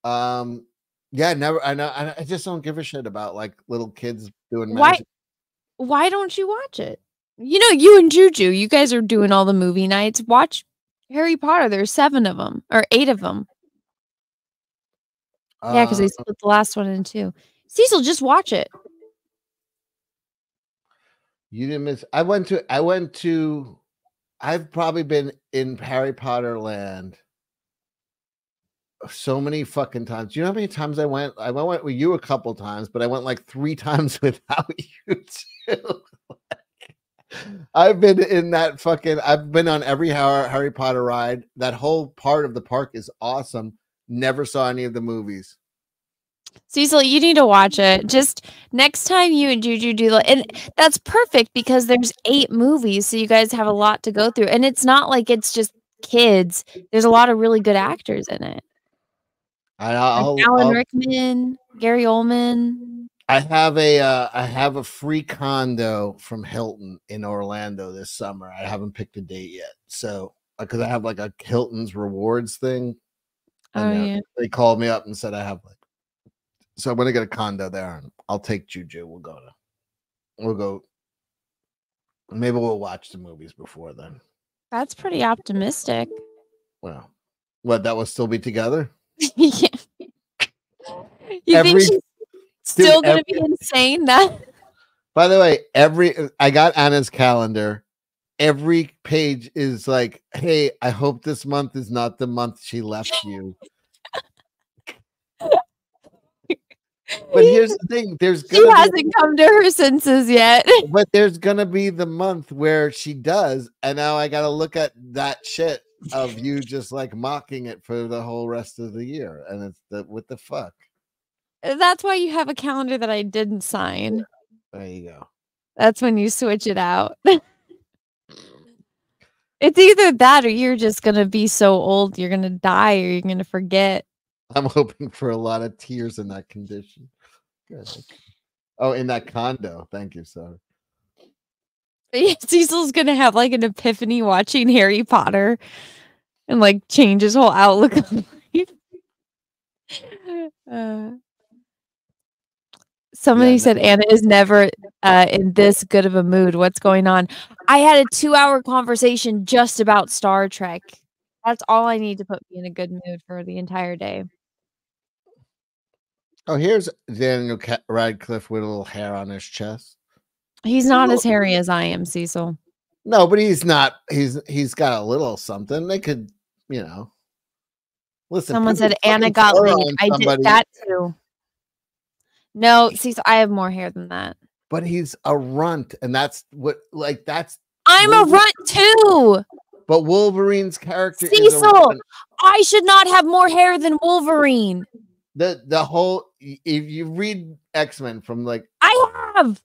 Yeah, never. I just don't give a shit about like little kids doing magic. Why don't you watch it? You know, you and Juju, you guys are doing all the movie nights. Watch Harry Potter, there's 7 of them or 8 of them. Yeah, because they split the last one in 2. Cecil, just watch it. You didn't miss. I've probably been in Harry Potter land so many fucking times. Do you know how many times I went? I went with you a couple times, but I went like 3 times without you too. I've been in that fucking. I've been on every Harry Potter ride. That whole part of the park is awesome. Never saw any of the movies. Cecil, you need to watch it. Just next time you and Juju do, and that's perfect because there's 8 movies, so you guys have a lot to go through. And it's not like it's just kids. There's a lot of really good actors in it. Like Alan Rickman, Gary Oldman. I have a free condo from Hilton in Orlando this summer. I haven't picked a date yet, so because I have like a Hilton's rewards thing. And they called me up and said I have like, so I'm gonna get a condo there, and I'll take Juju. We'll go. Maybe we'll watch the movies before then. That's pretty optimistic. Well, what, that will still be together? Yeah. You think she's still going to be insane? That. By the way, I got Anna's calendar. Every page is like, hey, I hope this month is not the month she left you. But here's the thing, she hasn't come to her senses yet. But there's gonna be the month where she does, and now I gotta look at that shit of you just like mocking it for the whole rest of the year. And it's what the fuck? That's why you have a calendar that I didn't sign. Yeah. There you go. That's when you switch it out. It's either that or you're just gonna be so old you're gonna die or you're gonna forget. I'm hoping for a lot of tears in that condition. Good. Oh, in that condo. Thank you, sir. Yeah, Cecil's going to have like an epiphany watching Harry Potter and like change his whole outlook on life. Somebody said Anna is never in this good of a mood. What's going on? I had a 2-hour conversation just about Star Trek. That's all I need to put me in a good mood for the entire day. Oh, here's Daniel Radcliffe with a little hair on his chest. He's not as hairy as I am, Cecil. No, but he's not. He's got a little something. They could, you know. Listen. Someone said Anna got laid. I did that too. No, Cecil, I have more hair than that. But he's a runt, and that's what. Like that's. I'm a runt too. But Wolverine's character, Cecil, I should not have more hair than Wolverine. The whole, if you read X-Men from like, I have.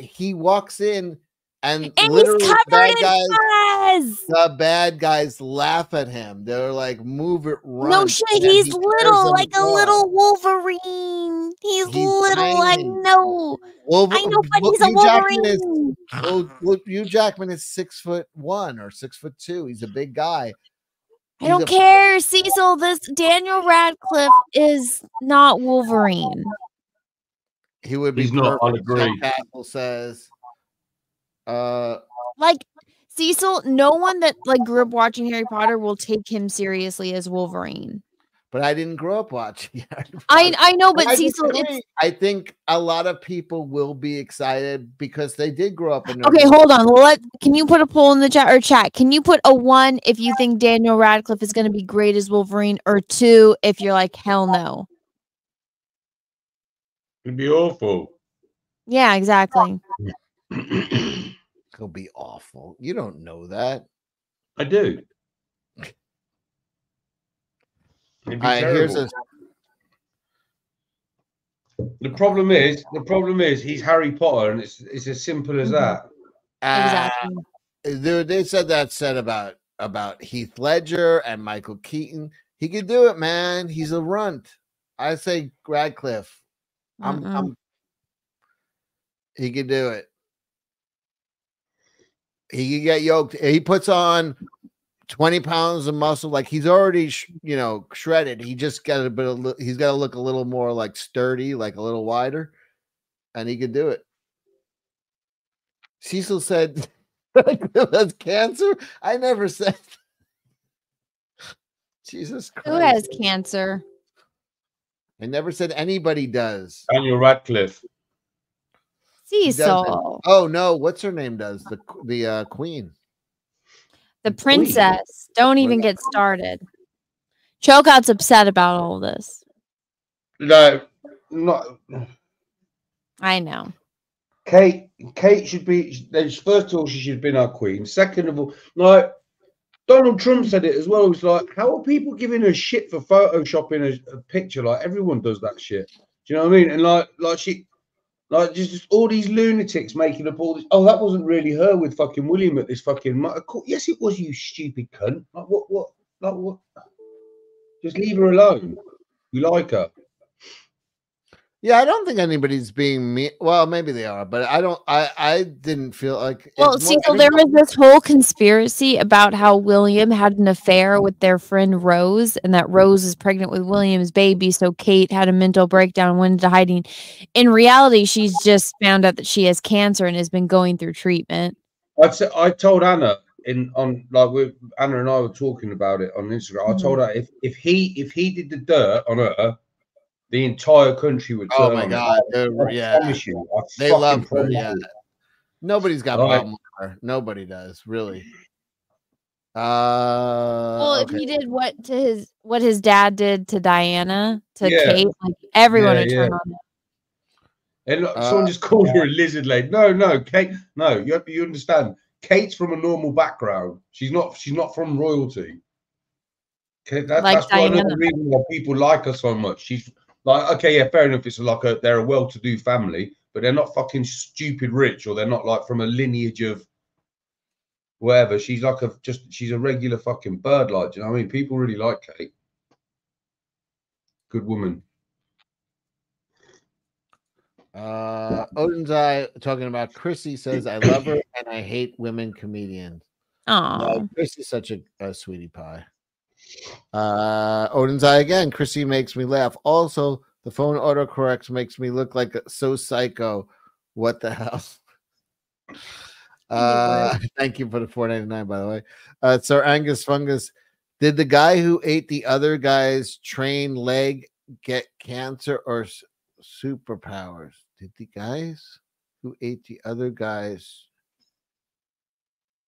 He walks in and literally the bad guys laugh at him. They're like, move it, run. No shit, he's little, like a little Wolverine. He's little, tiny. I know. I know, but he's a Wolverine. Hugh Jackman is 6'1" or 6'2". He's a big guy. He's I don't care, Cecil. This Daniel Radcliffe is not Wolverine. He would be. He's not. Castle says, like Cecil. No one that like grew up watching Harry Potter will take him seriously as Wolverine. But I didn't grow up watching. I know, but Cecil, I think a lot of people will be excited because they did grow up in. Okay, hold on. Can you put a poll in the chat or chat? Can you put a 1 if you think Daniel Radcliffe is going to be great as Wolverine, or 2 if you're like hell no? It'd be awful. Yeah, exactly. He'll be awful. You don't know that. I do. The problem is he's Harry Potter, and it's as simple as that. Exactly. They said that about Heath Ledger and Michael Keaton. He could do it, man. He's a runt. I say Radcliffe. He could do it. He could get yoked. He puts on 20 pounds of muscle, like he's already shredded. He just got a bit of, he's got to look a little more like sturdy, like a little wider, and he could do it. Cecil said that's cancer. I never said that. Jesus Christ, who has cancer? I never said anybody does. Daniel Radcliffe. Cecil. Oh no, what's her name does? The queen. The princess. Don't even get started. Chocout's upset about all this. No, not. I know. Kate should be. First of all, she should have been our queen. Second of all, like Donald Trump said it as well. It was like, how are people giving her shit for photoshopping a picture? Like everyone does that shit. Do you know what I mean? And like just all these lunatics making up all this. Oh, that wasn't really her with fucking William at this fucking. Yes, it was, you stupid cunt. Like what? Like what? Just leave her alone. We like her. Yeah, I don't think anybody's being mean. Well, maybe they are, but I don't. I didn't feel like. Well, see, so there was this whole conspiracy about how William had an affair with their friend Rose, and that Rose is pregnant with William's baby. So Kate had a mental breakdown, went into hiding. In reality, she's just found out that she has cancer and has been going through treatment. I told Anna Anna and I were talking about it on Instagram. I told her if he did the dirt on her, the entire country would. Oh my God! Yeah, I promise you, they love her. Yeah, nobody's got a problem with her. Nobody does, really. Well, if he did what his dad did to Diana, to Kate, like everyone would turn on him. And look, someone just called her a lizard lady. No, Kate. No, you understand. Kate's from a normal background. She's not from royalty. Okay, that's why another reason why people like her so much. She's like, okay, yeah, fair enough. It's like they're a well-to-do family, but they're not fucking stupid rich, or they're not like from a lineage of whatever. She's like she's a regular fucking bird, like, do you know what I mean? People really like Kate. Good woman. Odin's Eye talking about Chrissy says, I love her and I hate women comedians. Oh, Chrissy's such a sweetie pie. Odin's Eye again, Chrissy makes me laugh. Also, the phone autocorrects makes me look like so psycho. What the hell? Thank you for the $4.99, by the way. Sir Angus Fungus, did the guy who ate the other guy's train leg get cancer or superpowers? Did the guys who ate the other guy's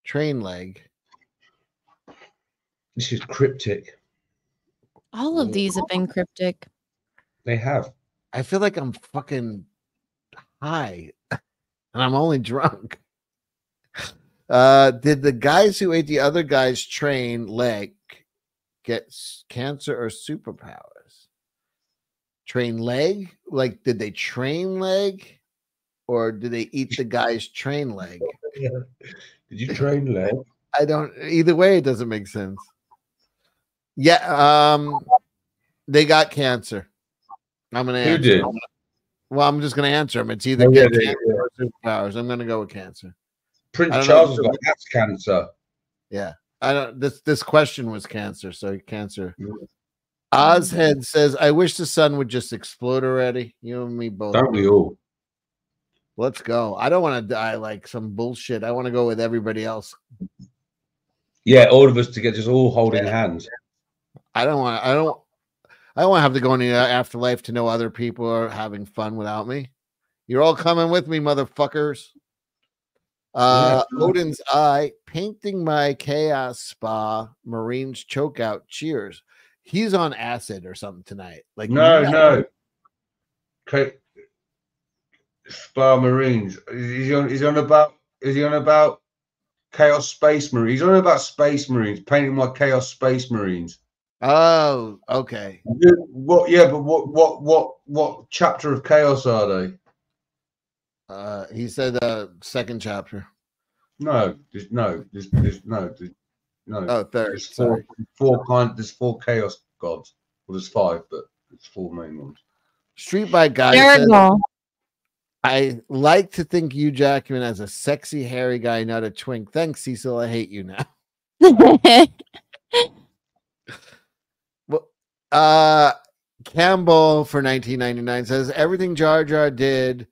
train leg? This is cryptic. All of these have been cryptic. They have. I feel like I'm fucking high and I'm only drunk. Did the guys who ate the other guy's train leg get cancer or superpowers? Train leg? Like, did they train leg, or did they eat the guy's train leg? Yeah. Did you train leg? I don't. Either way, it doesn't make sense. Yeah. They got cancer. I'm gonna. Who did? Well, I'm just gonna answer them. It's either cancer or superpowers. I'm gonna go with cancer. Prince Charles has got ass cancer. Yeah. I don't. This question was cancer. So cancer. Mm-hmm. Ozhead says, I wish the sun would just explode already. You and me both. Aren't we all? Let's go. I don't want to die like some bullshit. I want to go with everybody else. Yeah, all of us to get just all holding hands. I don't want to have to go into the afterlife to know other people are having fun without me. You're all coming with me, motherfuckers. Odin's Eye, painting my chaos spa, Marines choke out, cheers. He's on acid or something tonight. Like no. Okay. Spa Marines. Is he on about Chaos Space Marines? He's on about Space Marines, painting my Chaos Space Marines. Oh, okay. What but what chapter of Chaos are they? He said second chapter. No, oh, third. There's four chaos gods. Well, there's five, but it's four main ones. Street by Guy says, I like to think Hugh Jackman as a sexy, hairy guy, not a twink. Thanks, Cecil. I hate you now. Well, Campbell for 1999 says everything Jar Jar did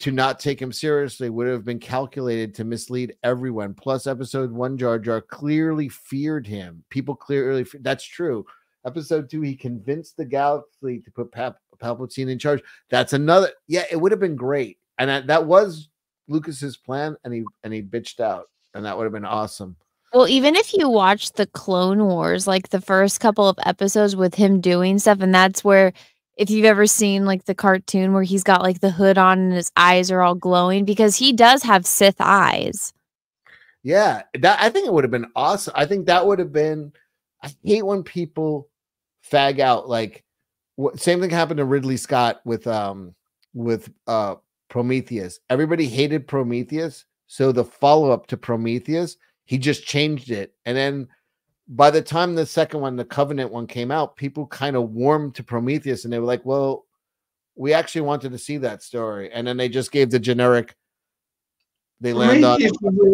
to not take him seriously would have been calculated to mislead everyone. Plus, episode 1, Jar Jar clearly feared him. People clearly, that's true. Episode 2, he convinced the galaxy to put Palpatine in charge. That's another. Yeah, it would have been great, and that was Lucas's plan. And he bitched out, and that would have been awesome. Well, even if you watch the Clone Wars, like the first couple of episodes with him doing stuff, and that's where. If you've ever seen like the cartoon where he's got like the hood on and his eyes are all glowing, because he does have Sith eyes. Yeah, that I think it would have been awesome. I think that would have been. I hate when people fag out. Like, same thing happened to Ridley Scott with Prometheus. Everybody hated Prometheus, so the follow up to Prometheus, he just changed it, and then. By the time the second one, the Covenant one came out, people kind of warmed to Prometheus and they were like, well, we actually wanted to see that story. And then they just gave the generic. They land on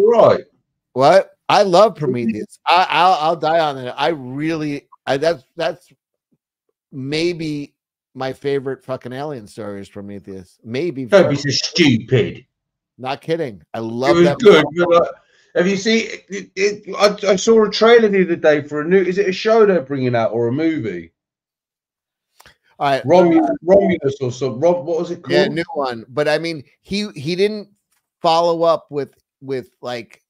right. What? I love Prometheus. I'll die on it. That's maybe my favorite fucking alien story is Prometheus. Maybe. Don't be so stupid. Not kidding. I love that. Good. Have you seen? I saw a trailer the other day for a new. Is it a show they're bringing out or a movie? Romulus or something. Rob, what was it called? Yeah, new one. But I mean, he didn't follow up with like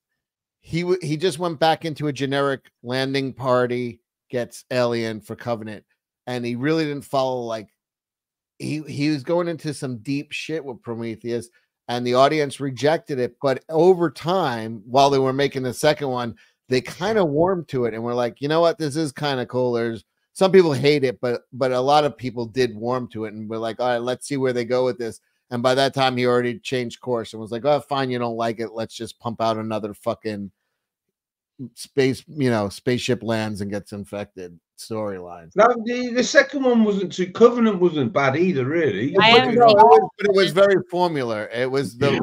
he just went back into a generic landing party gets alien for Covenant, and he really didn't follow like he was going into some deep shit with Prometheus. And the audience rejected it, but over time, while they were making the second one, they kind of warmed to it, and we're like, you know what, this is kind of cool. There's some people hate it, but a lot of people did warm to it, and we're like, all right, let's see where they go with this. And by that time, he already changed course and was like, oh, fine, you don't like it. Let's just pump out another fucking space, you know, spaceship lands and gets infected storyline. No, the second one wasn't too. Covenant wasn't bad either, really. But it was very formula. It was the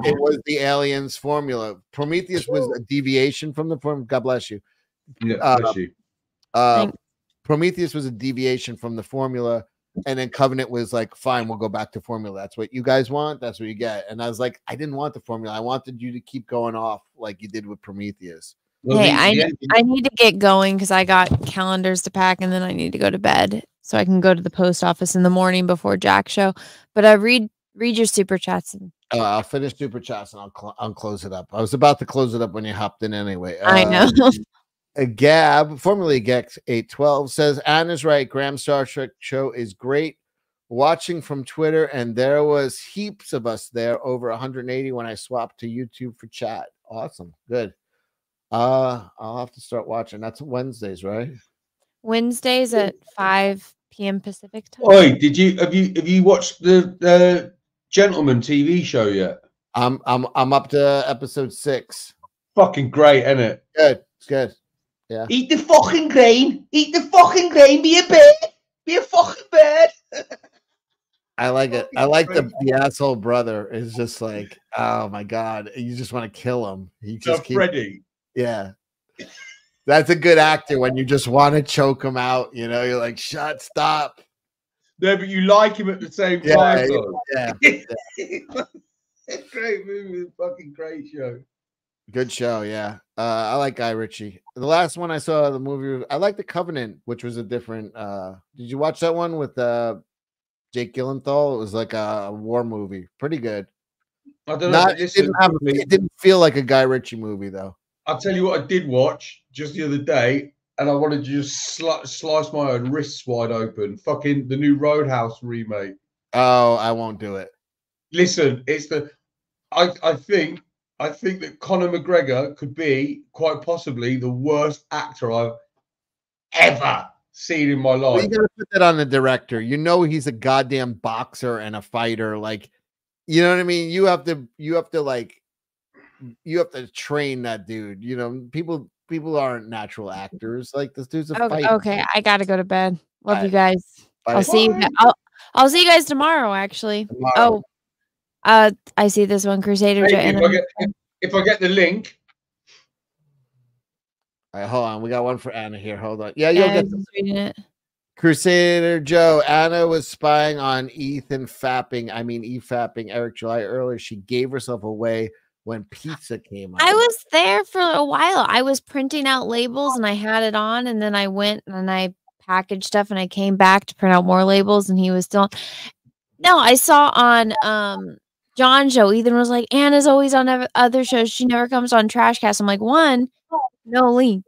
aliens formula. Prometheus was a deviation from the formula. God bless you. Yeah, bless you. Prometheus was a deviation from the formula, and then Covenant was like, fine, we'll go back to formula. That's what you guys want. That's what you get. And I was like, I didn't want the formula. I wanted you to keep going off like you did with Prometheus. Well, hey, I need to get going because I got calendars to pack, and then I need to go to bed so I can go to the post office in the morning before Jack's show. But I read your super chats. And I'll finish super chats and I'll close it up. I was about to close it up when you hopped in anyway. I know. Gab, formerly Gex 812, says Anna's right. Graham's Star Trek show is great. Watching from Twitter, and there was heaps of us there, over 180 when I swapped to YouTube for chat. Awesome, good. I'll have to start watching. That's Wednesdays, right? Wednesdays at 5 p.m. Pacific time. Oi, have you watched the Gentleman TV show yet? I'm up to episode 6. Fucking great, isn't it? Good, it's good. Yeah. Eat the fucking grain. Eat the fucking grain. Be a bird. Be a fucking bird. I like it. I like the asshole brother is just like, oh my god, you just want to kill him. He just keeps Freddy. Yeah, that's a good actor when you just want to choke him out. You know, you're like, shut, stop. No, but you like him at the same time. Yeah, great movie, fucking great show. Good show, yeah. I like Guy Ritchie. The last one I saw the movie, I like The Covenant, which was a different. Did you watch that one with Jake Gyllenhaal? It was like a war movie, pretty good. I don't know. It didn't feel like a Guy Ritchie movie though. I'll tell you what I did watch just the other day, and I wanted to just slice my own wrists wide open. Fucking the new Roadhouse remake. Oh, I won't do it. Listen, it's the I think that Conor McGregor could be quite possibly the worst actor I've ever seen in my life. Well, you gotta put that on the director. You know he's a goddamn boxer and a fighter. Like, you know what I mean? You have to train that dude. You know, people aren't natural actors. Like this dude's a fighter. Okay, I gotta go to bed. Love you guys. Bye. I'll see you. I'll see you guys tomorrow. Actually, tomorrow. I see this one, Crusader. If I get the link. All right, hold on. We got one for Anna here. Hold on. Yeah, you'll get it. Crusader Joe, Anna was spying on E. Fapping, Eric July earlier. She gave herself away when pizza came out. I was there for a while. I was printing out labels and I had it on, and then I went and I packaged stuff and I came back to print out more labels and he was still on. No, I saw on John's show, Ethan was like, Anna's always on other shows. She never comes on Trashcast. I'm like, one, no links.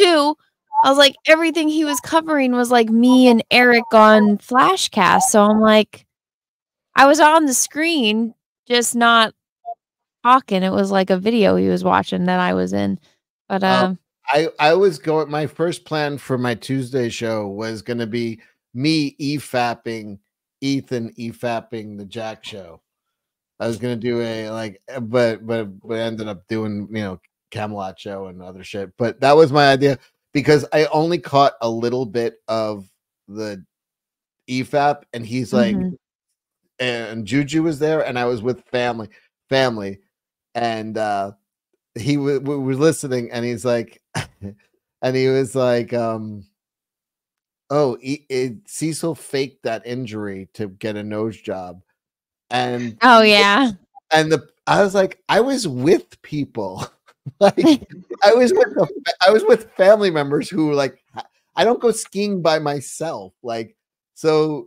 Two, I was like, everything he was covering was like me and Eric on Flashcast. So I'm like, I was on the screen, just not talking. It was like a video he was watching that I was in, but I was going. My first plan for my Tuesday show was going to be me E-fapping Ethan, E-fapping the Jack show. I was going to do a but I ended up doing, you know, Camelot show and other shit. But that was my idea because I only caught a little bit of the E-fap, and he's like, and Juju was there, and I was with family. And he was listening, and he's like, and he was like, oh, Cecil faked that injury to get a nose job, and I was like, I was with people. Like I was with family members who were like, I don't go skiing by myself. Like, so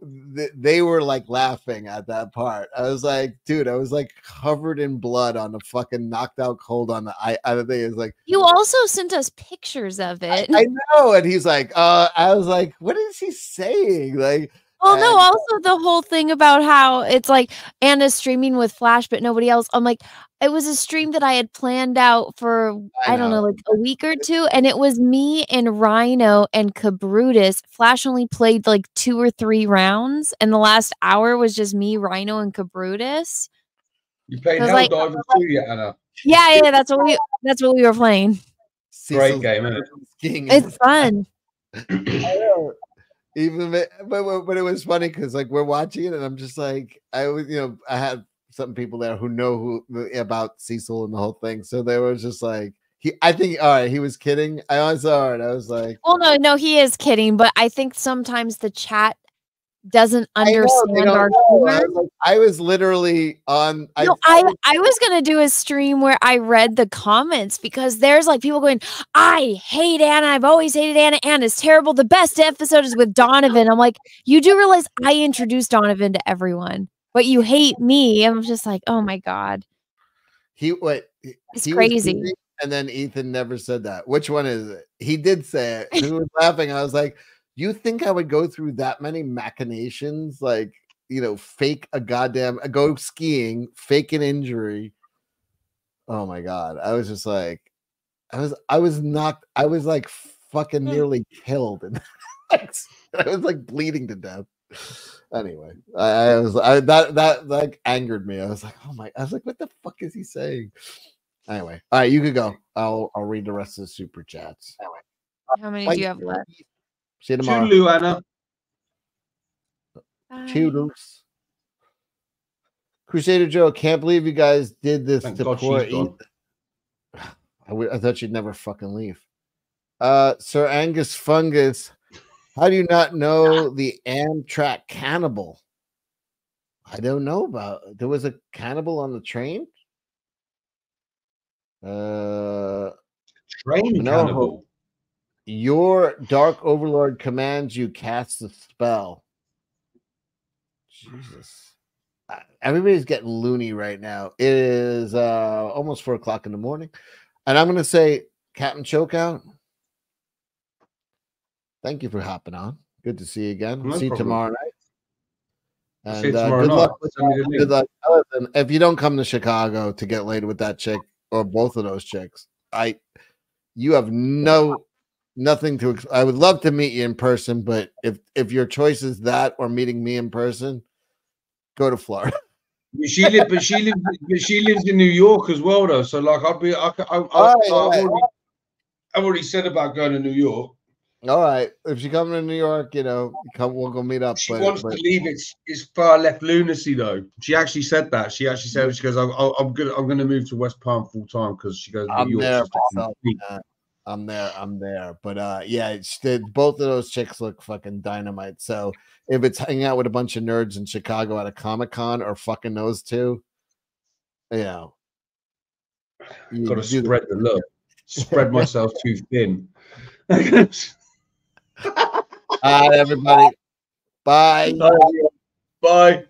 they were like laughing at that part. I was like, dude, I was like covered in blood on the fucking knocked out cold on the other thing. It's like, you also sent us pictures of it. I know. And he's like, I was like, what is he saying? Like, well, no, also the whole thing about how it's like Anna's streaming with Flash, but nobody else. I'm like, it was a stream that I had planned out for, I don't know, like a week or two. And it was me and Rhino and Cabrutus. Flash only played like 2 or 3 rounds. And the last hour was just me, Rhino, and Cabrutus. You played Hell like, Divers 2 yet, Anna? Yeah, yeah, that's what we were playing. Great game, isn't it? It's fun. Even but it was funny because like we're watching it and I'm just like, I was, you know, I had some people there who know who about Cecil and the whole thing, so they were just like, I think, all right, he was kidding. I was all right. I was like, well, no, he is kidding, but I think sometimes the chat doesn't understand our humor. I was literally on. No, I was gonna do a stream where I read the comments because there's like people going, I hate Anna. I've always hated Anna. Anna's terrible. The best episode is with Donovan. I'm like, you do realize I introduced Donovan to everyone, but you hate me. I'm just like, oh my god. It's crazy. And then Ethan never said that. Which one is it? He did say it. He was laughing. I was like, you think I would go through that many machinations, like, you know, fake go skiing, fake an injury? Oh my god! I was just like, I was knocked. I was like fucking nearly killed, and I was like bleeding to death. Anyway, that like angered me. I was like, oh my! I was like, what the fuck is he saying? Anyway, all right, you could go. I'll read the rest of the super chats. Anyway. How many do you have left? See you tomorrow. Toodaloo, Anna. Toodaloo. Crusader Joe, can't believe you guys did this to poor Ethan. I thought you'd never fucking leave. Sir Angus Fungus, how do you not know the Amtrak cannibal? I don't know about it. There was a cannibal on the train? Train cannibal. Your dark overlord commands you cast the spell. Jesus. Everybody's getting loony right now. It is almost 4 o'clock in the morning. And I'm going to say, Captain Chokeout, thank you for hopping on. Good to see you again. No, see you tomorrow night. And good luck. If you don't come to Chicago to get laid with that chick or both of those chicks, you have nothing to. I would love to meet you in person, but if your choice is that or meeting me in person, go to Florida. She lives in New York as well, though. So like, I've already said about going to New York. All right, if she comes to New York, you know, we'll go meet up. She wants to leave. It's far left lunacy, though. She actually said that. She goes, I'm gonna move to West Palm full time because she goes, I'm there. But yeah, both of those chicks look fucking dynamite. So if it's hanging out with a bunch of nerds in Chicago at a Comic-Con or fucking those two, you know. You gotta spread the look. Spread myself too thin. All right, everybody. Bye. Bye. Bye.